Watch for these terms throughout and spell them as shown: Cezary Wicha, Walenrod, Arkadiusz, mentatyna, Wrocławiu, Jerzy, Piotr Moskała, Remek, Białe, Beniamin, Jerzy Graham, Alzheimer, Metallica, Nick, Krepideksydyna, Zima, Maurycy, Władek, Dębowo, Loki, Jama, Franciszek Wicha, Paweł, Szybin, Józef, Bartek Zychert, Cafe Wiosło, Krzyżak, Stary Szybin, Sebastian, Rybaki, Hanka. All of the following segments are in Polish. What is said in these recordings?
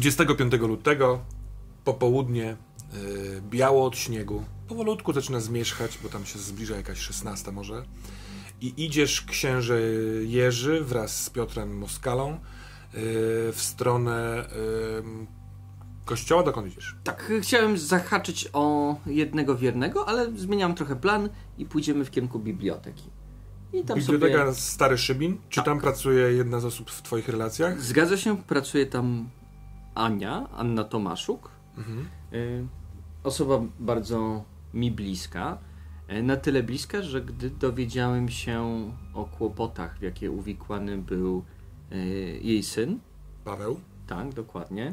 25 lutego popołudnie biało od śniegu. Powolutku zaczyna zmierzchać, bo tam się zbliża jakaś 16 może. I idziesz, księże Jerzy, wraz z Piotrem Moskalą w stronę kościoła. Dokąd idziesz? Tak, chciałem zahaczyć o jednego wiernego, ale zmieniam trochę plan i pójdziemy w kierunku biblioteki. I tam biblioteka sobie... Stary Szybin. Czy tak. Tam pracuje jedna z osób w twoich relacjach? Zgadza się, pracuje tam Anna Tomaszuk. Mhm. Osoba bardzo mi bliska. Na tyle bliska, że gdy dowiedziałem się o kłopotach, w jakie uwikłany był jej syn. Paweł? Tak, dokładnie.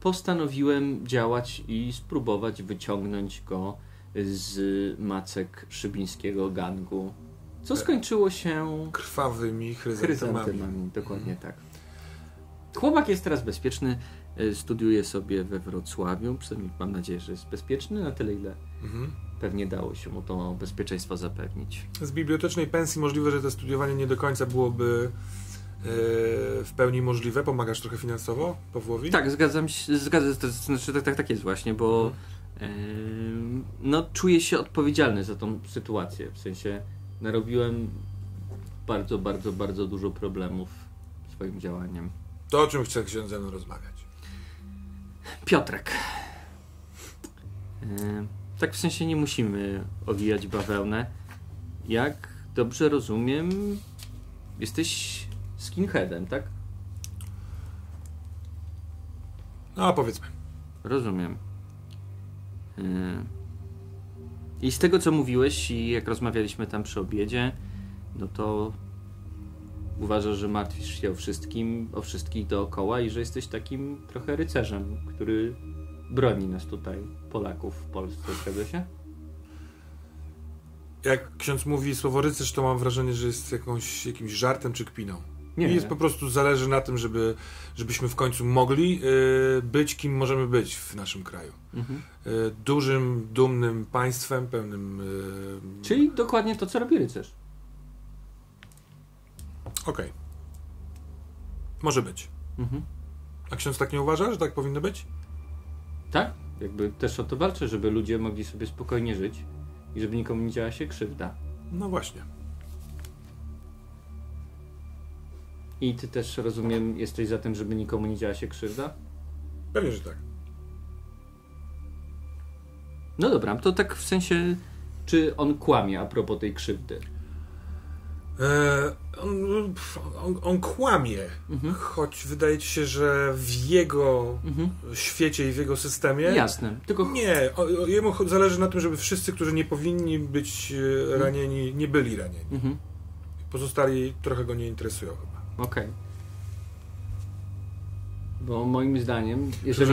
Postanowiłem działać i spróbować wyciągnąć go z macek szybińskiego gangu, co skończyło się... krwawymi chryzantemami. Dokładnie tak. Chłopak jest teraz bezpieczny, studiuje sobie we Wrocławiu, przynajmniej mam nadzieję, że jest bezpieczny na tyle, ile pewnie dało się mu to bezpieczeństwo zapewnić. Z bibliotecznej pensji możliwe, że to studiowanie nie do końca byłoby w pełni możliwe. Pomagasz trochę finansowo Pawłowi? Tak, zgadzam się, to znaczy, tak jest właśnie, bo no, czuję się odpowiedzialny za tą sytuację, w sensie narobiłem bardzo dużo problemów swoim działaniem. To o czym chce ksiądz ze mną rozmawiać? Piotrek. Tak w sensie nie musimy owijać bawełnę. Jak dobrze rozumiem, jesteś skinheadem, tak? No powiedzmy. Rozumiem. I z tego co mówiłeś i jak rozmawialiśmy tam przy obiedzie, no to uważasz, że martwisz się o wszystkich dookoła i że jesteś takim trochę rycerzem, który broni nas tutaj, Polaków w Polsce, zgadza się? Jak ksiądz mówi słowo rycerz, to mam wrażenie, że jest jakimś żartem czy kpiną. Nie. I jest po prostu zależy na tym, żebyśmy w końcu mogli być kim możemy być w naszym kraju. Mhm. Dużym, dumnym państwem, pełnym... Czyli dokładnie to, co robi rycerz. Okej. Może być. Mhm. A ksiądz tak nie uważa, że tak powinno być? Tak. Jakby też o to walczę, żeby ludzie mogli sobie spokojnie żyć i żeby nikomu nie działa się krzywda. No właśnie. I ty też, rozumiem, jesteś za tym, żeby nikomu nie działa się krzywda? Pewnie, że tak. No dobra, to tak w sensie, czy on kłamie a propos tej krzywdy? On kłamie, choć wydaje ci się, że w jego świecie i w jego systemie... Jasne, tylko... Nie, jemu zależy na tym, żeby wszyscy, którzy nie powinni być ranieni, nie byli ranieni. Pozostali trochę go nie interesują chyba. Okej. Bo moim zdaniem... Jeżeli...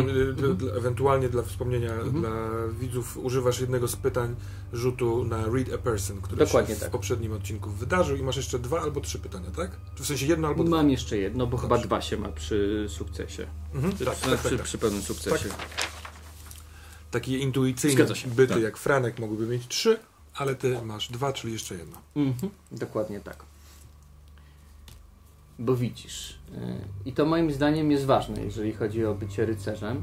Ewentualnie dla wspomnienia, dla widzów używasz jednego z pytań rzutu na Read a Person, który dokładnie się w poprzednim odcinku wydarzył i masz jeszcze 2 albo 3 pytania, tak? W sensie jedno albo dwa? Mam jeszcze jedno, bo chyba 2 się ma przy sukcesie. Przy pełnym sukcesie. Tak. Takie intuicyjne byty jak Franek mogłyby mieć 3, ale ty masz 2, czyli jeszcze jedno. Dokładnie tak. Bo widzisz, i to moim zdaniem jest ważne, jeżeli chodzi o bycie rycerzem,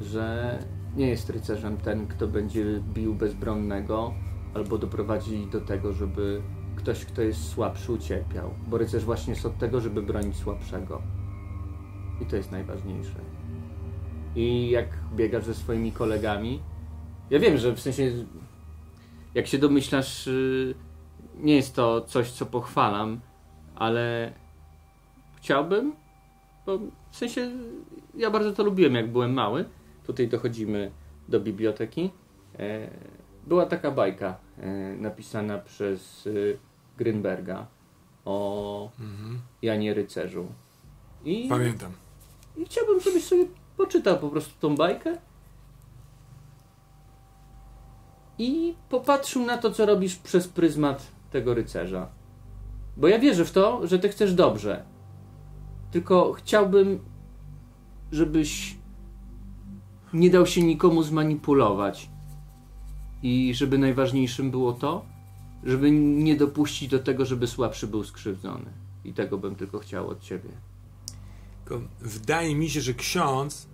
że nie jest rycerzem ten, kto będzie bił bezbronnego albo doprowadzi do tego, żeby ktoś, kto jest słabszy, ucierpiał. Bo rycerz właśnie jest od tego, żeby bronić słabszego. I to jest najważniejsze. I jak biegasz ze swoimi kolegami, ja wiem, że w sensie, jak się domyślasz, nie jest to coś, co pochwalam, ale... Chciałbym, bo w sensie ja bardzo to lubiłem, jak byłem mały. Tutaj dochodzimy do biblioteki. Była taka bajka napisana przez Grinberga o Janie Rycerzu. I, pamiętam. I chciałbym, żebyś sobie poczytał po prostu tą bajkę i popatrzył na to, co robisz przez pryzmat tego rycerza. Bo ja wierzę w to, że ty chcesz dobrze. Tylko chciałbym, żebyś nie dał się nikomu zmanipulować i żeby najważniejszym było to, żeby nie dopuścić do tego, żeby słabszy był skrzywdzony. I tego bym tylko chciał od ciebie. Tylko wydaje mi się, że ksiądz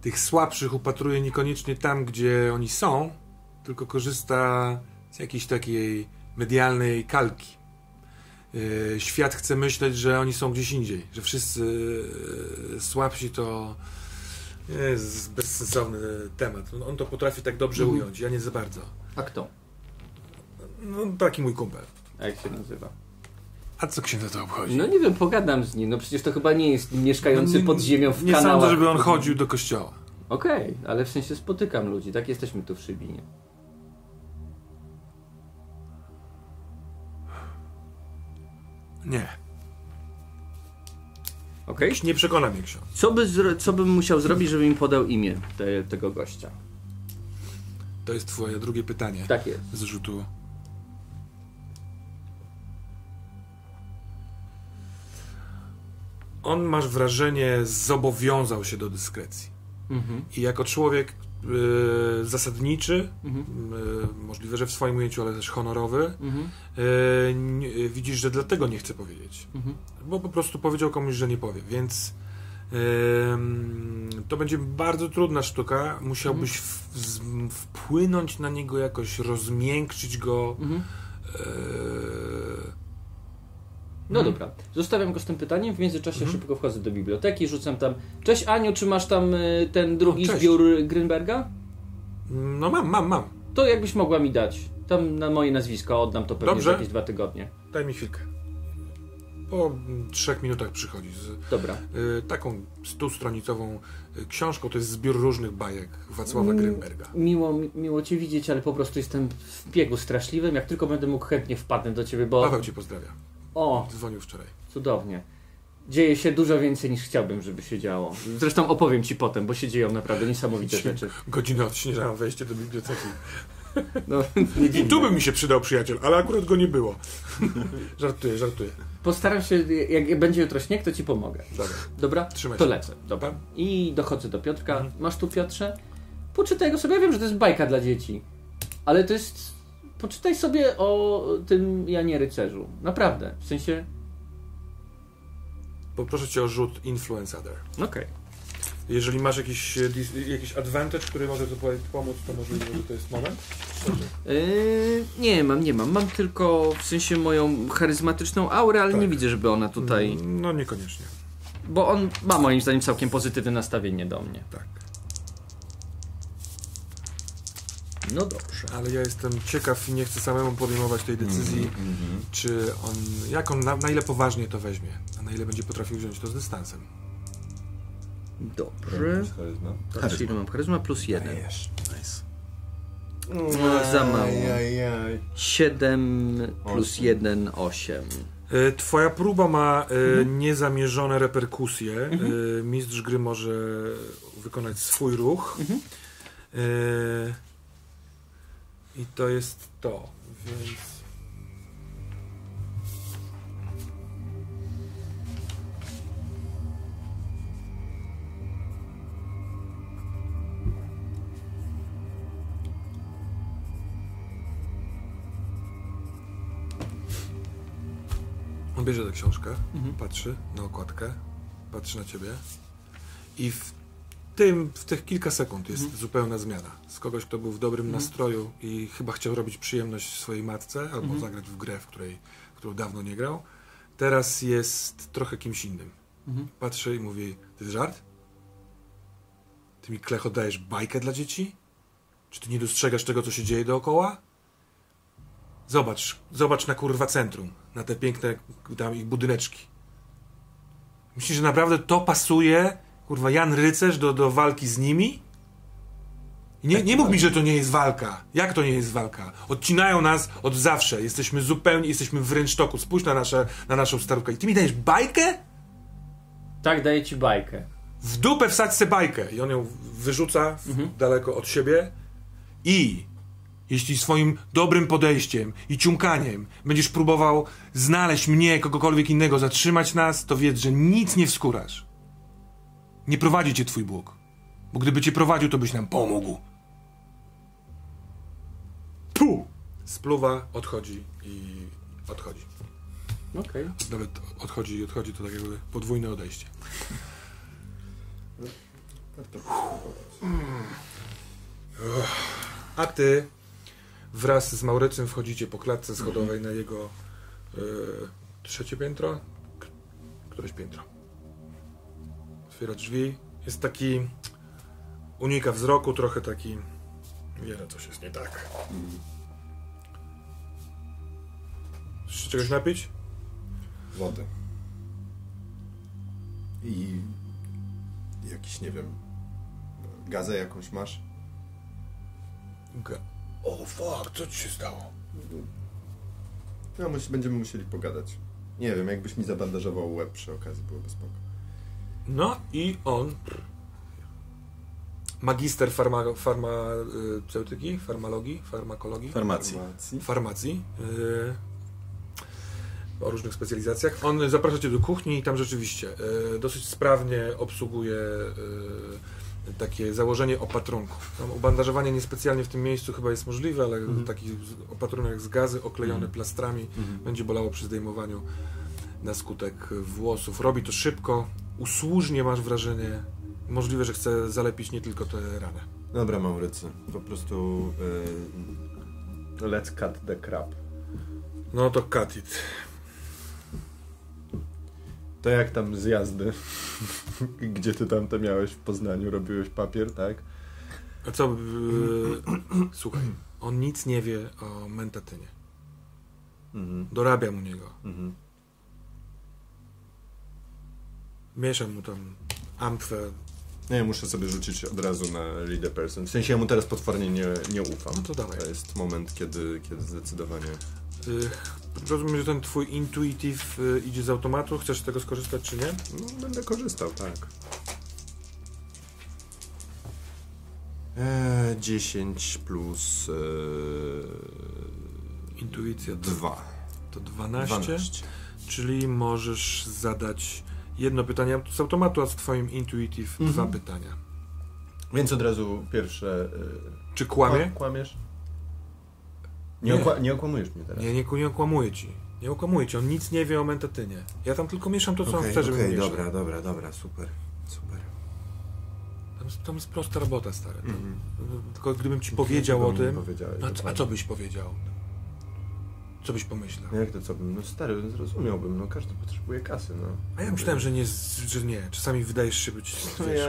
tych słabszych upatruje niekoniecznie tam, gdzie oni są, tylko korzysta z jakiejś takiej medialnej kalki. Świat chce myśleć, że oni są gdzieś indziej, że wszyscy słabsi to jest bezsensowny temat. On to potrafi tak dobrze ująć, ja nie za bardzo. A kto? No taki mój kumpel. A jak się nazywa? A co księdza to obchodzi? No nie wiem, pogadam z nim. No przecież to chyba nie jest mieszkający pod ziemią w kanałach. Nie sądzę, żeby on chodził do kościoła. Okej, ale w sensie spotykam ludzi. Tak jesteśmy tu w Szybinie. Nie. Okej? Nie przekona mnie ksiądz. Co bym musiał zrobić, żeby mi podał imię tego gościa? To jest twoje drugie pytanie. Tak jest. Z rzutu. On, masz wrażenie, zobowiązał się do dyskrecji. I jako człowiek zasadniczy, możliwe, że w swoim ujęciu, ale też honorowy, widzisz, że dlatego nie chce powiedzieć. Bo po prostu powiedział komuś, że nie powie. Więc to będzie bardzo trudna sztuka. Musiałbyś wpłynąć na niego jakoś, rozmiękczyć go. No dobra, zostawiam go z tym pytaniem, w międzyczasie szybko wchodzę do biblioteki, rzucam tam: cześć Aniu, czy masz tam ten drugi zbiór Grinberga? No mam. To jakbyś mogła mi dać, tam na moje nazwisko oddam to pewnie za jakieś 2 tygodnie. Daj mi chwilkę. Po 3 minutach przychodzi z taką 100-stronicową książką. To jest zbiór różnych bajek Wacława Grinberga. Miło Cię widzieć, ale po prostu jestem w biegu straszliwym, jak tylko będę mógł, chętnie wpadnę do Ciebie, bo... Paweł Cię pozdrawia. O! Dzwonił wczoraj. Cudownie. Dzieje się dużo więcej, niż chciałbym, żeby się działo. Zresztą opowiem Ci potem, bo się dzieją naprawdę niesamowite rzeczy. Godzinę odśnieżałem wejście do biblioteki. No, i tu by mi się przydał przyjaciel, ale akurat go nie było. Żartuję. Postaram się, jak będzie jutro śnieg, to Ci pomogę. Dobra? Trzymaj się. To lecę. Dobra. I dochodzę do Piotrka. Masz tu, Piotrze? Poczytaj go sobie. Ja wiem, że to jest bajka dla dzieci, ale to jest... Poczytaj sobie o tym Janie Rycerzu. Naprawdę. W sensie... Poproszę Cię o rzut Influence Other. Okej. Jeżeli masz jakiś advantage, który może pomóc, to może to jest moment? Nie mam. Mam tylko w sensie moją charyzmatyczną aurę, ale nie widzę, żeby ona tutaj... No niekoniecznie. Bo on ma moim zdaniem całkiem pozytywne nastawienie do mnie. Tak. No dobrze. Ale ja jestem ciekaw i nie chcę samemu podejmować tej decyzji, czy on, na ile poważnie to weźmie, a na ile będzie potrafił wziąć to z dystansem. Dobrze. Patrz, ile mam charyzma? +1. Nice. Za mało. 7 + 1, 8. Twoja próba ma niezamierzone reperkusje. Mistrz gry może wykonać swój ruch. I to jest to, więc... On bierze tę książkę, patrzy na okładkę, patrzy na ciebie i w tych kilka sekund jest zupełna zmiana. Z kogoś, kto był w dobrym nastroju i chyba chciał robić przyjemność swojej matce albo zagrać w grę, w którą dawno nie grał, teraz jest trochę kimś innym. Patrzy i mówi: to jest żart? Ty mi, Klecho, dajesz bajkę dla dzieci? Czy ty nie dostrzegasz tego, co się dzieje dookoła? Zobacz na kurwa centrum, na te piękne tam ich budyneczki. Myślisz, że naprawdę to pasuje... Kurwa, Jan Rycerz do walki z nimi? Nie mów mi, że to nie jest walka. Jak to nie jest walka? Odcinają nas od zawsze. Jesteśmy w rynsztoku. Spójrz na naszą starówkę. I ty mi dajesz bajkę? Tak, daję ci bajkę. W dupę wsadź se bajkę. I on ją wyrzuca daleko od siebie. I jeśli swoim dobrym podejściem i ciumkaniem będziesz próbował znaleźć mnie, kogokolwiek innego, zatrzymać nas, to wiedz, że nic nie wskórasz. Nie prowadzi cię twój Bóg, bo gdyby cię prowadził, to byś nam pomógł. Spluwa, odchodzi. Okay. Nawet odchodzi to tak jakby podwójne odejście. A ty wraz z Maurycym wchodzicie po klatce schodowej na jego trzecie piętro? Któreś piętro. Otwiera drzwi. Jest taki... Unika wzroku, trochę taki... Wie, że coś jest nie tak. Chcesz czegoś napić? Wody. I... Jakiś, nie wiem... Gazę jakąś masz? O, fuck, co ci się stało? No, będziemy musieli pogadać. Nie wiem, jakbyś mi zabandażował łeb przy okazji, byłoby spoko. No i on... Magister farmaceutyki, farmalogii, farmakologii, farmacji. O różnych specjalizacjach. On zaprasza cię do kuchni i tam rzeczywiście dosyć sprawnie obsługuje takie założenie opatrunków. Tam ubandażowanie niespecjalnie w tym miejscu chyba jest możliwe, ale taki opatrunek z gazy oklejony plastrami będzie bolało przy zdejmowaniu na skutek włosów. Robi to szybko, usłużnie, masz wrażenie. Możliwe, że chce zalepić nie tylko tę ranę. Dobra, Maurycy, po prostu let's cut the crap. No to cut it. To jak tam zjazdy, gdzie ty tam to miałeś w Poznaniu, robiłeś papier, tak? A co, słuchaj, on nic nie wie o mentatynie. Dorabiam u niego. Mieszam mu tam amfę. Nie, muszę sobie rzucić od razu na leader person. W sensie ja mu teraz potwornie nie ufam. No to dawaj. To jest moment, kiedy zdecydowanie... Rozumiem, że ten twój intuitive idzie z automatu. Chcesz z tego skorzystać, czy nie? No, będę korzystał, tak. 10 plus... Intuicja 2. To 12. Czyli możesz zadać... Jedno pytanie z automatu, a z twoim intuitive dwa pytania. Więc od razu pierwsze... Czy kłamie? Kłamiesz? Nie okłamujesz mnie teraz. Nie okłamuję ci. Nie okłamuję ci, on nic nie wie o mentatynie. Ja tam tylko mieszam to, co on chce, żeby mieszać. Dobra, super. Tam jest prosta robota, stary. Tylko gdybym ci powiedział o tym... A co byś powiedział? Co byś pomyślał? Jak to co bym? No stary, zrozumiałbym, no każdy potrzebuje kasy, no. A ja myślałem, że nie. Czasami wydajesz się być, wiesz,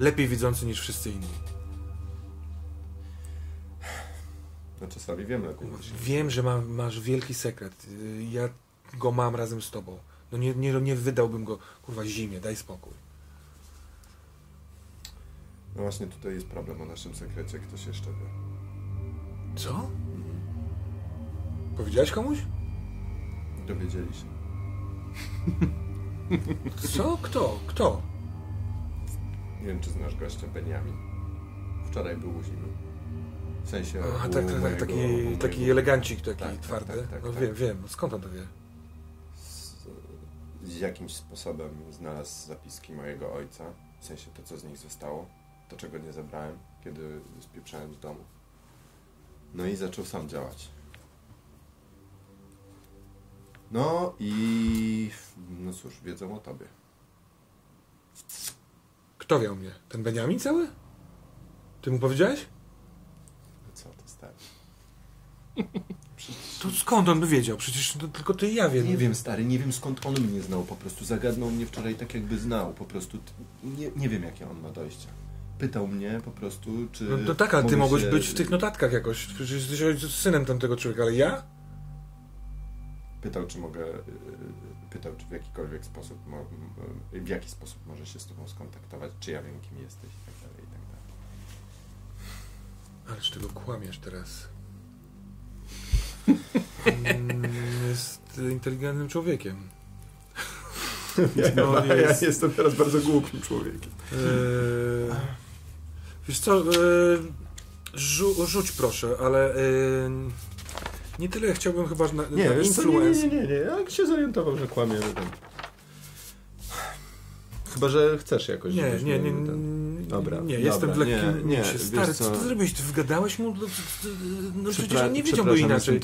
lepiej widzący niż wszyscy inni. No czasami wiem lepiej. Wiem, że masz wielki sekret. Ja go mam razem z tobą. No nie wydałbym go, kurwa, zimie, daj spokój. No właśnie tutaj jest problem o naszym sekrecie, ktoś jeszcze wie. Co? Powiedziałeś komuś? Dowiedzieli się. Co? Kto? Nie wiem, czy znasz gościa, Beniamin. Wczoraj był u Zimy. W sensie... A, tak, taki elegancik, taki twardy. Tak. Wiem. Skąd on to wie? Z jakimś sposobem znalazł zapiski mojego ojca. W sensie to, co z nich zostało. To, czego nie zebrałem, kiedy spieprzałem z domu. No i zaczął sam działać. No i... No cóż, wiedzą o tobie. Kto wie o mnie? Ten Beniamin cały? Ty mu powiedziałeś? No co ty, stary? Przecież... To skąd on by wiedział? Przecież to tylko ty i ja wiem. Nie wiem, stary, nie wiem skąd on mnie znał po prostu. Zagadnął mnie wczoraj tak jakby znał po prostu. Nie wiem, jakie on ma dojścia. Pytał mnie po prostu, czy... No to tak, ale ty mogłeś być w tych notatkach jakoś. Przecież jesteś synem tamtego człowieka, ale ja? Pytał, czy mogę, czy w jakikolwiek sposób, w jaki sposób może się z tobą skontaktować, czy ja wiem, kim jesteś i tak dalej, i tak dalej. Ależ tego kłamiesz teraz. Jest inteligentnym człowiekiem. Ja jestem teraz bardzo głupim człowiekiem. Wiesz co, rzuć proszę, ale... Nie tyle, chciałbym chyba na influence. Nie. Jak się zorientował, że kłamie. Chyba, że chcesz jakoś... Nie, nie, nie, Dobra, nie, jestem w lekkim... Nie, stary, co ty zrobiłeś? Ty wgadałeś mu? No przecież on nie wiedziałby inaczej.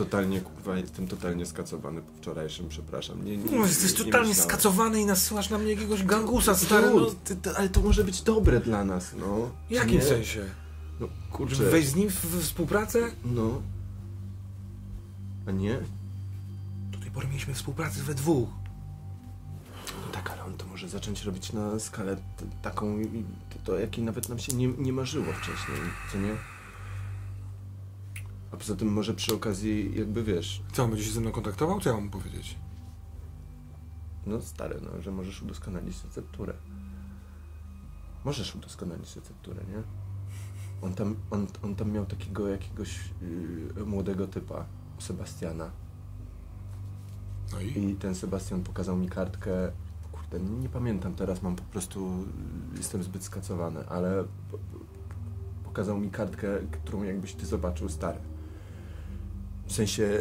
Jestem totalnie skacowany po wczorajszym, przepraszam. No jesteś totalnie skacowany i nasyłasz na mnie jakiegoś gangusa, stary. Ale to może być dobre dla nas, no. W jakim sensie? No kurczę... Żeby wejść z nim w współpracę? No. A nie? Do tej pory mieliśmy współpracę we dwóch. No tak, ale on to może zacząć robić na skalę taką, jakiej nawet nam się nie marzyło wcześniej, co nie? A poza tym może przy okazji jakby wiesz... Co, on będzie się ze mną kontaktował? Co ja mam powiedzieć? No stary, no, że możesz udoskonalić recepturę. Możesz udoskonalić recepturę, nie? On tam miał takiego jakiegoś młodego typa, Sebastiana. No i ten Sebastian pokazał mi kartkę, kurde, nie pamiętam teraz, mam po prostu, jestem zbyt skacowany, ale pokazał mi kartkę, którą jakbyś ty zobaczył, stary. W sensie,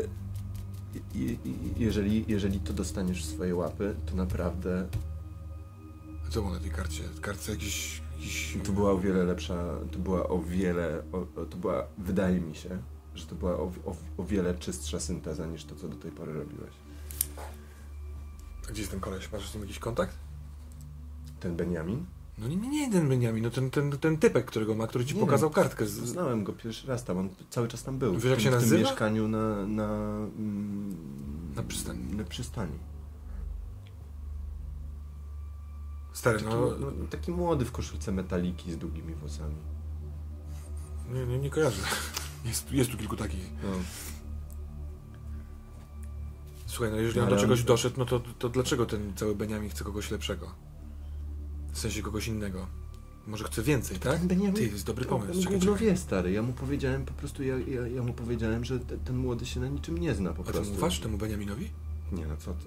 jeżeli to dostaniesz w swoje łapy, to naprawdę... A co było na tej karcie? Kartce jakiś... To była o wiele lepsza, wydaje mi się, że to była o wiele czystsza synteza niż to, co do tej pory robiłeś. A gdzie jest ten koleś? Masz z nim jakiś kontakt? Ten Beniamin? No nie ten Beniamin, no ten typek, którego ma, który ci pokazał kartkę. Znałem go pierwszy raz tam, on cały czas tam był. Wiesz, jak się nazywa? W tym mieszkaniu na przystani. Na przystani. Stary, taki młody w koszulce metaliki z długimi włosami. Nie kojarzę. Jest tu kilku takich. No. Słuchaj, no jeżeli on do czegoś doszedł, no to dlaczego ten cały Beniamin chce kogoś lepszego? W sensie kogoś innego. Może chce więcej, tak? Ty, jest dobry pomysł. Gówno wie, stary. Ja mu powiedziałem po prostu, ja mu powiedziałem, że ten młody się na niczym nie zna po prostu. A ty ufasz temu Beniaminowi? Nie, no co ty.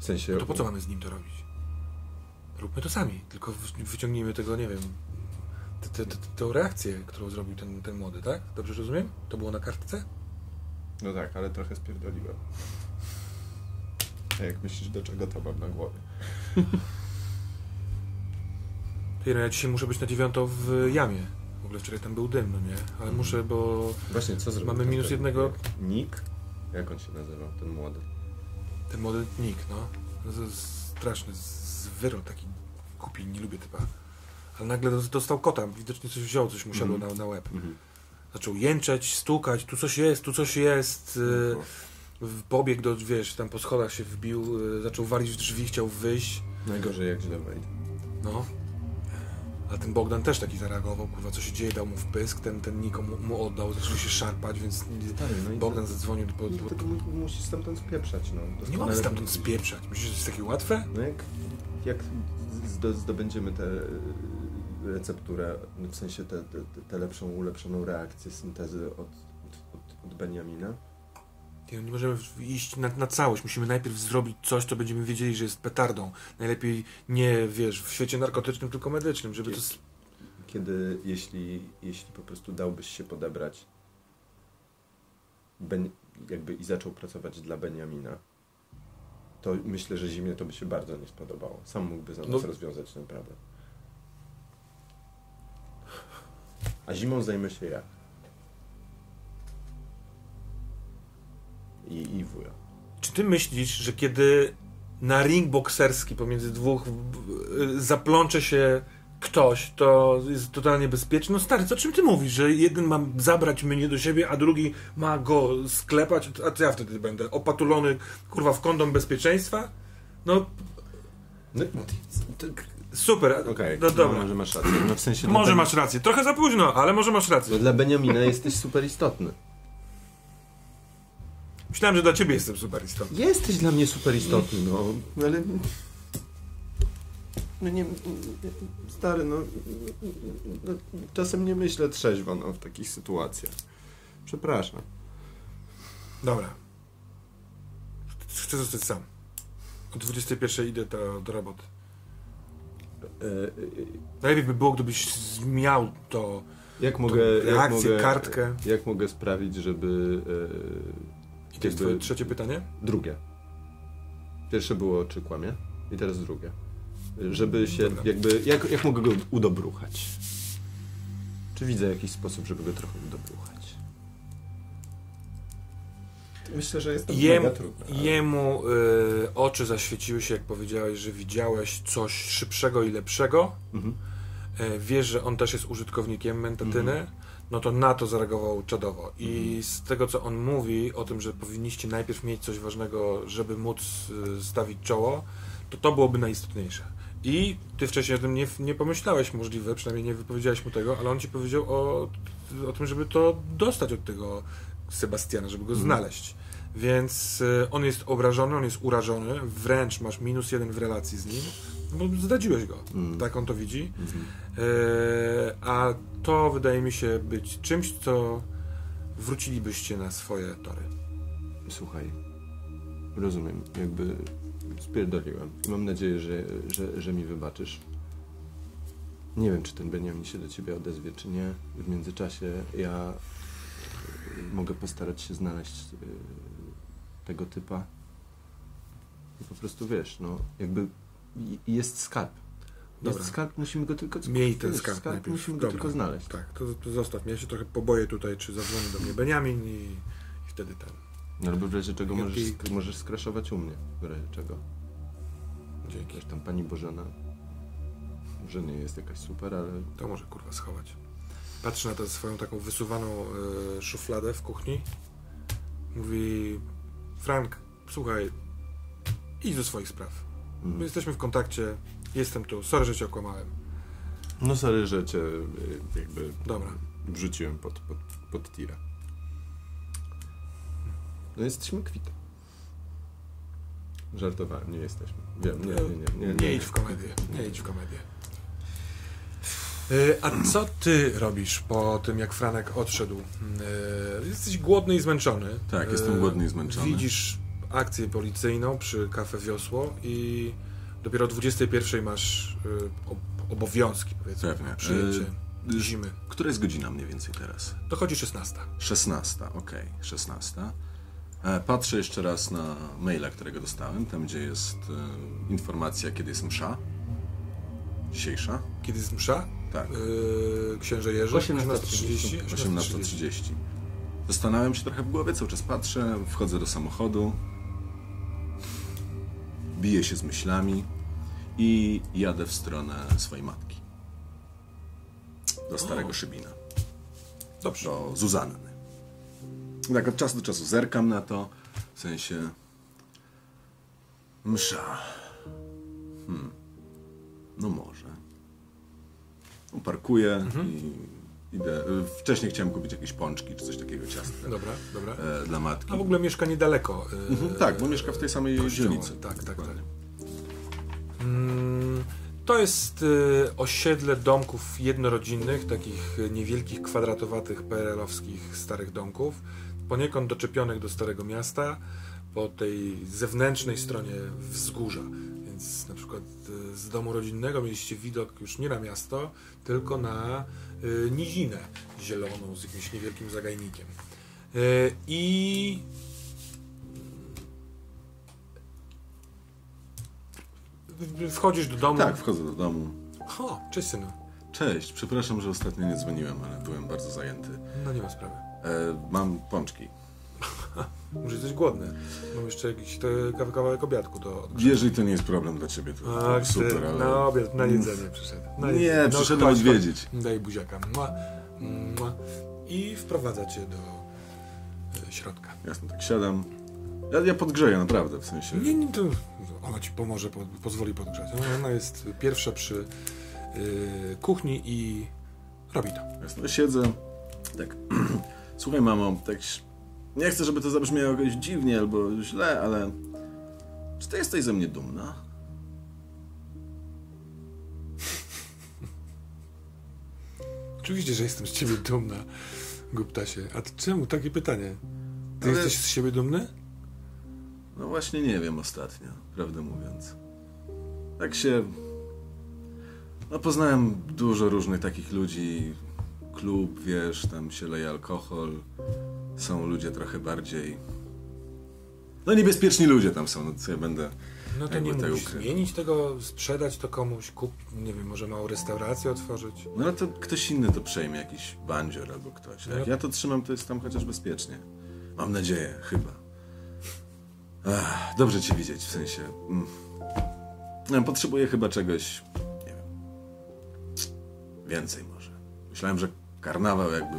W sensie... No to po co mamy z nim to robić? Róbmy to sami, tylko wyciągnijmy tego, nie wiem... Tę reakcję, którą zrobił ten młody, tak? Dobrze rozumiem? To było na kartce? No tak, ale trochę spierdoliłem. A jak myślisz, do czego to mam na głowie? Ty, no ja dzisiaj muszę być na 9 w jamie. W ogóle wczoraj tam był dym, no nie? Ale muszę, bo... Właśnie, co zrobił? Mamy minus jednego... Nick? Jak on się nazywał, ten młody? Ten młody Nick, no. Straszny, zwyro taki głupi, nie lubię typa. Ale nagle dostał kota, widocznie coś wziął, coś mu siadło na łeb. Zaczął jęczeć, stukać, tu coś jest. Pobiegł do, wiesz, tam po schodach się wbił, zaczął walić w drzwi, chciał wyjść. Najgorzej jak źle wejdzie. No. A ten Bogdan też taki zareagował, kurwa, co się dzieje, dał mu wpysk, ten Niko mu oddał, zaczął się szarpać, więc stary, no Bogdan zadzwonił Ty musisz stamtąd spieprzać, no. Nie mogę stamtąd spieprzać, myślisz, że jest takie łatwe? No jak zdobędziemy tę recepturę, w sensie tę lepszą, ulepszoną reakcję syntezy od Beniamina? Nie możemy iść na całość, musimy najpierw zrobić coś, co będziemy wiedzieli, że jest petardą. Najlepiej nie, wiesz, w świecie narkotycznym, tylko medycznym, żeby Jeśli po prostu dałbyś się podebrać i zaczął pracować dla Beniamina, to myślę, że Zimie to by się bardzo nie spodobało. Sam mógłby za nas rozwiązać ten problem. A Zimą zajmę się ja. I wuja. Czy ty myślisz, że kiedy na ring bokserski pomiędzy dwóch zaplącze się ktoś, to jest totalnie bezpieczny? No stary, co o czym ty mówisz? Że jeden ma zabrać mnie do siebie, a drugi ma go sklepać? A co ja wtedy będę? Opatulony, kurwa, w kondom bezpieczeństwa? No super, okay. No dobra. Może masz rację. No, w sensie może masz rację. Trochę za późno, ale może masz rację. Bo dla Beniamina jesteś super istotny. Myślałem, że dla ciebie jestem super istotny. Jesteś dla mnie super istotny, no ale... No nie... Stary, no... Czasem nie myślę trzeźwo, w takich sytuacjach. Przepraszam. Dobra. Chcę zostać sam. O 21 idę do roboty. Najlepiej by było, gdybyś miał to... kartkę... Jak mogę sprawić, żeby... I to jest twoje trzecie pytanie? Drugie. Pierwsze było, czy kłamie? I teraz drugie. żeby się jakby... Jak mogę go udobruchać? Czy widzę jakiś sposób, żeby go trochę udobruchać? Myślę, że jest to mega trudne. Ale... Jemu oczy zaświeciły się, jak powiedziałeś, że widziałeś coś szybszego i lepszego. Mhm. Wiesz, że on też jest użytkownikiem mentatyny. Mhm. No to na to zareagował czadowo. I z tego, co on mówi o tym, że powinniście najpierw mieć coś ważnego, żeby móc stawić czoło, to to byłoby najistotniejsze. I ty wcześniej o tym nie pomyślałeś możliwe, przynajmniej nie wypowiedziałeś mu tego, ale on ci powiedział o tym, żeby to dostać od tego Sebastiana, żeby go znaleźć. Więc on jest obrażony, on jest urażony, wręcz masz -1 w relacji z nim, bo zdradziłeś go, tak on to widzi. A to wydaje mi się być czymś, co wrócilibyście na swoje tory. Słuchaj, rozumiem, jakby spierdoliłem i mam nadzieję, że mi wybaczysz. Nie wiem, czy ten Beniamin się do ciebie odezwie, czy nie. W międzyczasie ja mogę postarać się znaleźć tego typa. I po prostu wiesz, no jakby jest skarb. Jest skarb, musimy go tylko znaleźć. Miej ten skarb najpierw. Musimy go tylko znaleźć. Tak, to zostaw. Ja się trochę poboję tutaj, czy zadzwoni do mnie Beniamin i wtedy ten. No albo w razie czego możesz skraszować u mnie. W razie czego. Dzięki. Tam pani Bożena. Może nie jest jakaś super, ale... To może kurwa schować. Patrzy na tę swoją taką wysuwaną szufladę w kuchni. Mówi: Frank, słuchaj, idź do swoich spraw. My jesteśmy w kontakcie, jestem tu, sorry, że cię okłamałem. No sorry, że cię jakby wrzuciłem pod tira. No jesteśmy kwita. Żartowałem, nie jesteśmy. Wiem, nie idź w komedię, nie idź w komedię. A co ty robisz po tym, jak Franek odszedł? Jesteś głodny i zmęczony. Tak, jestem głodny i zmęczony. Widzisz akcję policyjną przy Cafe Wiosło i dopiero o 21 masz obowiązki, powiedzmy. Pewnie. Przyjęcie zimy. Która jest godzina mniej więcej teraz? Dochodzi 16. 16, okej, 16. Patrzę jeszcze raz na maila, którego dostałem, tam gdzie jest informacja, kiedy jest msza. Dzisiejsza. Kiedy jest msza? Tak. Księże Jerzy? 18:30. 18:30. Zastanawiam się trochę w głowie, cały czas patrzę, wchodzę do samochodu, biję się z myślami i jadę w stronę swojej matki. Do Starego Szybina. Dobrze. Do Zuzanny. Tak od czasu do czasu zerkam na to, w sensie... Msza. No może. Parkuję i idę. Wcześniej chciałem kupić jakieś pączki czy coś takiego, ciastka. Dobra. Dla matki. A w ogóle mieszka niedaleko. Tak, bo mieszka w tej samej dzielnicy. Tak. To jest osiedle domków jednorodzinnych, takich niewielkich, kwadratowatych, PRL-owskich starych domków, poniekąd doczepionych do Starego Miasta po tej zewnętrznej stronie wzgórza. Więc na przykład z domu rodzinnego mieliście widok już nie na miasto, tylko na nizinę zieloną z jakimś niewielkim zagajnikiem. I wchodzisz do domu. Tak, wchodzę do domu. O, cześć synu. Cześć, przepraszam, że ostatnio nie dzwoniłem, ale byłem bardzo zajęty. No nie ma sprawy. Mam pączki. Może jesteś głodny. Mam jeszcze jakiś kawałek obiadku do odgrzania. Jerzy, to nie jest problem dla ciebie. To super, ale... Na obiad, na jedzenie przyszedł. Przyszedłem odwiedzić. Daj buziaka. I wprowadza cię do środka. Jasno, tak siadam. Ja podgrzeję naprawdę, w sensie... Nie, to ona ci pomoże, pozwoli podgrzać. Ona jest pierwsza przy kuchni i robi to. Jasno, siedzę. Tak. Słuchaj, mamo, tak... Nie chcę, żeby to zabrzmiało jakoś dziwnie albo źle, ale... Czy ty jesteś ze mnie dumna? Oczywiście, że jestem z ciebie dumna, Guptasie. A czemu takie pytanie? Ty jesteś z siebie dumny? No właśnie nie wiem ostatnio, prawdę mówiąc. Tak się... No poznałem dużo różnych takich ludzi. Klub, wiesz, tam się leje alkohol. Są ludzie trochę bardziej... No niebezpieczni ludzie tam są, no co ja będę No to nie mógł zmienić tego, sprzedać to komuś, kupić, nie wiem, może małą restaurację otworzyć. No ale to ktoś inny to przejmie, jakiś bandzior albo ktoś. Jak ja to trzymam, to jest tam chociaż bezpiecznie. Mam nadzieję, chyba. Ach, dobrze cię widzieć, w sensie... Potrzebuję chyba czegoś, nie wiem, więcej może. Myślałem, że karnawał jakby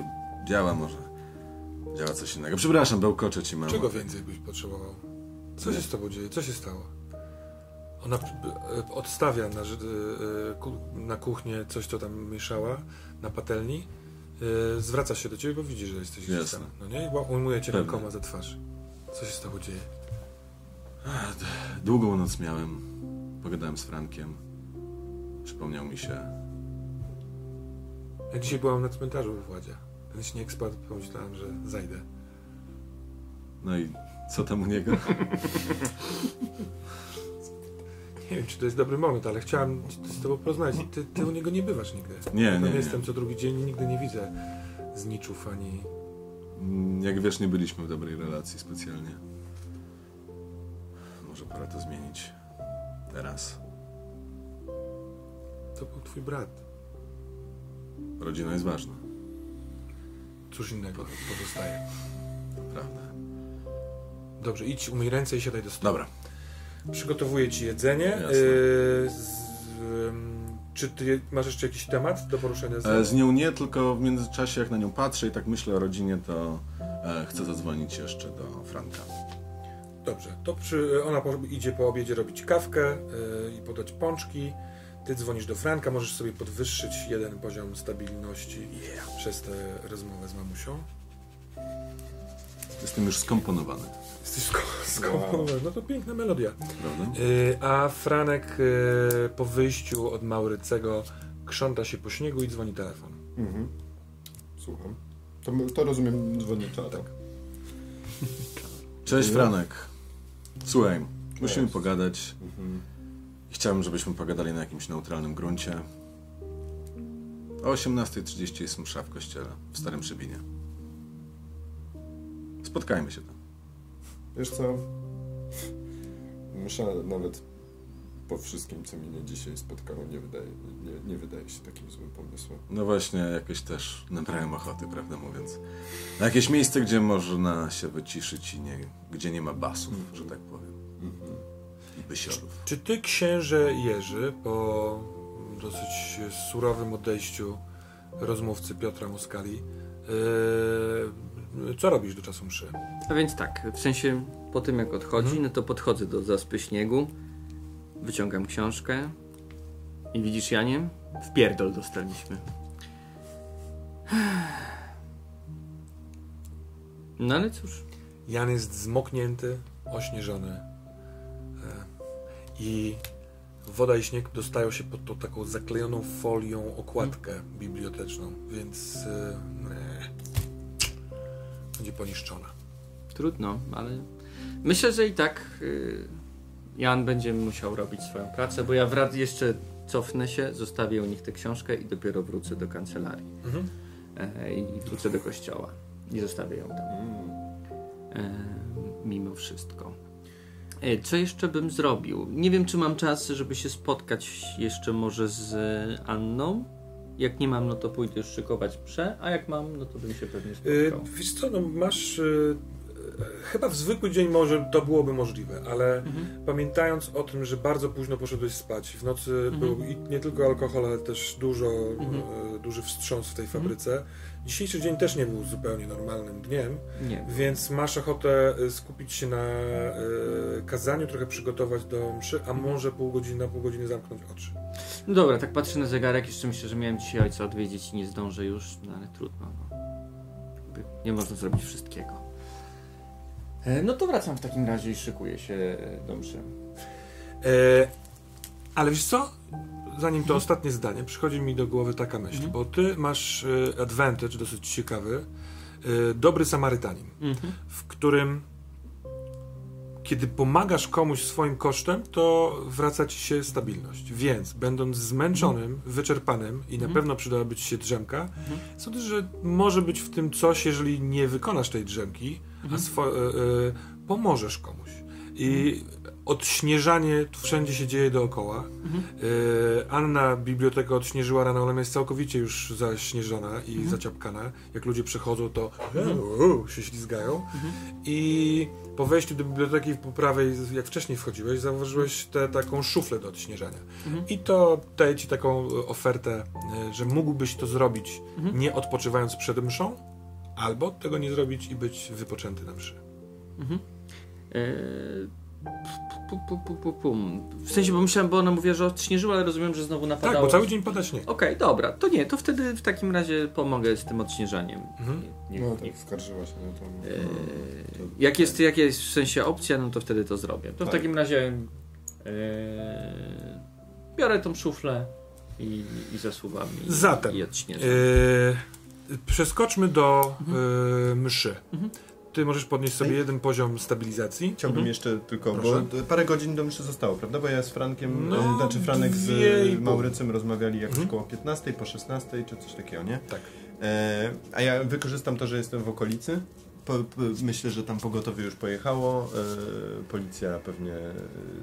działa może, działa coś innego. Przepraszam, bełkoczę ci, mamo. Czego więcej byś potrzebował? Co się z tobą dzieje? Co się stało? Ona odstawia na kuchnię coś, co tam mieszała, na patelni. Zwraca się do ciebie, bo widzi, że jesteś gdzieś tam. No nie? I ujmuje cię rękoma za twarz. Co się z tobą dzieje? Długą noc miałem. Pogadałem z Frankiem. Przypomniał mi się. Ja dzisiaj byłam na cmentarzu u Władzia. Ten śnieg spadł, pomyślałem, że zajdę. No i co tam u niego? Nie wiem, czy to jest dobry moment, ale chciałem z tobą porozmawiać. Ty u niego nie bywasz nigdy. Nie. Jestem co drugi dzień, nigdy nie widzę zniczów ani... Jak wiesz, nie byliśmy w dobrej relacji specjalnie. Może pora to zmienić. Teraz. To był twój brat. Rodzina jest ważna. Cóż innego pozostaje. To prawda. Dobrze, idź, umyj ręce i siadaj do stołu. Dobra. Przygotowuję ci jedzenie. Jasne. Czy ty masz jeszcze jakiś temat do poruszenia z nią? Nie, tylko w międzyczasie jak na nią patrzę i tak myślę o rodzinie, to chcę zadzwonić jeszcze do Franka. Dobrze, to ona idzie po obiedzie robić kawkę i podać pączki. Ty dzwonisz do Franka, możesz sobie podwyższyć jeden poziom stabilności przez tę rozmowę z mamusią. Jestem już skomponowany. Jesteś skomponowany, no to piękna melodia. Prawda? A Franek po wyjściu od Maurycego krząta się po śniegu i dzwoni telefon. Mhm. Słucham. To rozumiem, dzwoni telefon. Tak. Cześć Franek. Słuchaj, musimy pogadać. Chciałbym, żebyśmy pogadali na jakimś neutralnym gruncie. O 18:30 jest msza w kościele, w Starym Szybinie. Spotkajmy się tam. Wiesz co? Msza nawet po wszystkim, co mnie dzisiaj spotkało, nie wydaje się takim złym pomysłem. No właśnie, jakoś też nabrałem ochoty, prawdę mówiąc. Na jakieś miejsce, gdzie można się wyciszyć i gdzie nie ma basów, że tak powiem. Czy ty, księże Jerzy, po dosyć surowym odejściu rozmówcy Piotra Moskali, co robisz do czasu mszy? A więc tak, w sensie po tym jak odchodzi, no to podchodzę do zaspy śniegu, wyciągam książkę i widzisz, Janie, w pierdol dostaliśmy. No ale cóż. Jan jest zmoknięty, ośnieżony. I woda i śnieg dostają się pod tą taką zaklejoną folią okładkę biblioteczną, więc będzie poniszczona. Trudno, ale myślę, że i tak Jan będzie musiał robić swoją pracę, bo ja jeszcze cofnę się, zostawię u nich tę książkę i dopiero wrócę do kancelarii. I wrócę do kościoła i zostawię ją tam. Mimo wszystko. Co jeszcze bym zrobił? Nie wiem, czy mam czas, żeby się spotkać jeszcze może z Anną. Jak nie mam, no to pójdę już szykować mszę, a jak mam, no to bym się pewnie spotkał. Wiesz co, no masz... chyba w zwykły dzień może to byłoby możliwe, ale pamiętając o tym, że bardzo późno poszedłeś spać, w nocy był nie tylko alkohol, ale też duży wstrząs w tej fabryce. Dzisiejszy dzień też nie był zupełnie normalnym dniem, więc masz ochotę skupić się na kazaniu, trochę przygotować do mszy, a może pół godziny zamknąć oczy. No dobra, tak patrzę na zegarek, jeszcze myślę, że miałem dzisiaj ojca odwiedzić i nie zdążę już, no ale trudno. No. Nie można zrobić wszystkiego. No to wracam w takim razie i szykuję się do mszy. Ale wiesz co? Zanim to ostatnie zdanie, przychodzi mi do głowy taka myśl, bo ty masz advantage dosyć ciekawy, dobry Samarytanin, w którym kiedy pomagasz komuś swoim kosztem, to wraca ci się stabilność. Więc będąc zmęczonym, wyczerpanym i na pewno przydałaby ci się drzemka, sądzę, że może być w tym coś, jeżeli nie wykonasz tej drzemki, a pomożesz komuś. I odśnieżanie wszędzie się dzieje dookoła. Mhm. Anna bibliotekę odśnieżyła rano, ale ona jest całkowicie już zaśnieżona i zaciapkana. Jak ludzie przechodzą, to się ślizgają. I po wejściu do biblioteki po prawej, jak wcześniej wchodziłeś, zauważyłeś taką szuflę do odśnieżania. I to daje ci taką ofertę, że mógłbyś to zrobić nie odpoczywając przed mszą, albo tego nie zrobić i być wypoczęty na mszy. W sensie, bo myślałem, bo ona mówiła, że odśnieżyła, ale rozumiem, że znowu napadało. Tak, bo cały dzień pada śnieg. Okej, dobra, to nie, to wtedy w takim razie pomogę z tym odśnieżaniem. Nie, tak skarżyła się na to. Jak jest w sensie opcja, no to wtedy to zrobię. To tak. W takim razie biorę tą szuflę i zasuwam i odśnieżam. Przeskoczmy do mszy. Ty możesz podnieść sobie jeden poziom stabilizacji. Chciałbym jeszcze tylko, bo parę godzin do mszy zostało, prawda? Bo ja z Frankiem, znaczy Franek z Maurycym rozmawiali jakoś koło 15, po 16 czy coś takiego, nie? Tak. A ja wykorzystam to, że jestem w okolicy. Myślę, że tam pogotowie już pojechało. Policja pewnie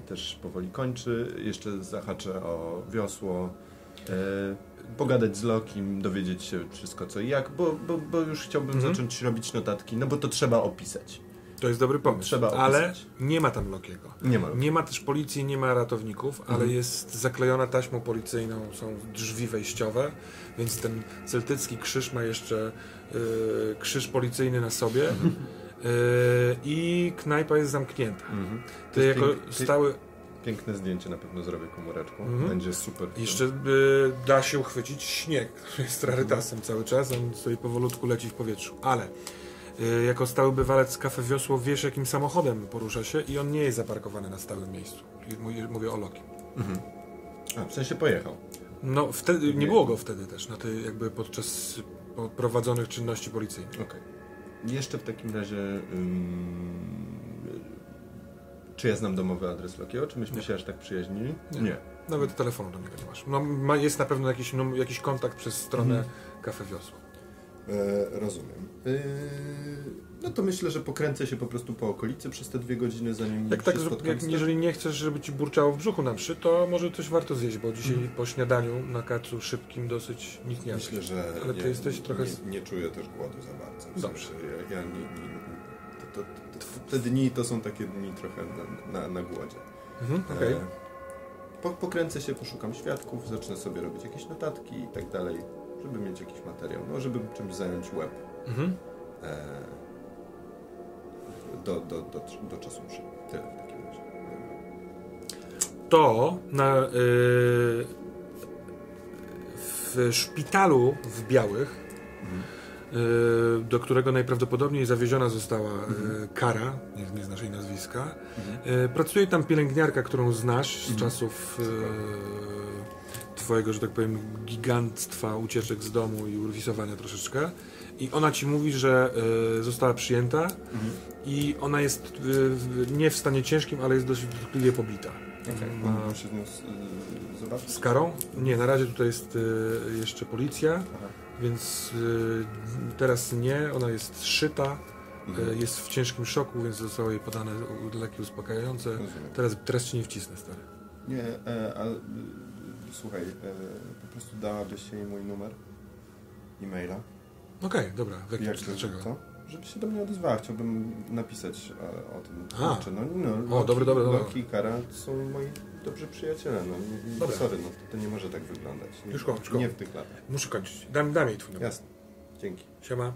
też powoli kończy. Jeszcze zahaczę o Wiosło. Pogadać z Lokim, dowiedzieć się wszystko co i jak, bo już chciałbym zacząć robić notatki, no bo to trzeba opisać. To jest dobry pomysł, ale nie ma tam Lokiego. Nie ma też policji, nie ma ratowników, ale jest zaklejona taśmą policyjną, są drzwi wejściowe, więc ten celtycki krzyż ma jeszcze krzyż policyjny na sobie i knajpa jest zamknięta. Ty jako stały... Piękne zdjęcie na pewno zrobię komóreczką. Będzie super. Jeszcze da się uchwycić śnieg, który jest rarytasem cały czas, on sobie powolutku leci w powietrzu. Ale jako stały bywalec Cafe Wiosło wiesz, jakim samochodem porusza się i on nie jest zaparkowany na stałym miejscu. Mówię o Lokim. W sensie pojechał. No wtedy, nie było go wtedy też, na tej, jakby podczas prowadzonych czynności policyjnych. Jeszcze w takim razie... Czy ja znam domowy adres Lokiego? Czy myśmy się aż tak przyjaźnili? Nie. Nawet telefonu do niego nie masz. No, jest na pewno jakiś kontakt przez stronę Cafe Wiosło. Rozumiem. No to myślę, że pokręcę się po prostu po okolicy przez te 2 godziny, zanim się spotkam. Jeżeli nie chcesz, żeby ci burczało w brzuchu na mszy, to może coś warto zjeść, bo dzisiaj po śniadaniu na kacu szybkim dosyć nikt nie jadł. Myślę, że ale ty jesteś trochę... nie czuję też głodu za bardzo. Dobrze. Ja nie te dni to są takie dni trochę na głodzie. Pokręcę się, poszukam świadków, zacznę sobie robić jakieś notatki i tak dalej, żeby mieć jakiś materiał, no żeby czymś zająć łeb do czasu mszy. Tyle w takim razie. To w szpitalu w Białych do którego najprawdopodobniej zawieziona została Kara, nie znasz jej nazwiska. Pracuje tam pielęgniarka, którą znasz z czasów twojego, że tak powiem, gigantstwa, ucieczek z domu i urwisowania troszeczkę. I ona ci mówi, że została przyjęta i ona jest nie w stanie ciężkim, ale jest dość dotkliwie pobita. Mam się z nią zobaczyć? Z Karą? Nie, na razie tutaj jest jeszcze policja. Więc teraz nie, ona jest szyta, jest w ciężkim szoku, więc zostały jej podane leki uspokajające. Teraz ci nie wcisnę, stary. Nie, ale słuchaj, po prostu dałabyś jej mój numer e-maila. Okej, dobra. Dlaczego? Żeby się do mnie odezwała, chciałbym napisać o tym. Loki i Kara są moi dobrzy przyjaciele. To nie może tak wyglądać. Już kończ. Nie w tych latach. Muszę kończyć. Dam jej twój numer. Jasne. Dzięki. Siema.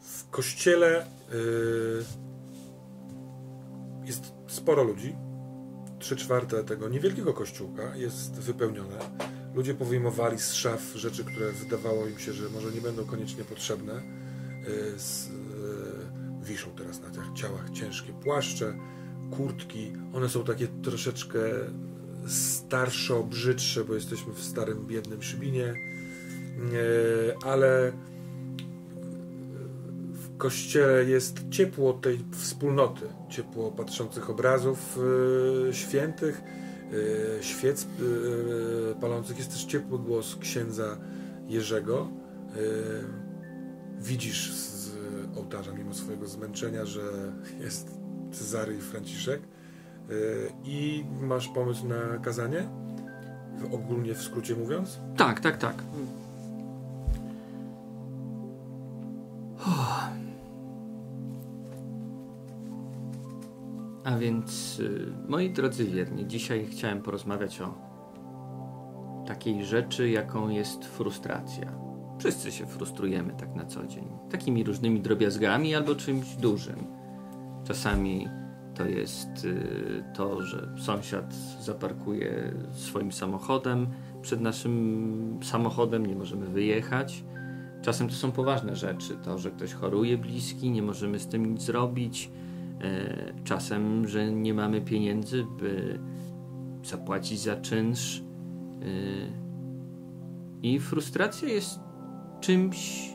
W kościele jest sporo ludzi. 3/4 tego niewielkiego kościółka jest wypełnione. Ludzie powyjmowali z szaf rzeczy, które wydawało im się, że może nie będą koniecznie potrzebne. Wiszą teraz na tych ciałach ciężkie płaszcze, kurtki. One są takie troszeczkę starsze, brzydsze, bo jesteśmy w starym, biednym Szybinie. Ale w kościele jest ciepło tej wspólnoty, ciepło patrzących obrazów świętych, świec palących. Jest też ciepły głos księdza Jerzego. Widzisz z ołtarza mimo swojego zmęczenia, że jest Cezary i Franciszek. I masz pomysł na kazanie? Ogólnie, w skrócie mówiąc? Tak, tak, tak. A więc, moi drodzy wierni, dzisiaj chciałem porozmawiać o takiej rzeczy, jaką jest frustracja. Wszyscy się frustrujemy tak na co dzień. Takimi różnymi drobiazgami albo czymś dużym. Czasami to jest to, że sąsiad zaparkuje swoim samochodem przed naszym samochodem, nie możemy wyjechać. Czasem to są poważne rzeczy. To, że ktoś choruje bliski, nie możemy z tym nic zrobić. Czasem, że nie mamy pieniędzy, by zapłacić za czynsz. I frustracja jest czymś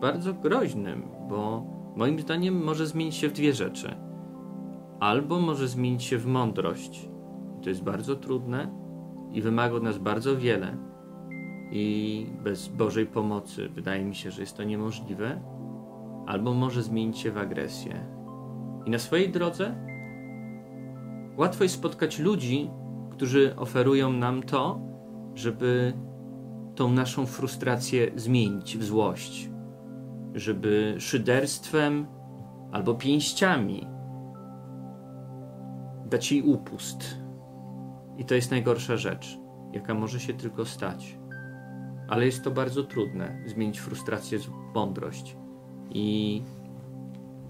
bardzo groźnym, bo moim zdaniem może zmienić się w dwie rzeczy. Albo może zmienić się w mądrość. To jest bardzo trudne i wymaga od nas bardzo wiele. I bez Bożej pomocy wydaje mi się, że jest to niemożliwe. Albo może zmienić się w agresję. I na swojej drodze łatwo jest spotkać ludzi, którzy oferują nam to, żeby tą naszą frustrację zmienić w złość. Żeby szyderstwem albo pięściami dać jej upust. I to jest najgorsza rzecz, jaka może się tylko stać. Ale jest to bardzo trudne, zmienić frustrację w mądrość. I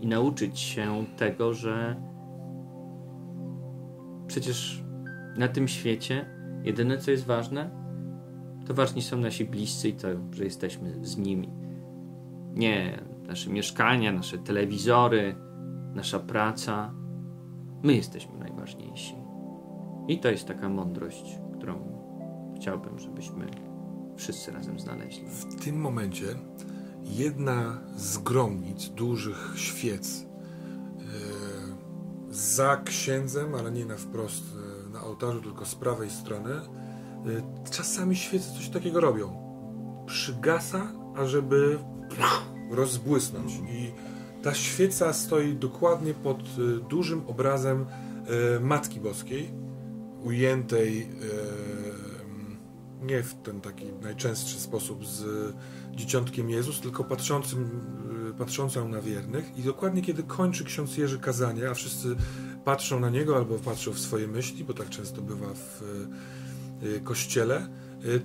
nauczyć się tego, że przecież na tym świecie jedyne, co jest ważne, to ważni są nasi bliscy i to, że jesteśmy z nimi. Nie nasze mieszkania, nasze telewizory, nasza praca. My jesteśmy najważniejsi. I to jest taka mądrość, którą chciałbym, żebyśmy wszyscy razem znaleźli. W tym momencie jedna z gromnic, dużych świec, za księdzem, ale nie na wprost na ołtarzu, tylko z prawej strony, czasami świece coś takiego robią. Przygasa, ażeby rozbłysnąć. I ta świeca stoi dokładnie pod dużym obrazem Matki Boskiej, ujętej nie w ten taki najczęstszy sposób z dzieciątkiem Jezus, tylko patrzącą na wiernych. I dokładnie kiedy kończy ksiądz Jerzy kazanie, a wszyscy patrzą na niego albo patrzą w swoje myśli, bo tak często bywa w kościele,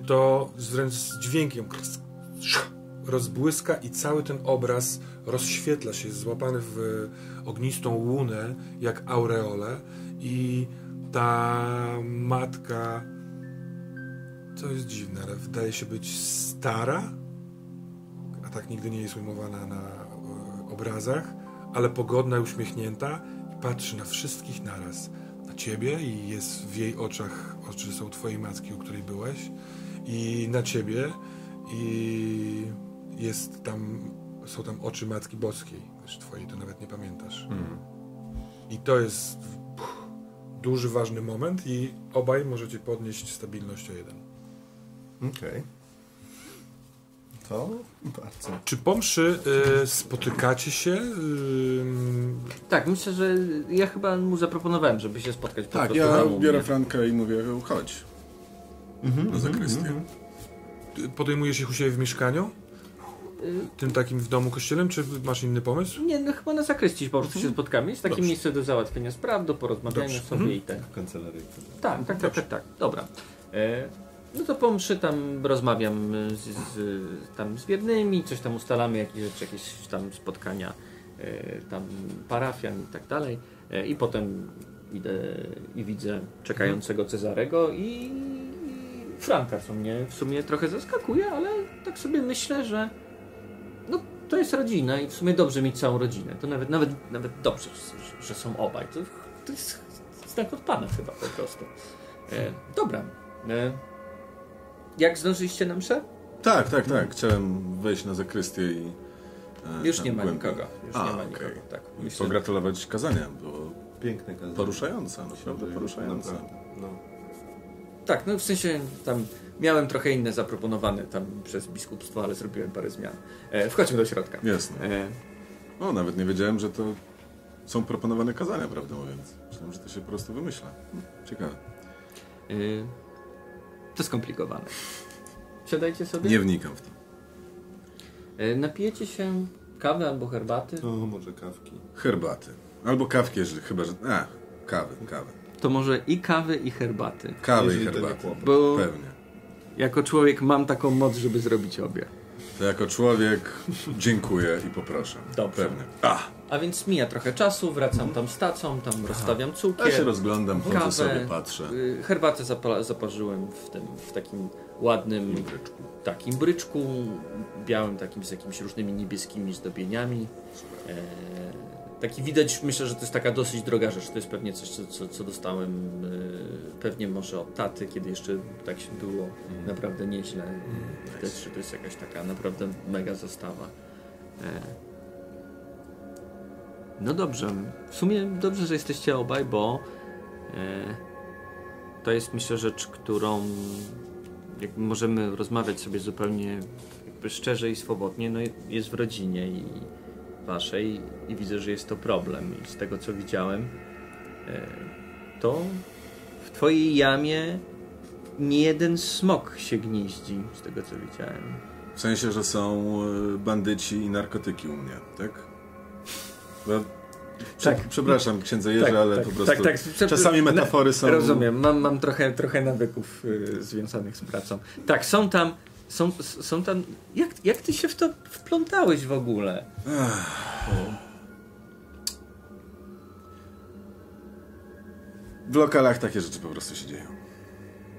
to wręcz z dźwiękiem rozbłyska i cały ten obraz rozświetla się, jest złapany w ognistą łunę, jak aureole. I ta matka, co jest dziwne, ale wydaje się być stara, a tak nigdy nie jest ujmowana na obrazach, ale pogodna, uśmiechnięta i patrzy na wszystkich naraz. Na ciebie i jest w jej oczach, oczy są twojej matki, u której byłeś, i na ciebie i jest tam, są tam oczy Matki Boskiej, wiesz, twojej to nawet nie pamiętasz. I to jest duży, ważny moment i obaj możecie podnieść stabilność o 1. Okej. Okay. To bardzo. Czy po mszy spotykacie się? Tak, myślę, że ja chyba mu zaproponowałem, żeby się spotkać. Tak, ja biorę Frankę i mówię, chodź. Na zakrystię. Podejmujesz ich u siebie w mieszkaniu? Tym takim w domu kościelnym? Czy masz inny pomysł? Nie, no chyba na zakrystii po prostu się spotkamy. Jest takie miejsce do załatwienia spraw, do porozmawiania sobie i tak. W kancelarii. Tak. Dobra. No to po mszy tam rozmawiam tam z wiernymi, coś tam ustalamy, jakieś rzeczy, jakieś tam spotkania tam parafian i tak dalej. I potem idę i widzę czekającego Cezarego i Franka, co mnie w sumie trochę zaskakuje, ale tak sobie myślę, że no to jest rodzina i w sumie dobrze mieć całą rodzinę. To nawet dobrze, że są obaj. To jest znak od Pana chyba po prostu. Dobra. Jak zdążyliście na mszę? Tak. Chciałem wejść na zakrystię i już nie ma nikogo. Tak, myślę. Pogratulować kazania, było piękne kazanie. Poruszające, naprawdę poruszające. Tak, no w sensie tam miałem trochę inne zaproponowane tam przez biskupstwo, ale zrobiłem parę zmian. Wchodźmy do środka. Jasne. Nawet nie wiedziałem, że to są proponowane kazania, prawdę mówiąc. Myślę, że to się po prostu wymyśla. Ciekawe. To skomplikowane. Siadajcie sobie. Nie wnikam w to. Napijecie się kawy albo herbaty? No, może kawki. Herbaty. Albo kawki, chyba że... Kawy. To może i kawy, i herbaty. Kawy i herbaty, bo pewnie. Jako człowiek mam taką moc, żeby zrobić obie. To jako człowiek dziękuję i poproszę. Dobrze. Pewnie. A więc mija trochę czasu, wracam tam z tacą, tam rozstawiam cukier. Ja się rozglądam, chodzę sobie, patrzę. Herbatę zaparzyłem w takim ładnym bryczku. Takim bryczku, białym takim z jakimiś różnymi niebieskimi zdobieniami. Taki widać, myślę, że to jest taka dosyć droga rzecz. To jest pewnie coś, co dostałem pewnie może od taty, kiedy jeszcze tak się było naprawdę nieźle. Widać, że to jest jakaś taka naprawdę mega zastawa. No dobrze. W sumie dobrze, że jesteście obaj, bo to jest, myślę, rzecz, którą jak możemy rozmawiać sobie zupełnie jakby szczerze i swobodnie. No jest w rodzinie i waszej i widzę, że jest to problem. I z tego, co widziałem, to w twojej jamie nie jeden smok się gnieździ, z tego, co widziałem. W sensie, że są bandyci i narkotyki u mnie, tak? Przepraszam księdza Jerzy, ale po prostu czasami metafory są... Rozumiem, mam trochę nawyków związanych z pracą. Tak, są tam... Jak ty się w to wplątałeś w ogóle? W lokalach takie rzeczy po prostu się dzieją.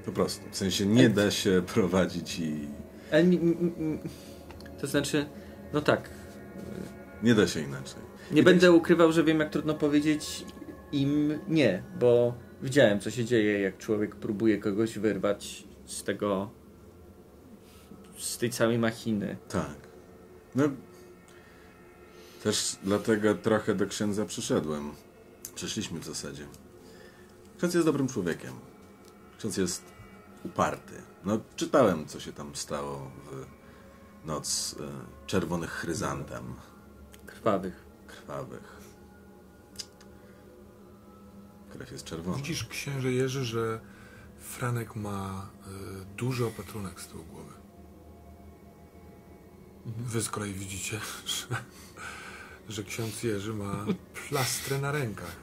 Po prostu. W sensie nie da się prowadzić i... To znaczy... No tak. Nie da się inaczej. Nie będę ukrywał, że wiem, jak trudno powiedzieć im nie, bo widziałem, co się dzieje, jak człowiek próbuje kogoś wyrwać z tego... z tej całej machiny. Tak. No, też dlatego trochę do księdza przyszedłem. Przeszliśmy w zasadzie. Ksiądz jest dobrym człowiekiem. Ksiądz jest uparty. No, czytałem, co się tam stało w noc czerwonych chryzantem. Krwawych. Krew jest czerwona. Widzisz, księże Jerzy, że Franek ma duży opatrunek z tyłu głowy. Wy z kolei widzicie, że ksiądz Jerzy ma plastrę na rękach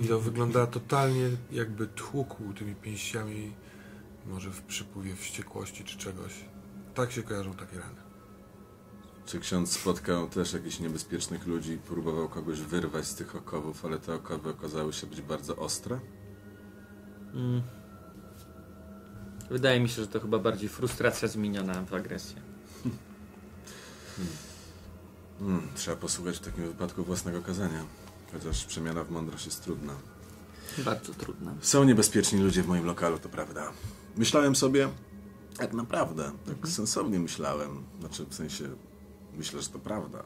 i to wygląda totalnie, jakby tłukł tymi pięściami, może w przypływie wściekłości czy czegoś. Tak się kojarzą takie rany. Czy ksiądz spotkał też jakichś niebezpiecznych ludzi i próbował kogoś wyrwać z tych okowów, ale te okowy okazały się być bardzo ostre? Wydaje mi się, że to chyba bardziej frustracja zmieniona w agresję. Trzeba posłuchać w takim wypadku własnego kazania. Chociaż przemiana w mądrość jest trudna. Bardzo trudna. Są niebezpieczni ludzie w moim lokalu, to prawda. Myślałem sobie, tak naprawdę, tak sensownie myślałem, znaczy w sensie, myślę, że to prawda,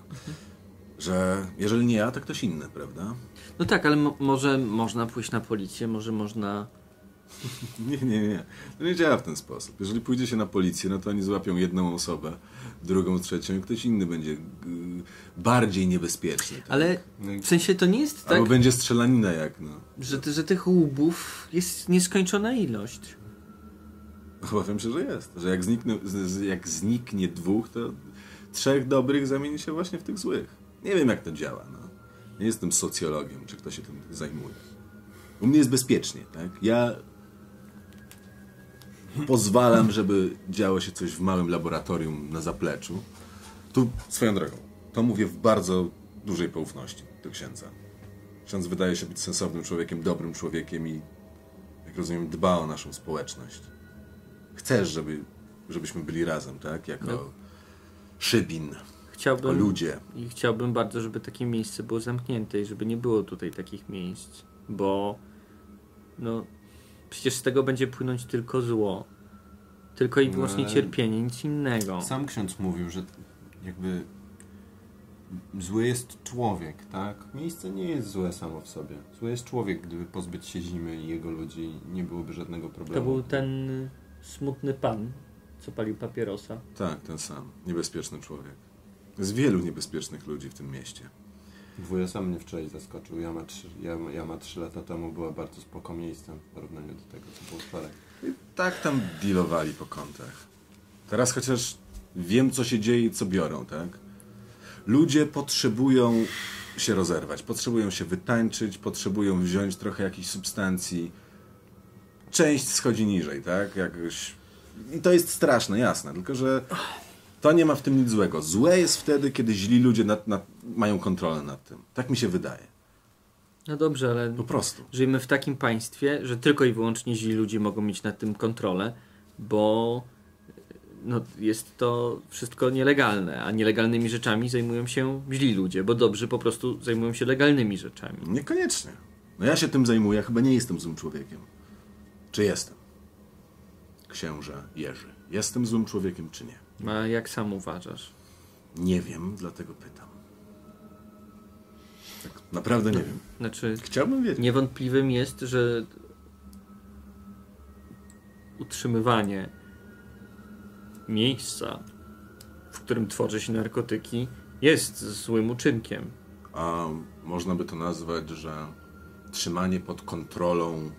że jeżeli nie ja, to ktoś inny, prawda? No tak, ale może można pójść na policję, może można... Nie. To nie działa w ten sposób. Jeżeli pójdzie się na policję, no to oni złapią jedną osobę, drugą, trzecią i ktoś inny będzie bardziej niebezpieczny. Tak? Ale w sensie to nie jest tak... Albo będzie strzelanina jak, no. Że tych łbów jest nieskończona ilość. Obawiam się, że jest. Że jak zniknie dwóch, to trzech dobrych zamieni się właśnie w tych złych. Nie wiem, jak to działa, no. Nie jestem socjologiem, czy kto się tym zajmuje. U mnie jest bezpiecznie, tak? Ja pozwalam, żeby działo się coś w małym laboratorium na zapleczu. Tu swoją drogą, to mówię w bardzo dużej poufności do księdza. Ksiądz wydaje się być sensownym człowiekiem, dobrym człowiekiem i, jak rozumiem, dba o naszą społeczność. Chcesz, żebyśmy byli razem, tak? Jako Szybin. Jako ludzie. I chciałbym bardzo, żeby takie miejsce było zamknięte i żeby nie było tutaj takich miejsc. Bo no przecież z tego będzie płynąć tylko zło. Tylko i wyłącznie cierpienie, nic innego. Sam ksiądz mówił, że jakby zły jest człowiek, tak? Miejsce nie jest złe samo w sobie. Zły jest człowiek, gdyby pozbyć się Zimy i jego ludzi, nie byłoby żadnego problemu. To był ten smutny pan, co palił papierosa. Tak, ten sam. Niebezpieczny człowiek. Jest wielu niebezpiecznych ludzi w tym mieście. Wuja sam mnie wczoraj zaskoczył. Jama 3 lata temu była bardzo spoko miejscem w porównaniu do tego, co było wczoraj. I tak tam dealowali po kątach. Teraz chociaż wiem, co się dzieje i co biorą, tak? Ludzie potrzebują się rozerwać, potrzebują się wytańczyć, potrzebują wziąć trochę jakichś substancji. Część schodzi niżej, tak? Jakoś... I to jest straszne, jasne, tylko że to nie ma w tym nic złego. Złe jest wtedy, kiedy źli ludzie mają kontrolę nad tym. Tak mi się wydaje. No dobrze, ale po prostu żyjemy w takim państwie, że tylko i wyłącznie źli ludzie mogą mieć nad tym kontrolę, bo no, jest to wszystko nielegalne, a nielegalnymi rzeczami zajmują się źli ludzie, bo dobrzy po prostu zajmują się legalnymi rzeczami. Niekoniecznie. No ja się tym zajmuję, chyba nie jestem złym człowiekiem. Czy jestem? Księże Jerzy. Jestem złym człowiekiem, czy nie? A jak sam uważasz? Nie wiem, dlatego pytam. Tak naprawdę nie wiem. Znaczy, chciałbym wiedzieć. Niewątpliwym jest, że utrzymywanie miejsca, w którym tworzy się narkotyki, jest złym uczynkiem. A można by to nazwać, że trzymanie pod kontrolą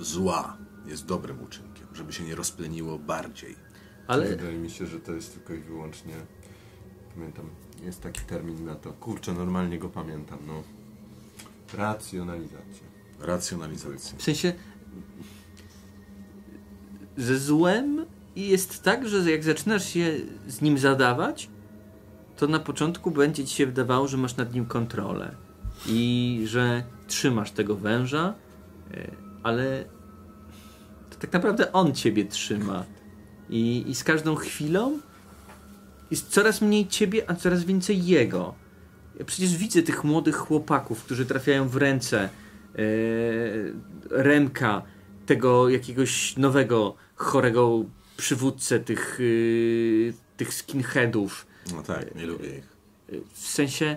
zła jest dobrym uczynkiem, żeby się nie rozpleniło bardziej. Ale wydaje mi się, że to jest tylko i wyłącznie, pamiętam, jest taki termin na to, kurczę, normalnie go pamiętam, no, racjonalizacja. Racjonalizacja. W sensie, ze złem jest tak, że jak zaczynasz się z nim zadawać, to na początku będzie ci się wydawało, że masz nad nim kontrolę i że trzymasz tego węża, ale to tak naprawdę on ciebie trzyma i z każdą chwilą jest coraz mniej ciebie, a coraz więcej jego. Ja przecież widzę tych młodych chłopaków, którzy trafiają w ręce Remka, tego jakiegoś nowego, chorego przywódcę tych skinheadów. No tak, nie lubię ich. W sensie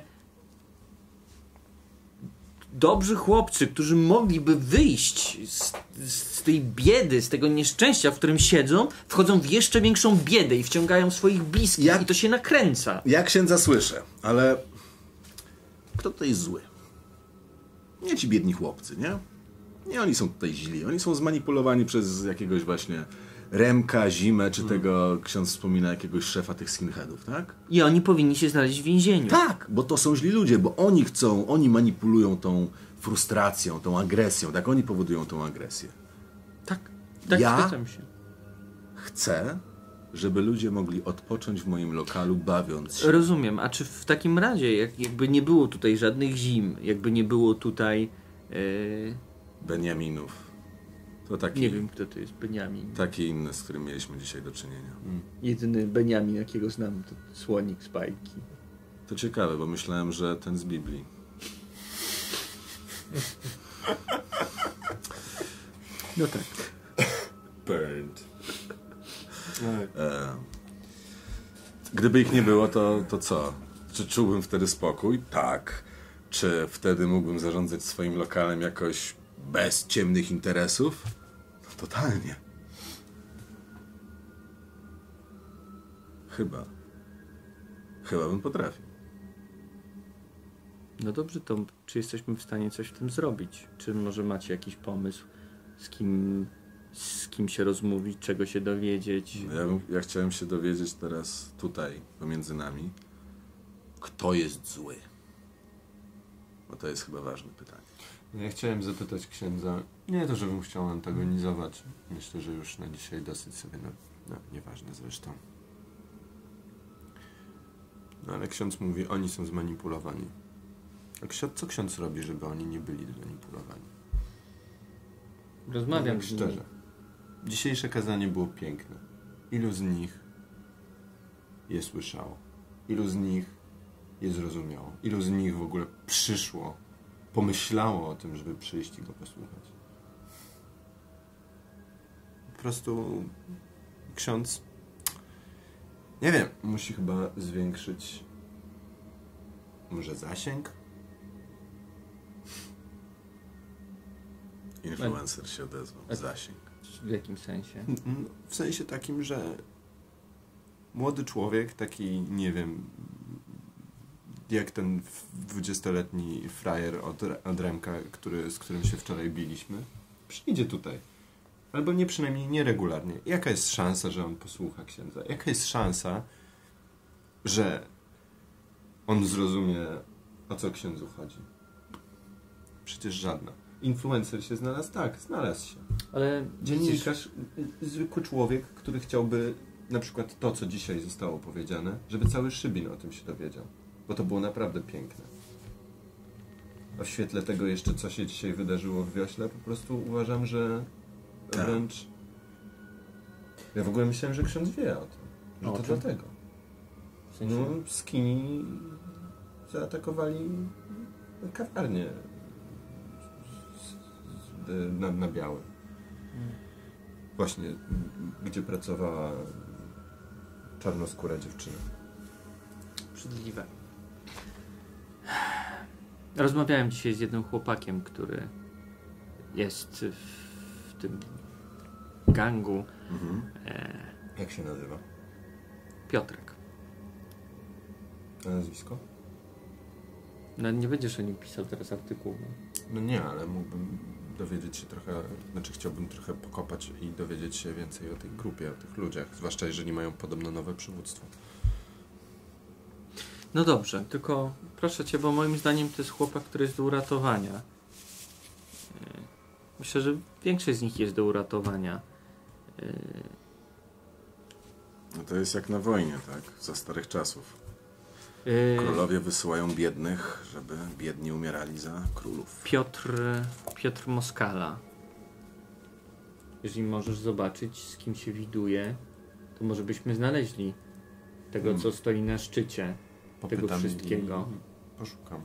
dobrzy chłopcy, którzy mogliby wyjść z tej biedy, z tego nieszczęścia, w którym siedzą, wchodzą w jeszcze większą biedę i wciągają swoich bliskich i to się nakręca. Ja księdza słyszę, ale kto tutaj jest zły? Nie ci biedni chłopcy, nie? Nie oni są tutaj źli, oni są zmanipulowani przez jakiegoś właśnie Remka, Zimę, czy tego, ksiądz wspomina, jakiegoś szefa tych skinheadów, tak? I oni powinni się znaleźć w więzieniu. Tak, bo to są źli ludzie, bo oni chcą, oni manipulują tą frustracją, tą agresją, tak? Oni powodują tą agresję. Tak, tak zgadzam się. Chcę, żeby ludzie mogli odpocząć w moim lokalu, bawiąc się. Rozumiem, a czy w takim razie, jakby nie było tutaj żadnych zim, jakby nie było tutaj... Beniaminów. To taki, nie wiem, kto to jest Beniamin. Taki inny, z którym mieliśmy dzisiaj do czynienia. Jedyny Beniamin, jakiego znam, to słonik z bajki. To ciekawe, bo myślałem, że ten z Biblii. No tak. Burned. Gdyby ich nie było, to co? Czy czułbym wtedy spokój? Tak. Czy wtedy mógłbym zarządzać swoim lokalem jakoś bez ciemnych interesów? No, totalnie. Chyba bym potrafił. No dobrze, to czy jesteśmy w stanie coś w tym zrobić? Czy może macie jakiś pomysł, z kim się rozmówić, czego się dowiedzieć? Ja chciałem się dowiedzieć teraz tutaj, pomiędzy nami, kto jest zły? Bo to jest chyba ważne pytanie. Ja chciałem zapytać księdza, nie to, żebym chciał antagonizować. Myślę, że już na dzisiaj dosyć sobie, no nieważne zresztą. No ale ksiądz mówi, oni są zmanipulowani. A co ksiądz robi, żeby oni nie byli zmanipulowani? Rozmawiam z nimi. Szczerze. Dzisiejsze kazanie było piękne. Ilu z nich je słyszało? Ilu z nich je zrozumiało? Ilu z nich w ogóle przyszło? Pomyślało o tym, żeby przyjść i go posłuchać. Po prostu ksiądz, nie wiem, musi chyba zwiększyć może zasięg? Influencer się odezwał. Zasięg. W jakim sensie? W sensie takim, że młody człowiek, taki, nie wiem, jak ten 20-letni frajer od Remka, z którym się wczoraj biliśmy, przyjdzie tutaj. Albo nie, przynajmniej nieregularnie. Jaka jest szansa, że on posłucha księdza? Jaka jest szansa, że on zrozumie, o co księdzu chodzi? Przecież żadna. Influencer się znalazł? Tak, znalazł się. Ale dziennikarz, zwykły człowiek, który chciałby na przykład to, co dzisiaj zostało powiedziane, żeby cały Szybin o tym się dowiedział. Bo to było naprawdę piękne. A w świetle tego jeszcze, co się dzisiaj wydarzyło w Wiośle, po prostu uważam, że wręcz... Ja w ogóle myślałem, że ksiądz wie o tym. Że to dlatego. W sensie? No, skini zaatakowali kawiarnię na Białym. Właśnie, gdzie pracowała czarnoskóra dziewczyna. Obrzydliwe. Rozmawiałem dzisiaj z jednym chłopakiem, który jest w tym gangu. Mhm. Jak się nazywa? Piotrek. A nazwisko? No nie będziesz o nim pisał teraz artykułu. No nie, ale mógłbym dowiedzieć się trochę, znaczy chciałbym trochę pokopać i dowiedzieć się więcej o tej grupie, o tych ludziach, zwłaszcza jeżeli mają podobno nowe przywództwo. No dobrze, tylko proszę Cię, bo moim zdaniem to jest chłopak, który jest do uratowania. Myślę, że większość z nich jest do uratowania. No to jest jak na wojnie, tak? Za starych czasów. Królowie wysyłają biednych, żeby biedni umierali za królów. Piotr Moskała. Jeżeli możesz zobaczyć, z kim się widuje, to może byśmy znaleźli tego, co stoi na szczycie. Popytam tego wszystkiego. Poszukam.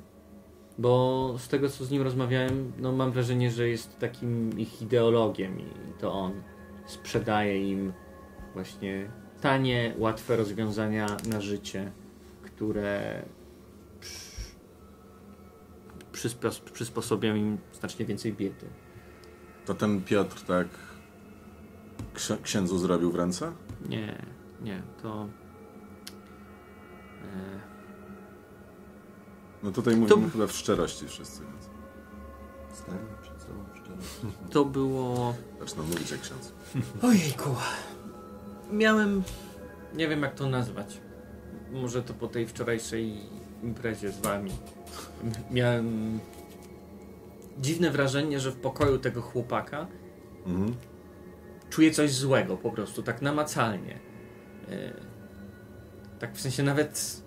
Bo z tego, co z nim rozmawiałem, no mam wrażenie, że jest takim ich ideologiem i to on sprzedaje im właśnie tanie, łatwe rozwiązania na życie, które przysposobią im znacznie więcej biedy. To ten Piotr tak księdzu zrobił w ręce? Nie, nie, to... No tutaj mówimy chyba w szczerości wszyscy. Stajemy przed sobą w szczerości. To było... Zaczną mówić jak ksiądz. Ojejku. Miałem... Nie wiem jak to nazwać. Może to po tej wczorajszej imprezie z wami. Miałem dziwne wrażenie, że w pokoju tego chłopaka czuję coś złego po prostu, tak namacalnie. Tak w sensie nawet...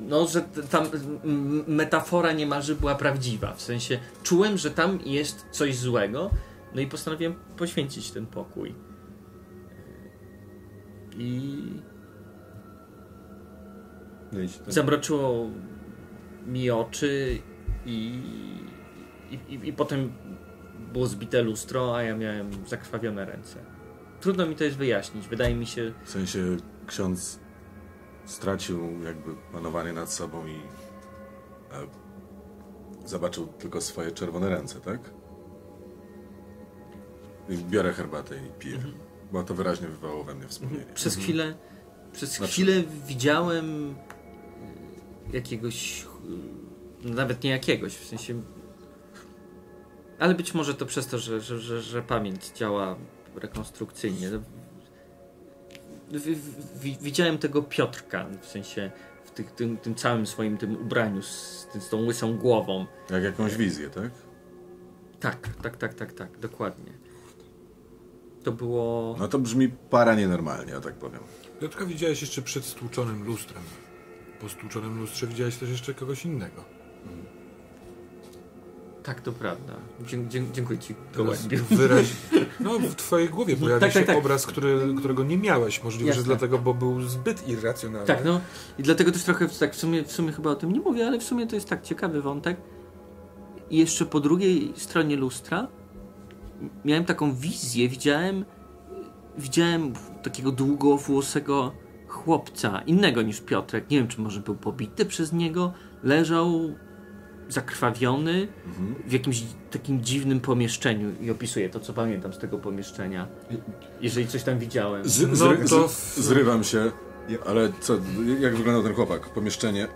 No, że ta metafora niemalże była prawdziwa. W sensie czułem, że tam jest coś złego, no i postanowiłem poświęcić ten pokój. I... Zamroczyło mi oczy i potem było zbite lustro, a ja miałem zakrwawione ręce. Trudno mi to jest wyjaśnić, wydaje mi się... W sensie ksiądz stracił jakby panowanie nad sobą i zobaczył tylko swoje czerwone ręce, tak? I biorę herbatę i piję, bo to wyraźnie wywołało we mnie wspomnienie. Przez chwilę... Przez chwilę widziałem jakiegoś, nawet nie jakiegoś, w sensie, ale być może to przez to, że pamięć działa rekonstrukcyjnie. Widziałem tego Piotrka, w sensie w tym całym swoim ubraniu, z tą łysą głową. Jak jakąś wizję, tak? Tak, dokładnie. To było... No to brzmi para nienormalnie, ja tak powiem. Piotrka widziałeś jeszcze przed stłuczonym lustrem. Po stłuczonym lustrze widziałeś też jeszcze kogoś innego. Tak, to prawda. Dziękuję ci, gołębie. Wyraźnie. No, w twojej głowie pojawił się obraz, którego nie miałeś. Możliwe, że dlatego, bo był zbyt irracjonalny. Tak, no i dlatego też trochę tak w sumie chyba o tym nie mówię, ale w sumie to jest tak ciekawy wątek. I jeszcze po drugiej stronie lustra miałem taką wizję, widziałem takiego długowłosego chłopca, innego niż Piotrek. Nie wiem, czy może był pobity przez niego. Leżał zakrwawiony w jakimś takim dziwnym pomieszczeniu i opisuję to, co pamiętam z tego pomieszczenia. Jeżeli coś tam widziałem. Zrywam się, ale co, jak wyglądał ten chłopak? Pomieszczenie?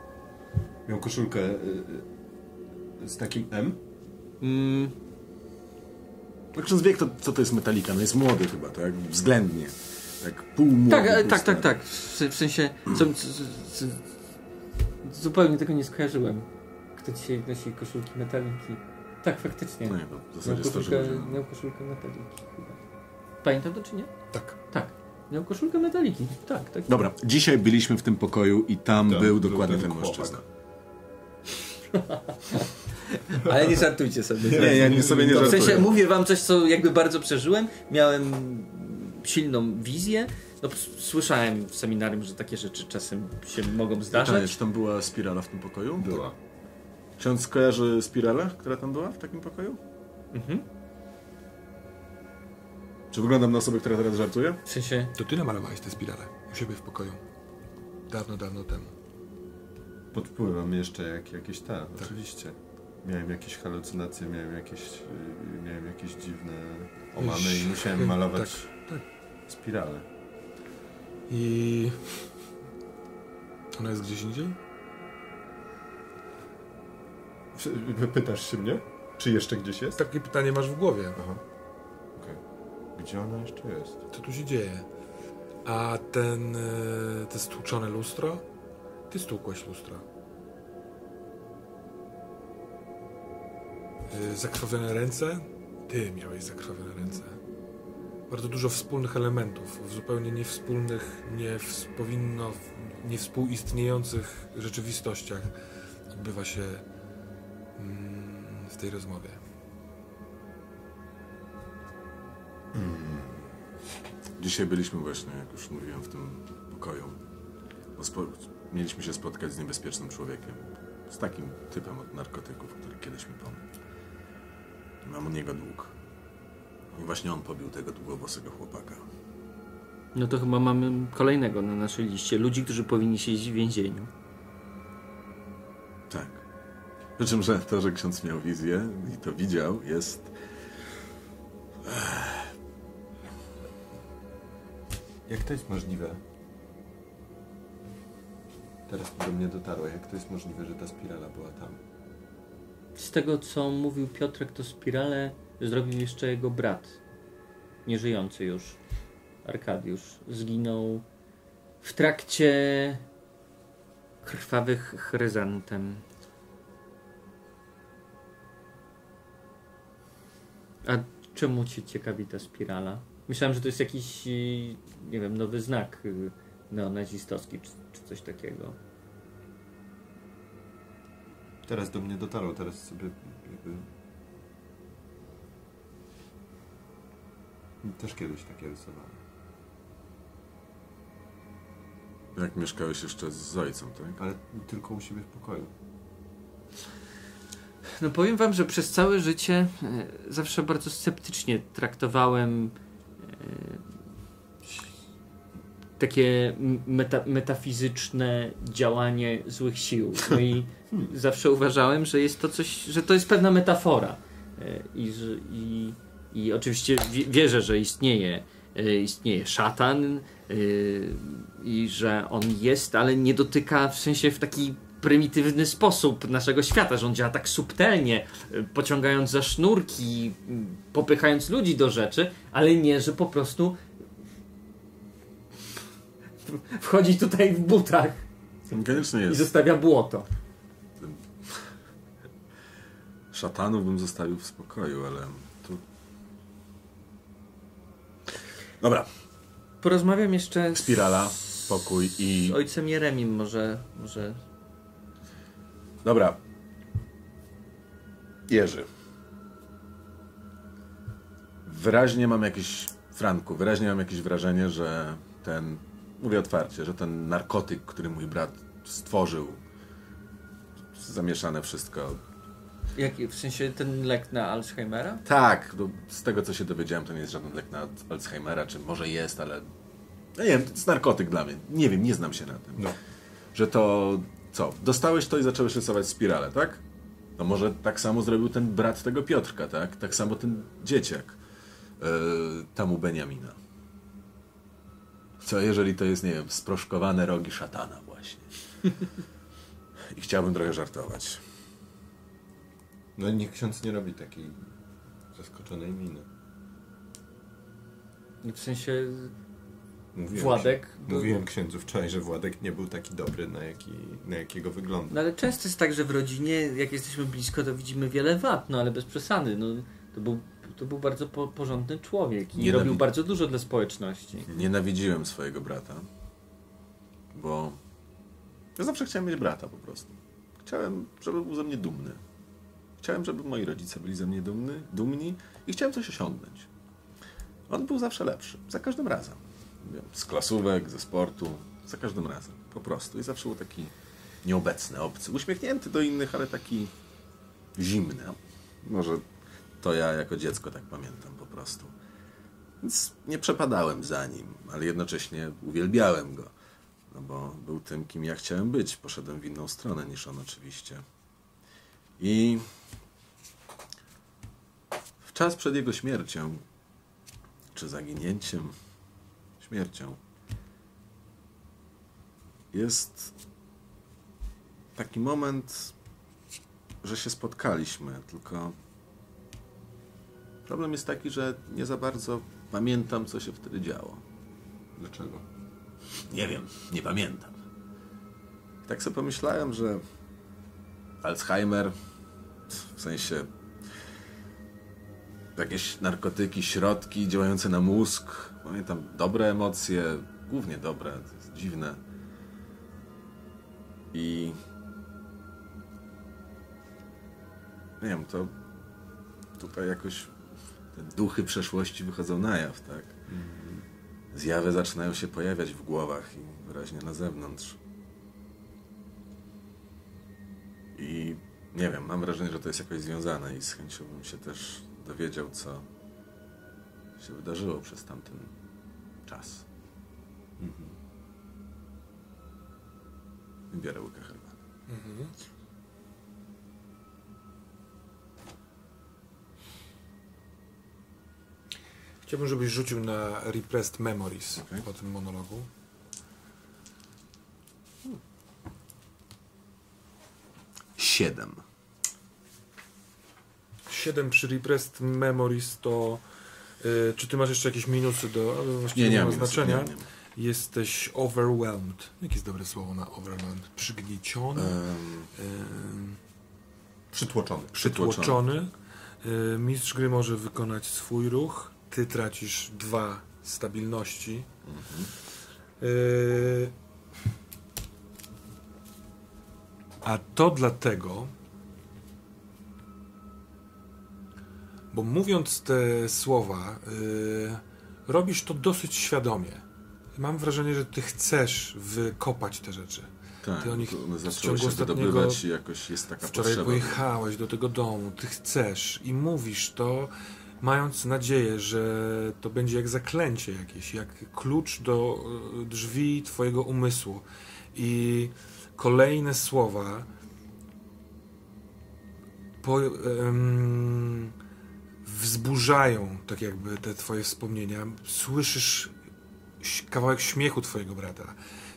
Miał koszulkę z takim M. Przez wiek to jest Metallica, no jest młody chyba, tak? Względnie. Tak, pół młody. Tak. W sensie zupełnie tego nie skojarzyłem. Kto dzisiaj nosi koszulki Metaliki? Tak, faktycznie. No nie, no, w zasadzie miał koszulkę Metaliki chyba. Pamiętam to czy nie? Tak. Miał koszulkę Metaliki. Tak. Dobra, dzisiaj byliśmy w tym pokoju i tam był dokładnie ten mężczyzna. Ale nie żartujcie sobie. Nie, ja sobie nie żartuję. W sensie mówię wam coś, co jakby bardzo przeżyłem. Miałem silną wizję. No, słyszałem w seminarium, że takie rzeczy czasem się mogą zdarzać. Czy tam była spirala w tym pokoju? Była. Ksiądz kojarzy spiralę, która tam była w takim pokoju? Mhm. Czy wyglądam na osobę, która teraz żartuje? W sensie... To ty namalowałeś tę spiralę u siebie w pokoju. Dawno, dawno temu. Pod wpływem jeszcze jakieś oczywiście. Miałem jakieś halucynacje, miałem jakieś dziwne omamy i musiałem malować spiralę. I... Ona jest gdzieś indziej? Pytasz się mnie? Czy jeszcze gdzieś jest? Takie pytanie masz w głowie. Aha. Okay. Gdzie ona jeszcze jest? Co tu się dzieje? A te stłuczone lustro? Ty stłukłeś lustra. Zakrwawione ręce? Ty miałeś zakrwawione ręce. Bardzo dużo wspólnych elementów, w zupełnie niewspólnych, niewspółistniejących rzeczywistościach odbywa się w tej rozmowie. Dzisiaj byliśmy właśnie, jak już mówiłem, w tym pokoju. Mieliśmy się spotkać z niebezpiecznym człowiekiem. Z takim typem od narkotyków, który kiedyś mi pomógł. Mam u niego dług. I właśnie on pobił tego długowłosego chłopaka. No to chyba mamy kolejnego na naszej liście. Ludzi, którzy powinni siedzieć w więzieniu. Tak. Przy czym, że to, że ksiądz miał wizję i to widział, jest... Jak to jest możliwe? Teraz do mnie dotarło, jak to jest możliwe, że ta spirala była tam? Z tego, co mówił Piotrek, to spiralę zrobił jeszcze jego brat, nieżyjący już, Arkadiusz. Zginął w trakcie krwawych chryzantem. A czemu cię ciekawi ta spirala? Myślałem, że to jest jakiś, nie wiem, nowy znak neonazistowski czy coś takiego. Teraz do mnie dotarło, teraz sobie też kiedyś takie rysowałem. Jak mieszkałeś jeszcze z ojcem, tak? Ale tylko u siebie w pokoju. No powiem wam, że przez całe życie zawsze bardzo sceptycznie traktowałem takie metafizyczne działanie złych sił. No i zawsze uważałem, że jest to coś, że to jest pewna metafora. I oczywiście wierzę, że istnieje szatan i że on jest, ale nie dotyka w sensie w taki prymitywny sposób naszego świata, że on działa tak subtelnie, pociągając za sznurki, popychając ludzi do rzeczy, ale nie, że po prostu wchodzi tutaj w butach koniecznie jest. I zostawia błoto. Szatanów bym zostawił w spokoju, ale tu... Dobra. Porozmawiam jeszcze... Spirala, pokój i... Z ojcem Jeremim może... Dobra. Jerzy. Wyraźnie mam jakieś wrażenie, że ten... Mówię otwarcie, że ten narkotyk, który mój brat stworzył, zamieszane wszystko. W sensie ten lek na Alzheimera? Tak, bo z tego co się dowiedziałem, to nie jest żaden lek na Alzheimera, czy może jest, ale... No nie wiem, to jest narkotyk dla mnie. Nie wiem, nie znam się na tym. No. Że to... Co? Dostałeś to i zacząłeś rysować spiralę, tak? No może tak samo zrobił ten brat tego Piotrka, tak? Tak samo ten dzieciak tam u Beniamina. Co jeżeli to jest, nie wiem, sproszkowane rogi szatana właśnie. i chciałbym trochę żartować. No niech ksiądz nie robi takiej zaskoczonej miny. W sensie... Mówiłem, Władek... Mówiłem księdzu wczoraj, że Władek nie był taki dobry, na jakiego wygląda. No ale często jest tak, że w rodzinie, jak jesteśmy blisko, to widzimy wiele wad, no ale bez przesady. No, to był bardzo porządny człowiek i robił bardzo dużo dla społeczności. Nienawidziłem swojego brata, bo... Ja zawsze chciałem mieć brata po prostu. Chciałem, żeby był ze mnie dumny. Chciałem, żeby moi rodzice byli ze mnie dumni i chciałem coś osiągnąć. On był zawsze lepszy, za każdym razem. Z klasówek, ze sportu, za każdym razem, po prostu. I zawsze był taki nieobecny, obcy, uśmiechnięty do innych, ale taki zimny. Może to ja jako dziecko tak pamiętam po prostu. Więc nie przepadałem za nim, ale jednocześnie uwielbiałem go. No bo był tym, kim ja chciałem być. Poszedłem w inną stronę niż on oczywiście. I w czas przed jego śmiercią, czy zaginięciem, śmiercią, jest taki moment, że się spotkaliśmy, tylko problem jest taki, że nie za bardzo pamiętam, co się wtedy działo. Dlaczego? Nie wiem, nie pamiętam. Tak sobie pomyślałem, że Alzheimer, w sensie jakieś narkotyki, środki działające na mózg. Pamiętam dobre emocje, głównie dobre, to jest dziwne. I... Nie wiem, to tutaj jakoś te duchy przeszłości wychodzą na jaw, tak? Zjawy zaczynają się pojawiać w głowach i wyraźnie na zewnątrz. I nie wiem, mam wrażenie, że to jest jakoś związane i z chęcią bym się też dowiedział, co się wydarzyło przez tamten czas. Biorę łykę herbaty. Chciałbym, żebyś rzucił na Repressed Memories po tym monologu. Siedem przy Repressed Memories to... czy ty masz jeszcze jakieś minusy do... Właściwie nie ma znaczenia. Nie. Jesteś overwhelmed. Jakie jest dobre słowo na overwhelmed? Przygnieciony? Przytłoczony. Mistrz gry może wykonać swój ruch. Ty tracisz 2 stabilności. A to dlatego, bo mówiąc te słowa, robisz to dosyć świadomie. Mam wrażenie, że ty chcesz wykopać te rzeczy. Tak, ty o nich w ciągu ostatniego... Jakoś jest taka wczoraj potrzeba. Pojechałeś do tego domu, ty chcesz i mówisz to, mając nadzieję, że to będzie jak zaklęcie jakieś, jak klucz do drzwi twojego umysłu. I kolejne słowa wzburzają tak jakby te twoje wspomnienia. Słyszysz kawałek śmiechu twojego brata.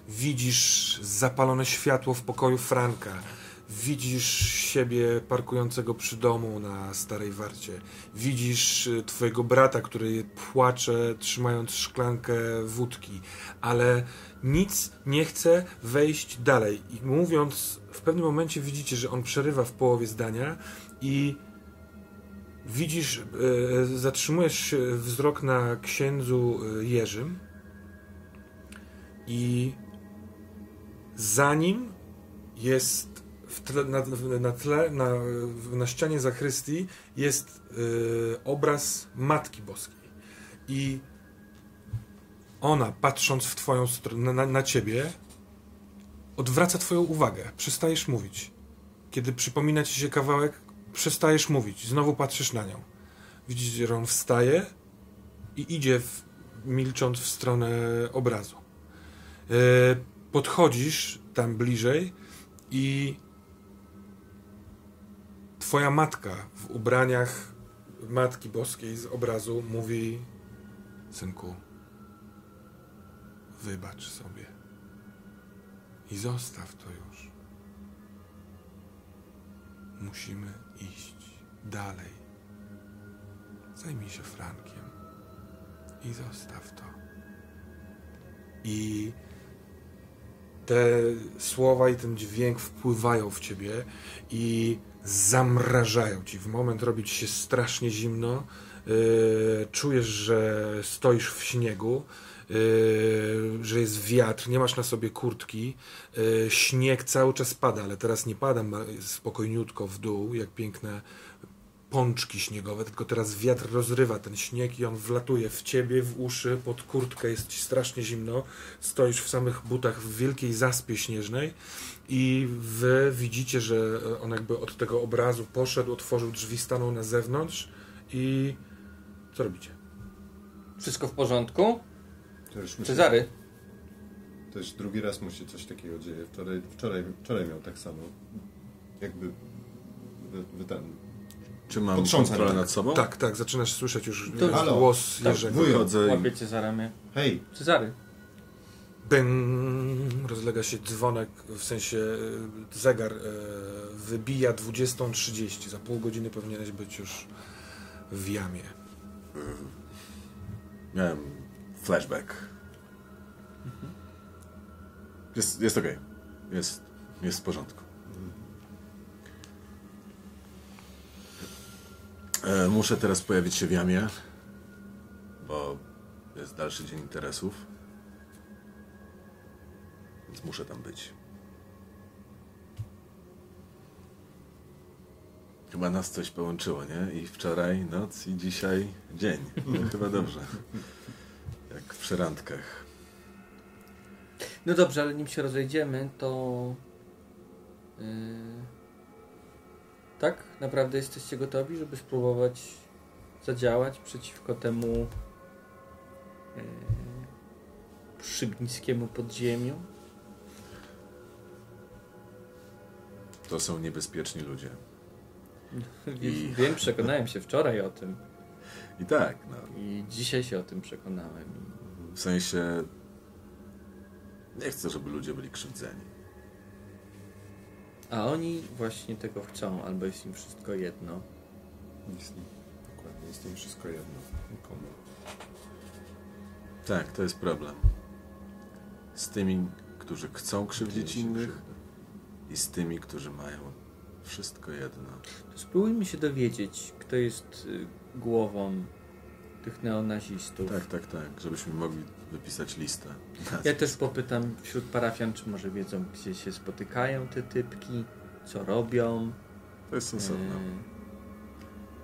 Widzisz zapalone światło w pokoju Franka. Widzisz siebie parkującego przy domu na Starej Warcie. Widzisz twojego brata, który płacze, trzymając szklankę wódki. Ale nic nie chce wejść dalej. I mówiąc, w pewnym momencie widzicie, że on przerywa w połowie zdania i widzisz, zatrzymujesz wzrok na księdzu Jerzym i za nim jest na ścianie zachrystii jest obraz Matki Boskiej i ona, patrząc w twoją stronę, na ciebie, odwraca twoją uwagę. Przestajesz mówić. Kiedy przypomina ci się kawałek, przestajesz mówić. Znowu patrzysz na nią. Widzisz, że on wstaje i idzie milcząc w stronę obrazu. Podchodzisz tam bliżej i twoja matka w ubraniach Matki Boskiej z obrazu mówi: synku, wybacz sobie i zostaw to już. Musimy iść dalej. Zajmij się Frankiem i zostaw to. I te słowa i ten dźwięk wpływają w ciebie i zamrażają ci. W moment robi ci się strasznie zimno. Czujesz, że stoisz w śniegu, że jest wiatr, nie masz na sobie kurtki, śnieg cały czas pada, ale teraz nie pada spokojniutko w dół, jak piękne pączki śniegowe, tylko teraz wiatr rozrywa ten śnieg i on wlatuje w ciebie, w uszy, pod kurtkę, jest ci strasznie zimno, stoisz w samych butach w wielkiej zaspie śnieżnej i wy widzicie, że on jakby od tego obrazu poszedł, otworzył drzwi, stanął na zewnątrz i co robicie? Wszystko w porządku? Cezary? To już drugi raz mu się coś takiego dzieje. Wczoraj miał tak samo. Jakby Czy mam kontrolę nad sobą? Tak, tak, zaczynasz słyszeć już głos Jerzego. Łapię cię za ramię. Hej! Cezary! Bing. Rozlega się dzwonek, w sensie zegar wybija 20:30. Za pół godziny powinieneś być już w jamie. Miałem flashback. Jest okej. Okay. Jest w porządku. Muszę teraz pojawić się w jamie, bo jest dalszy dzień interesów. Więc muszę tam być. Chyba nas coś połączyło, nie? I wczoraj noc, i dzisiaj dzień. No, chyba dobrze. Jak w szerankach. No dobrze, ale nim się rozejdziemy, to... Tak? Naprawdę jesteście gotowi, żeby spróbować zadziałać przeciwko temu szybnickiemu podziemiu? To są niebezpieczni ludzie. Wiem, przekonałem się wczoraj o tym. I tak, no. I dzisiaj się o tym przekonałem. W sensie... Nie chcę, żeby ludzie byli krzywdzeni. A oni właśnie tego chcą, albo jest im wszystko jedno. Dokładnie, jest im wszystko jedno. Nikomu. Tak, to jest problem. Z tymi, którzy chcą krzywdzić innych i z tymi, którzy mają wszystko jedno. To spróbujmy się dowiedzieć, kto jest głową tych neonazistów. Tak, żebyśmy mogli wypisać listę. Ja też popytam wśród parafian, czy może wiedzą, gdzie się spotykają te typki, co robią. To jest sensowne.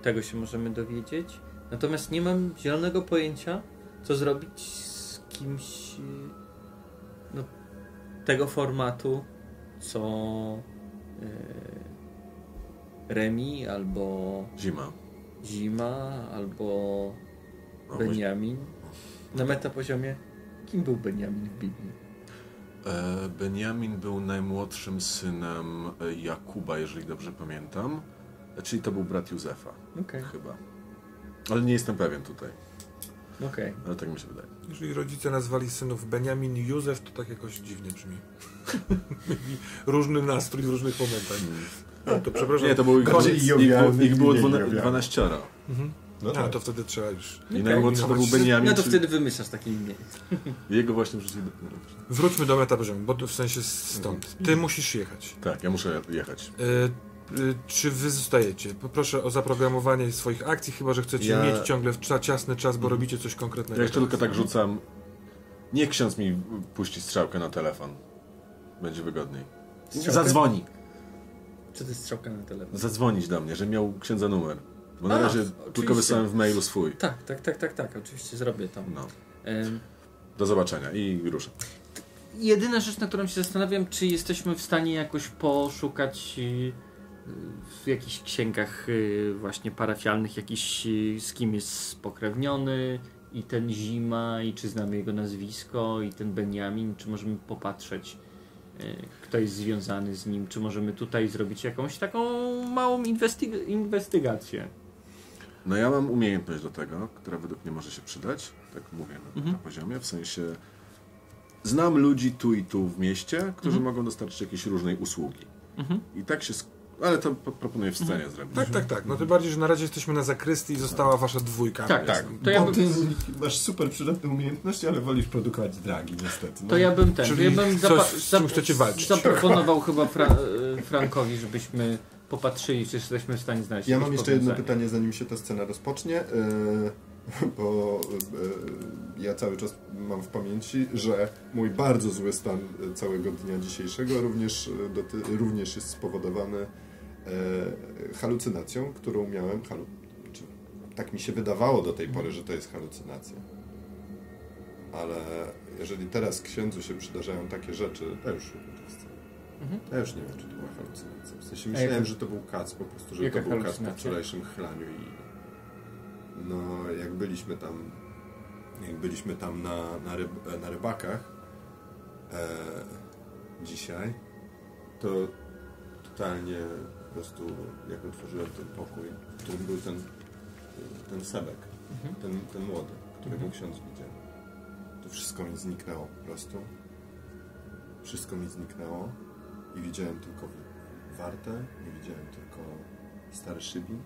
Tego się możemy dowiedzieć. Natomiast nie mam zielonego pojęcia, co zrobić z kimś tego formatu, co Remi, albo Zima, albo Beniamin. Na metapoziomie, kim był Beniamin w Biblii? Beniamin był najmłodszym synem Jakuba, jeżeli dobrze pamiętam. Czyli to był brat Józefa. Okay. Chyba. Ale nie jestem pewien tutaj. Okay. Ale tak mi się wydaje. Jeżeli rodzice nazwali synów Beniamin i Józef, to tak jakoś dziwnie brzmi. Różny nastrój w różnych momentach. No, to przepraszam. Nie, to był ich było 12. No tak. To wtedy trzeba już... I najmłodszy to był Beniamin. No to wtedy wymyślasz takie imię. Jego właśnie wrzucić do... Wróćmy do metapoziomu, bo to w sensie stąd. Ty musisz jechać. Tak, ja muszę jechać. Czy wy zostajecie? Poproszę o zaprogramowanie swoich akcji, chyba że chcecie mieć ciągle ciasny czas, bo robicie coś konkretnego. Ja jeszcze tylko tak rzucam. Niech ksiądz mi puści strzałkę na telefon. Będzie wygodniej. Strzałkę? Zadzwoni. Co to jest strzałka na telefon? Zadzwonić do mnie, że miał księdza numer. Bo na razie oczywiście. Tylko wysłałem w mailu swój. Tak, oczywiście zrobię to. No. Do zobaczenia i ruszę. Jedyna rzecz, na którą się zastanawiam, czy jesteśmy w stanie jakoś poszukać w jakichś księgach właśnie parafialnych, z kim jest spokrewniony i ten Zima, i czy znamy jego nazwisko, i ten Beniamin, czy możemy popatrzeć, kto jest związany z nim, czy możemy tutaj zrobić jakąś taką małą inwestygację. No ja mam umiejętność do tego, która według mnie może się przydać, tak mówię na poziomie, w sensie znam ludzi tu i tu w mieście, którzy mogą dostarczyć jakiejś różnej usługi. I tak się Ale to proponuję w scenie zrobić. Tak. No tym bardziej, że na razie jesteśmy na zakrystii i została wasza dwójka. Tak. To ja bym... Ty masz super przydatne umiejętności, ale wolisz produkować dragi niestety. No. To ja bym ten... Czyli ja bym zaproponował chyba Frankowi, żebyśmy popatrzyli, czy jesteśmy w stanie znaleźć. Ja mam jeszcze jedno pytanie, zanim się ta scena rozpocznie. Bo ja cały czas mam w pamięci, że mój bardzo zły stan całego dnia dzisiejszego również jest spowodowany halucynacją, którą miałem. Tak mi się wydawało do tej pory, że to jest halucynacja. Ale jeżeli teraz księdzu się przydarzają takie rzeczy, to już ja już nie wiem, czy to była halucynacja. W sensie myślałem, że to był kac, po prostu, że to był kac po wczorajszym chlaniu i... No, jak byliśmy tam na rybakach dzisiaj, to totalnie po prostu jak otworzyłem ten pokój, w którym był ten Sebek, ten młody, którego ksiądz widział, to wszystko mi zniknęło po prostu. Wszystko mi zniknęło i widziałem tylko Wartę, i widziałem tylko Stary Szybin.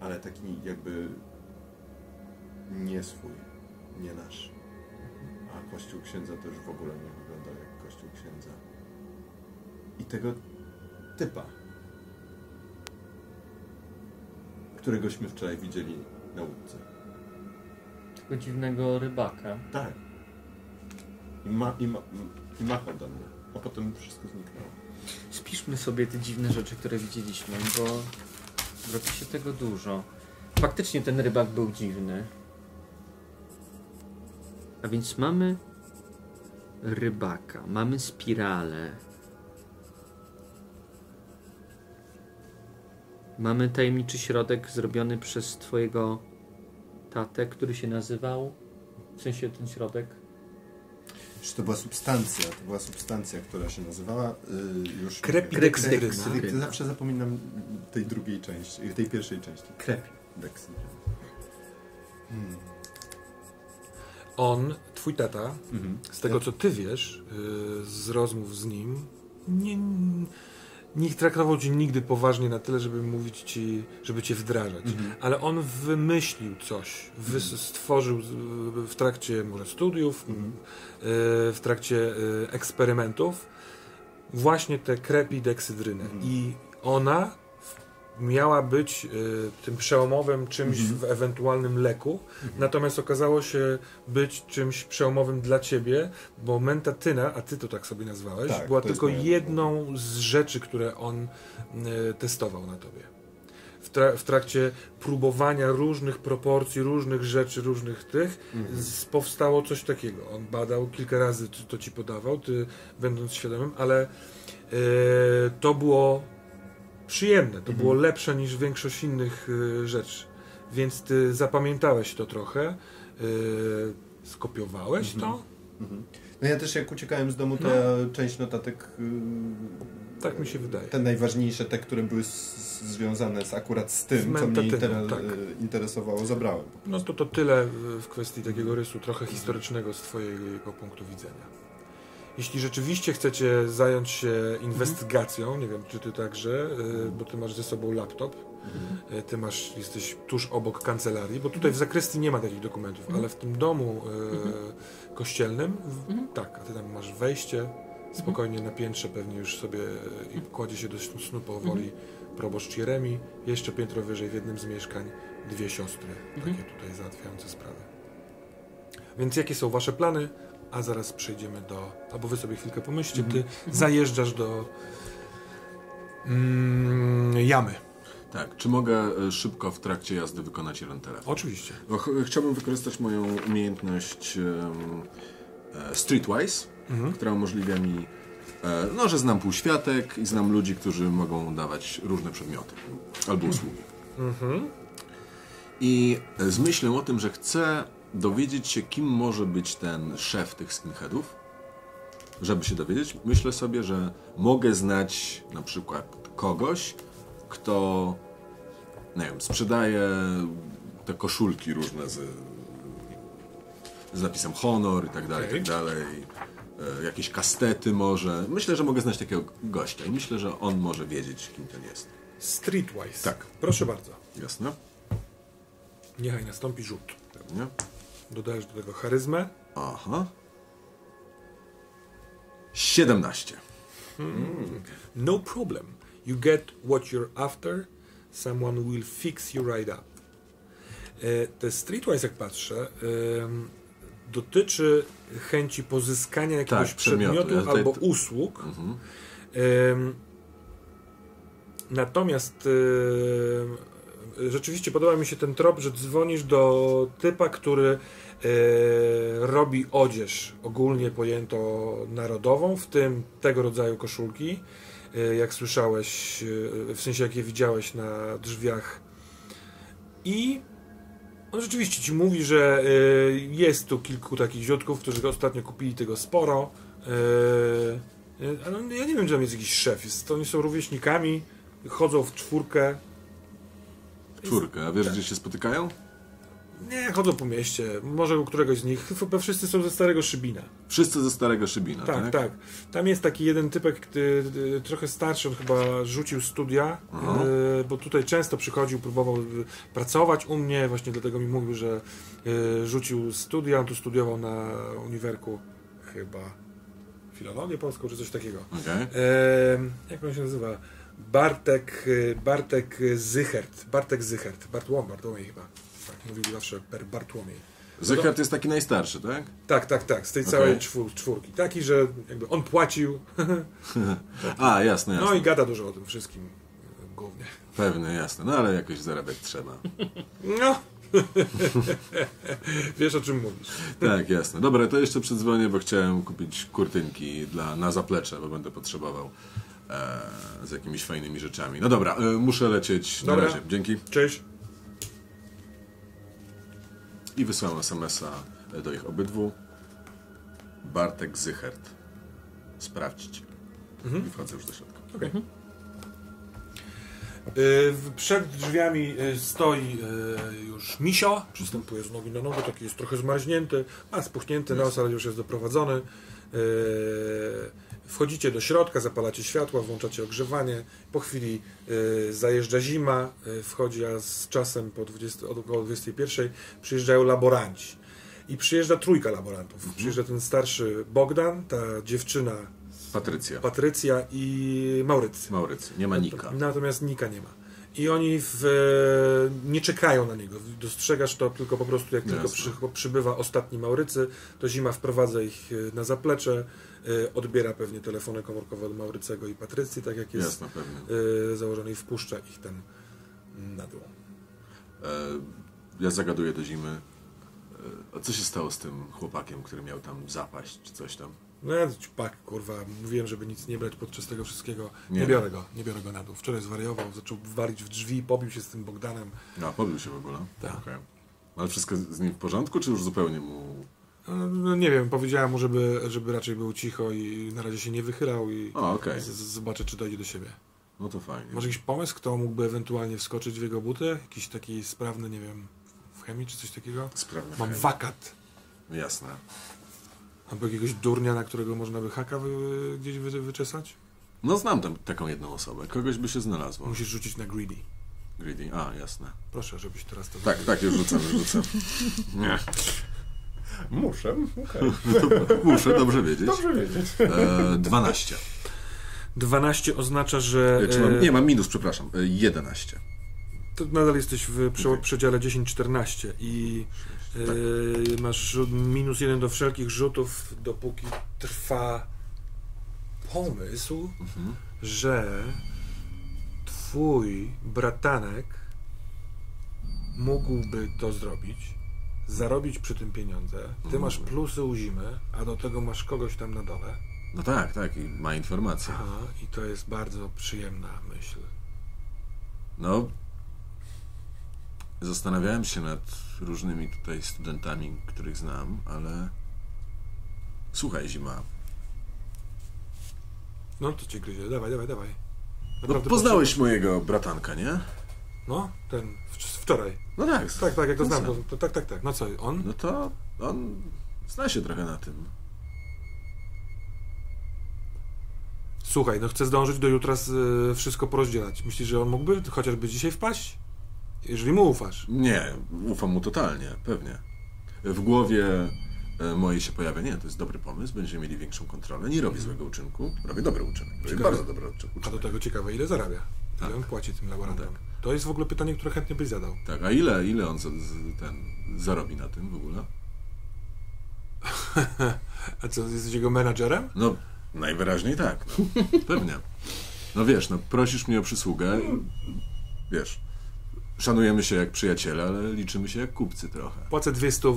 Ale taki jakby nie swój, nie nasz. A kościół księdza to już w ogóle nie wygląda jak kościół księdza. I tego typa, któregośmy wczoraj widzieli na łódce. Tego dziwnego rybaka. Tak. I machał do mnie. A potem wszystko zniknęło. Spiszmy sobie te dziwne rzeczy, które widzieliśmy, bo... Robi się tego dużo. Faktycznie ten rybak był dziwny. A więc mamy rybaka, mamy spiralę. Mamy tajemniczy środek zrobiony przez twojego tatę, który się nazywał... W sensie ten środek? To była substancja, która się nazywała już... Krepideksydyna. Zawsze zapominam tej drugiej części, tej pierwszej części. Krepideksydyna. On, twój tata, z tego co ty wiesz, z rozmów z nim, nie traktował cię nigdy poważnie na tyle, żeby mówić ci, żeby cię wdrażać. Ale on wymyślił coś, stworzył w trakcie może studiów, w trakcie eksperymentów właśnie tę krepideksydrynę. I ona miała być tym przełomowym czymś w ewentualnym leku, natomiast okazało się być czymś przełomowym dla ciebie, bo mentatyna, a ty to tak sobie nazwałeś, tak, była tylko jedną z rzeczy, które on testował na tobie. W trakcie próbowania różnych proporcji, różnych rzeczy, różnych tych, powstało coś takiego. On badał, kilka razy to ci podawał, ty będąc świadomym, ale to było przyjemne, to było lepsze niż większość innych rzeczy, więc ty zapamiętałeś to trochę, skopiowałeś to. No ja też jak uciekałem z domu, to część notatek, tak mi się wydaje, te najważniejsze, te, które były związane akurat z tym, co mnie interesowało, zabrałem. No to tyle w kwestii takiego rysu trochę historycznego z twojego punktu widzenia. Jeśli rzeczywiście chcecie zająć się inwestygacją, nie wiem, czy ty także, bo ty masz ze sobą laptop, ty masz, jesteś tuż obok kancelarii, bo tutaj w zakrystii nie ma takich dokumentów, ale w tym domu kościelnym, tak, a ty tam masz wejście, spokojnie na piętrze pewnie już sobie i kładzie się do snu powoli proboszcz Jeremi, jeszcze piętro wyżej w jednym z mieszkań dwie siostry, takie tutaj załatwiające sprawy. Więc jakie są wasze plany? A zaraz przejdziemy do... Albo wy sobie chwilkę pomyślcie, ty zajeżdżasz do jamy. Tak, czy mogę szybko w trakcie jazdy wykonać jeden telefon? Oczywiście. Chciałbym wykorzystać moją umiejętność Streetwise, która umożliwia mi, że znam półświatek i znam ludzi, którzy mogą dawać różne przedmioty albo usługi. I z myślą o tym, że chcę dowiedzieć się, kim może być ten szef tych skinheadów. Żeby się dowiedzieć, myślę sobie, że mogę znać na przykład kogoś, kto, nie wiem, sprzedaje te koszulki różne z napisem honor i tak dalej, jakieś kastety może. Myślę, że mogę znać takiego gościa i myślę, że on może wiedzieć, kim ten jest. Streetwise. Tak. Proszę bardzo. Jasne. Niechaj nastąpi rzut. Pewnie. Dodajesz do tego charyzmę. Aha. 17. No problem. You get what you're after. Someone will fix you right up. Te streetwise, jak patrzę, dotyczy chęci pozyskania jakiegoś przedmiotu albo usług. Natomiast rzeczywiście podoba mi się ten trop, że dzwonisz do typa, który robi odzież ogólnie pojęto narodową, w tym tego rodzaju koszulki, jak słyszałeś, w sensie jak je widziałeś na drzwiach. I on rzeczywiście ci mówi, że jest tu kilku takich ziutków, którzy ostatnio kupili tego sporo. Ale ja nie wiem, czy tam jest jakiś szef. Oni są rówieśnikami, chodzą w czwórkę. A wiesz, gdzie się spotykają? Nie, chodzą po mieście. Może u któregoś z nich. Chyba wszyscy są ze Starego Szybina. Wszyscy ze Starego Szybina, tak? Tak, tak. Tam jest taki jeden typek, trochę starszy, on chyba rzucił studia, bo tutaj często przychodził, próbował pracować u mnie, właśnie dlatego mi mówił, że rzucił studia, on tu studiował na uniwerku chyba filologię polską, czy coś takiego. Jak on się nazywa? Bartek Zychert. Bartek Zychert. Bartłomiej chyba. Tak, mówili zawsze Bartłomiej. Zychert jest taki najstarszy, tak? Tak, tak, tak. Z tej całej czwórki. Taki, że jakby on płacił. A, jasne, jasne. No i gada dużo o tym wszystkim. Głównie. Pewnie, jasne. No ale jakoś zarabiać trzeba. No. Wiesz, o czym mówisz. Tak, jasne. Dobra, to jeszcze przedzwonię, bo chciałem kupić kurtynki na zaplecze, bo będę potrzebował. Z jakimiś fajnymi rzeczami. No dobra, muszę lecieć. Dobra. Na razie. Dzięki. Cześć. I wysłałem SMS-a do ich obydwu. Bartek Zychert. Sprawdźcie. I wchodzę już do środka. Okay. Przed drzwiami stoi już misio. Przystępuje z nogi na nogę. Taki jest trochę zmarznięty. A spuchnięty nos, ale już jest doprowadzony. Wchodzicie do środka, zapalacie światła, włączacie ogrzewanie. Po chwili zajeżdża zima, wchodzi, a z czasem około 21 przyjeżdżają laboranci. I przyjeżdża trójka laborantów. Przyjeżdża ten starszy Bogdan, ta dziewczyna Patrycja i Maurycy. Nie ma Nika. Natomiast Nika nie ma. I oni nie czekają na niego. Dostrzegasz to tylko po prostu, jak tylko przybywa ostatni Maurycy, to zima wprowadza ich na zaplecze. Odbiera pewnie telefony komórkowe od Maurycego i Patrycji, tak jak jest założony, i wpuszcza ich tam na dół. Ja zagaduję do zimy. Co się stało z tym chłopakiem, który miał tam zapaść, czy coś tam? No ja kurwa, mówiłem, żeby nic nie brać podczas tego wszystkiego. Nie biorę go na dół. Wczoraj zwariował, zaczął walić w drzwi, pobił się z tym Bogdanem. No, pobił się w ogóle? Tak. Okay. Ale wszystko z nim w porządku, czy już zupełnie mu... No, nie wiem, powiedziałem mu, żeby raczej był cicho i na razie się nie wychylał i zobaczę, czy dojdzie do siebie. No to fajnie. Może jakiś pomysł, kto mógłby ewentualnie wskoczyć w jego buty? Jakiś taki sprawny, nie wiem, w chemii czy coś takiego? Sprawny. Mam wakat. Jasne. Albo jakiegoś durnia, na którego można by haka gdzieś wyczesać? No znam tam taką jedną osobę. Kogoś by się znalazło. Musisz rzucić na greedy. Greedy, a jasne. Proszę, żebyś teraz to... Tak, tak, już rzucam. Nie. Muszę, okay. Muszę, dobrze wiedzieć. 12. 12 oznacza, że... Mam minus, przepraszam. 11. To nadal jesteś w przedziale 10-14 i masz minus 1 do wszelkich rzutów, dopóki trwa pomysł, że twój bratanek mógłby to zrobić. Zarobić przy tym pieniądze. Ty masz plusy u zimy, a do tego masz kogoś tam na dole. No tak, tak. I ma informację. Aha, i to jest bardzo przyjemna myśl. No. Zastanawiałem się nad różnymi tutaj studentami, których znam, ale... Słuchaj, zima. No to cię gryzie. Dawaj. No, poznałeś mojego bratanka, nie? No, ten... Wczoraj. No tak. Tak, jak to znam. Tak. No co, on? No to on zna się trochę na tym. Słuchaj, no chcę zdążyć do jutra wszystko porozdzielać. Myślisz, że on mógłby chociażby dzisiaj wpaść? Jeżeli mu ufasz. Nie, ufam mu totalnie, pewnie. W głowie mojej się pojawia, nie, to jest dobry pomysł, będziemy mieli większą kontrolę, nie robię złego uczynku, robię dobry uczynek. Robię bardzo dobry uczynek. A do tego ciekawe, ile zarabia? Tak. Ile on płaci tym laborantom? Tak. To jest w ogóle pytanie, które chętnie byś zadał. Tak, a ile on zarobi na tym w ogóle? A co, jesteś jego menadżerem? No, najwyraźniej tak. No. Pewnie. No wiesz, no prosisz mnie o przysługę, wiesz, szanujemy się jak przyjaciele, ale liczymy się jak kupcy trochę. Płacę 200